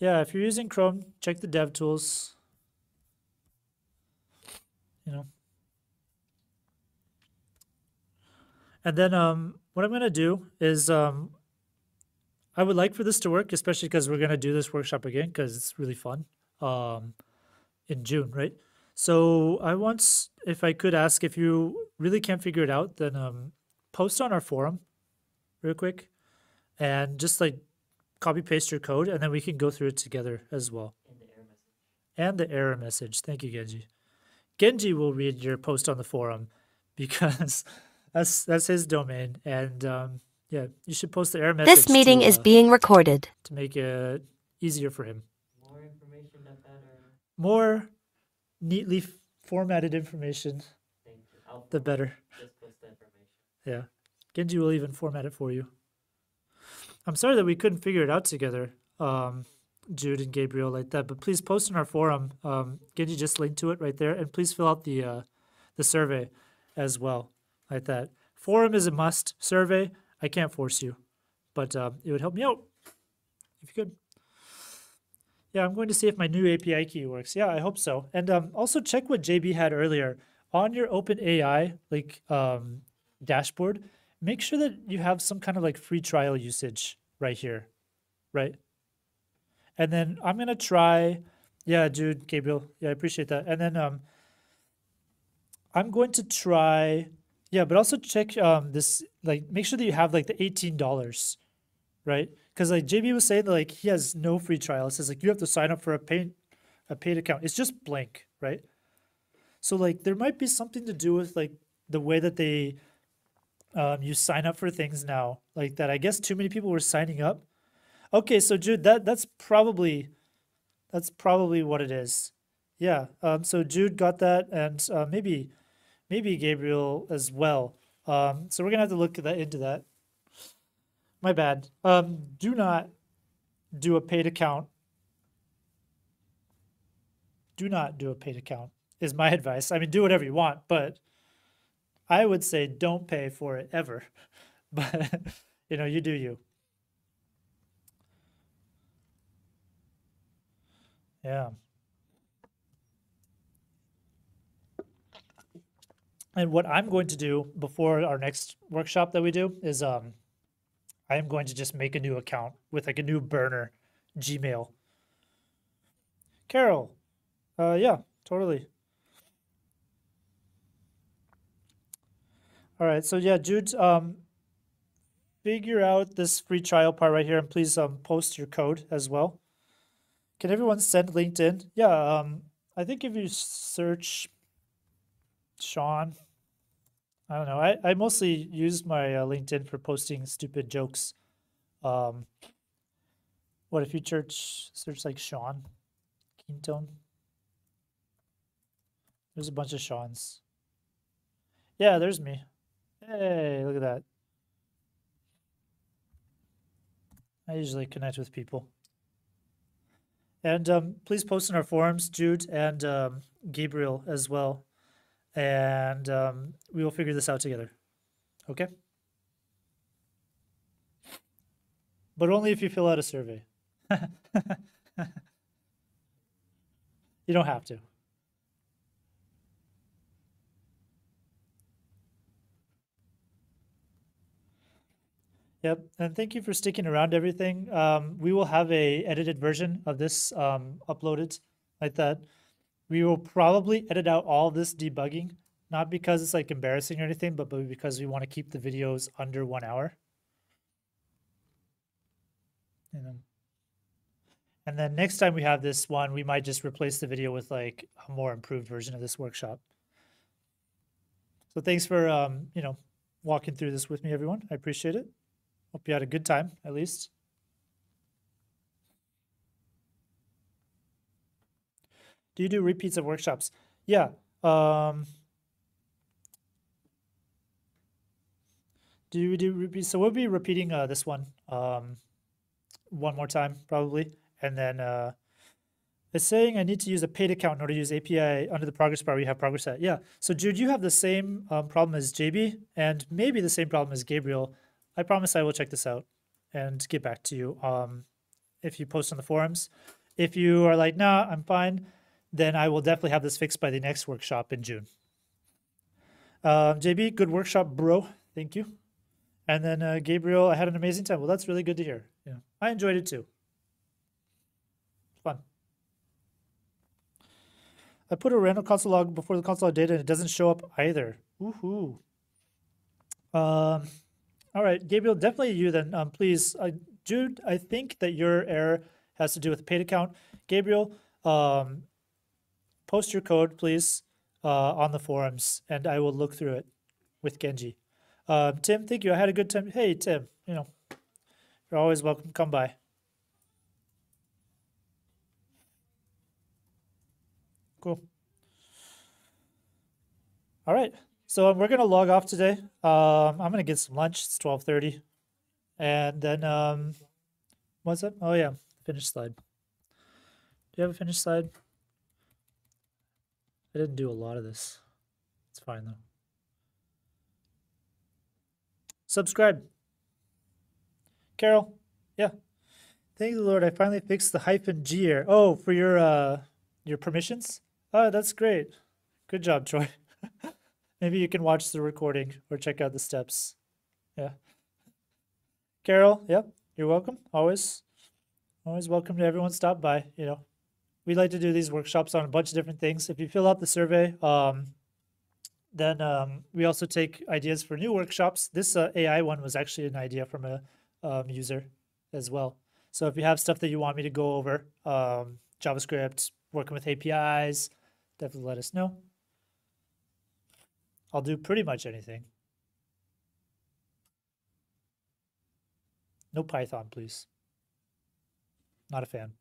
Yeah, if you're using Chrome, check the dev tools. You know. And then what I'm going to do is I would like for this to work, especially because we're going to do this workshop again because it's really fun in June, right? So I want, if I could ask, if you really can't figure it out, then post on our forum real quick and just like copy paste your code, and then we can go through it together as well. And the error message. And the error message. Thank you, Genji. Genji will read your post on the forum because... That's his domain, and yeah, you should post the error message. This meeting is being recorded to make it easier for him. More information, not better. More neatly formatted information. Thank you. The better. Just post the information. Yeah, Genji will even format it for you. I'm sorry that we couldn't figure it out together, Jude and Gabriel, like that. But please post in our forum. Genji just linked to it right there, and please fill out the survey as well. Like that. Forum is a must. Survey, I can't force you, but it would help me out if you could. Yeah, I'm going to see if my new API key works. Yeah, I hope so. And also check what JB had earlier. On your OpenAI like, dashboard, make sure that you have some kind of like free trial usage right here, right? And then I'm going to try, yeah, Jude, Gabriel, yeah, I appreciate that. And then I'm going to try... Yeah, but also check this, like, make sure that you have, like, the $18, right? Because, like, JB was saying that, like, he has no free trial. It says, like, you have to sign up for a paid account. It's just blank, right? So, like, there might be something to do with, like, the way that they You sign up for things now like that. I guess too many people were signing up. Okay, so Jude, that's probably what it is. Yeah. So Jude got that, and maybe Gabriel as well. So we're gonna have to look into that. My bad. Do not do a paid account. Do not do a paid account is my advice. I mean, do whatever you want, but I would say don't pay for it ever. But you know, you do you. Yeah. And what I'm going to do before our next workshop that we do is I am going to just make a new account with like a new burner Gmail. Carol. Yeah, totally. All right, so yeah, Jude, figure out this free trial part right here, and please post your code as well. Can everyone send LinkedIn? Yeah, I think if you search Sean, I don't know. I mostly use my LinkedIn for posting stupid jokes. What if you search like Sean Kintone? There's a bunch of Seans. Yeah, there's me. Hey, look at that. I usually connect with people. And please post in our forums, Jude and Gabriel as well. And we will figure this out together. Okay? But only if you fill out a survey. You don't have to. Yep, and thank you for sticking around everything. We will have a edited version of this uploaded like that. We will probably edit out all this debugging, not because it's like embarrassing or anything, but because we want to keep the videos under 1 hour. And then next time we have this one, we might just replace the video with like a more improved version of this workshop. So thanks for you know, walking through this with me, everyone. I appreciate it. Hope you had a good time, at least. Do you do repeats of workshops? Yeah. Do you do repeats? So we'll be repeating this one one more time, probably. And then it's saying I need to use a paid account in order to use API under the progress bar. We have progress at. Yeah. So Jude, you have the same problem as JB and maybe the same problem as Gabriel. I promise I will check this out and get back to you if you post on the forums. If you are like, nah, I'm fine, then I will definitely have this fixed by the next workshop in June. JB, good workshop, bro. Thank you. And then Gabriel, I had an amazing time. Well, that's really good to hear. Yeah, I enjoyed it too. Fun. I put a random console log before the console log data and it doesn't show up either. Woohoo. All right, Gabriel, definitely you then, please. Jude, I think that your error has to do with the paid account. Gabriel, post your code, please, on the forums, and I will look through it with Genji. Tim, thank you. I had a good time. Hey, Tim, you know, you're always welcome. Come by. Cool. All right. So we're going to log off today. I'm going to get some lunch. It's 12:30. And then, what's up? Oh, yeah, finished slide. Do you have a finished slide? I didn't do a lot of this. It's fine, though. Subscribe. Carol. Yeah. Thank the Lord. I finally fixed the -G error. Oh, for your permissions? Oh, that's great. Good job, Troy. Maybe you can watch the recording or check out the steps. Yeah. Carol, yep, you're welcome. Always welcome to everyone. Stop by, you know. We like to do these workshops on a bunch of different things. If you fill out the survey, then we also take ideas for new workshops. This AI one was actually an idea from a user as well. So if you have stuff that you want me to go over, JavaScript, working with APIs, definitely let us know. I'll do pretty much anything. No Python, please. Not a fan.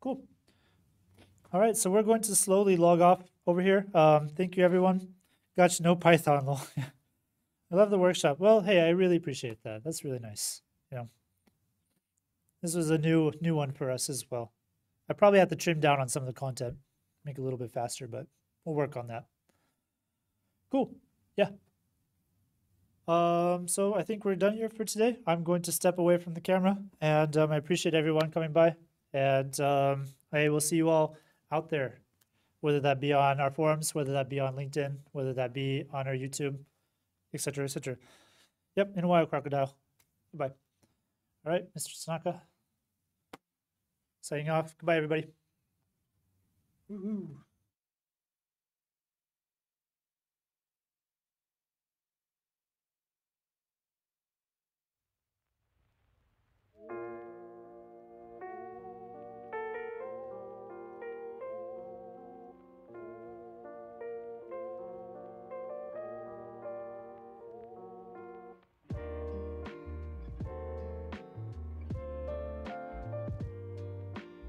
Cool. All right, so we're going to slowly log off over here. Thank you, everyone. Gotcha, no Python. I love the workshop. Well, hey, I really appreciate that. That's really nice. Yeah. This was a new one for us as well. I probably have to trim down on some of the content, make it a little bit faster, but we'll work on that. Cool. Yeah. So I think we're done here for today. I'm going to step away from the camera, and I appreciate everyone coming by. And I will see you all out there, whether that be on our forums, whether that be on LinkedIn, whether that be on our YouTube, et cetera, et cetera. Yep, in a while, crocodile. Goodbye. All right, Mr. Tanaka. Signing off. Goodbye, everybody. Woohoo.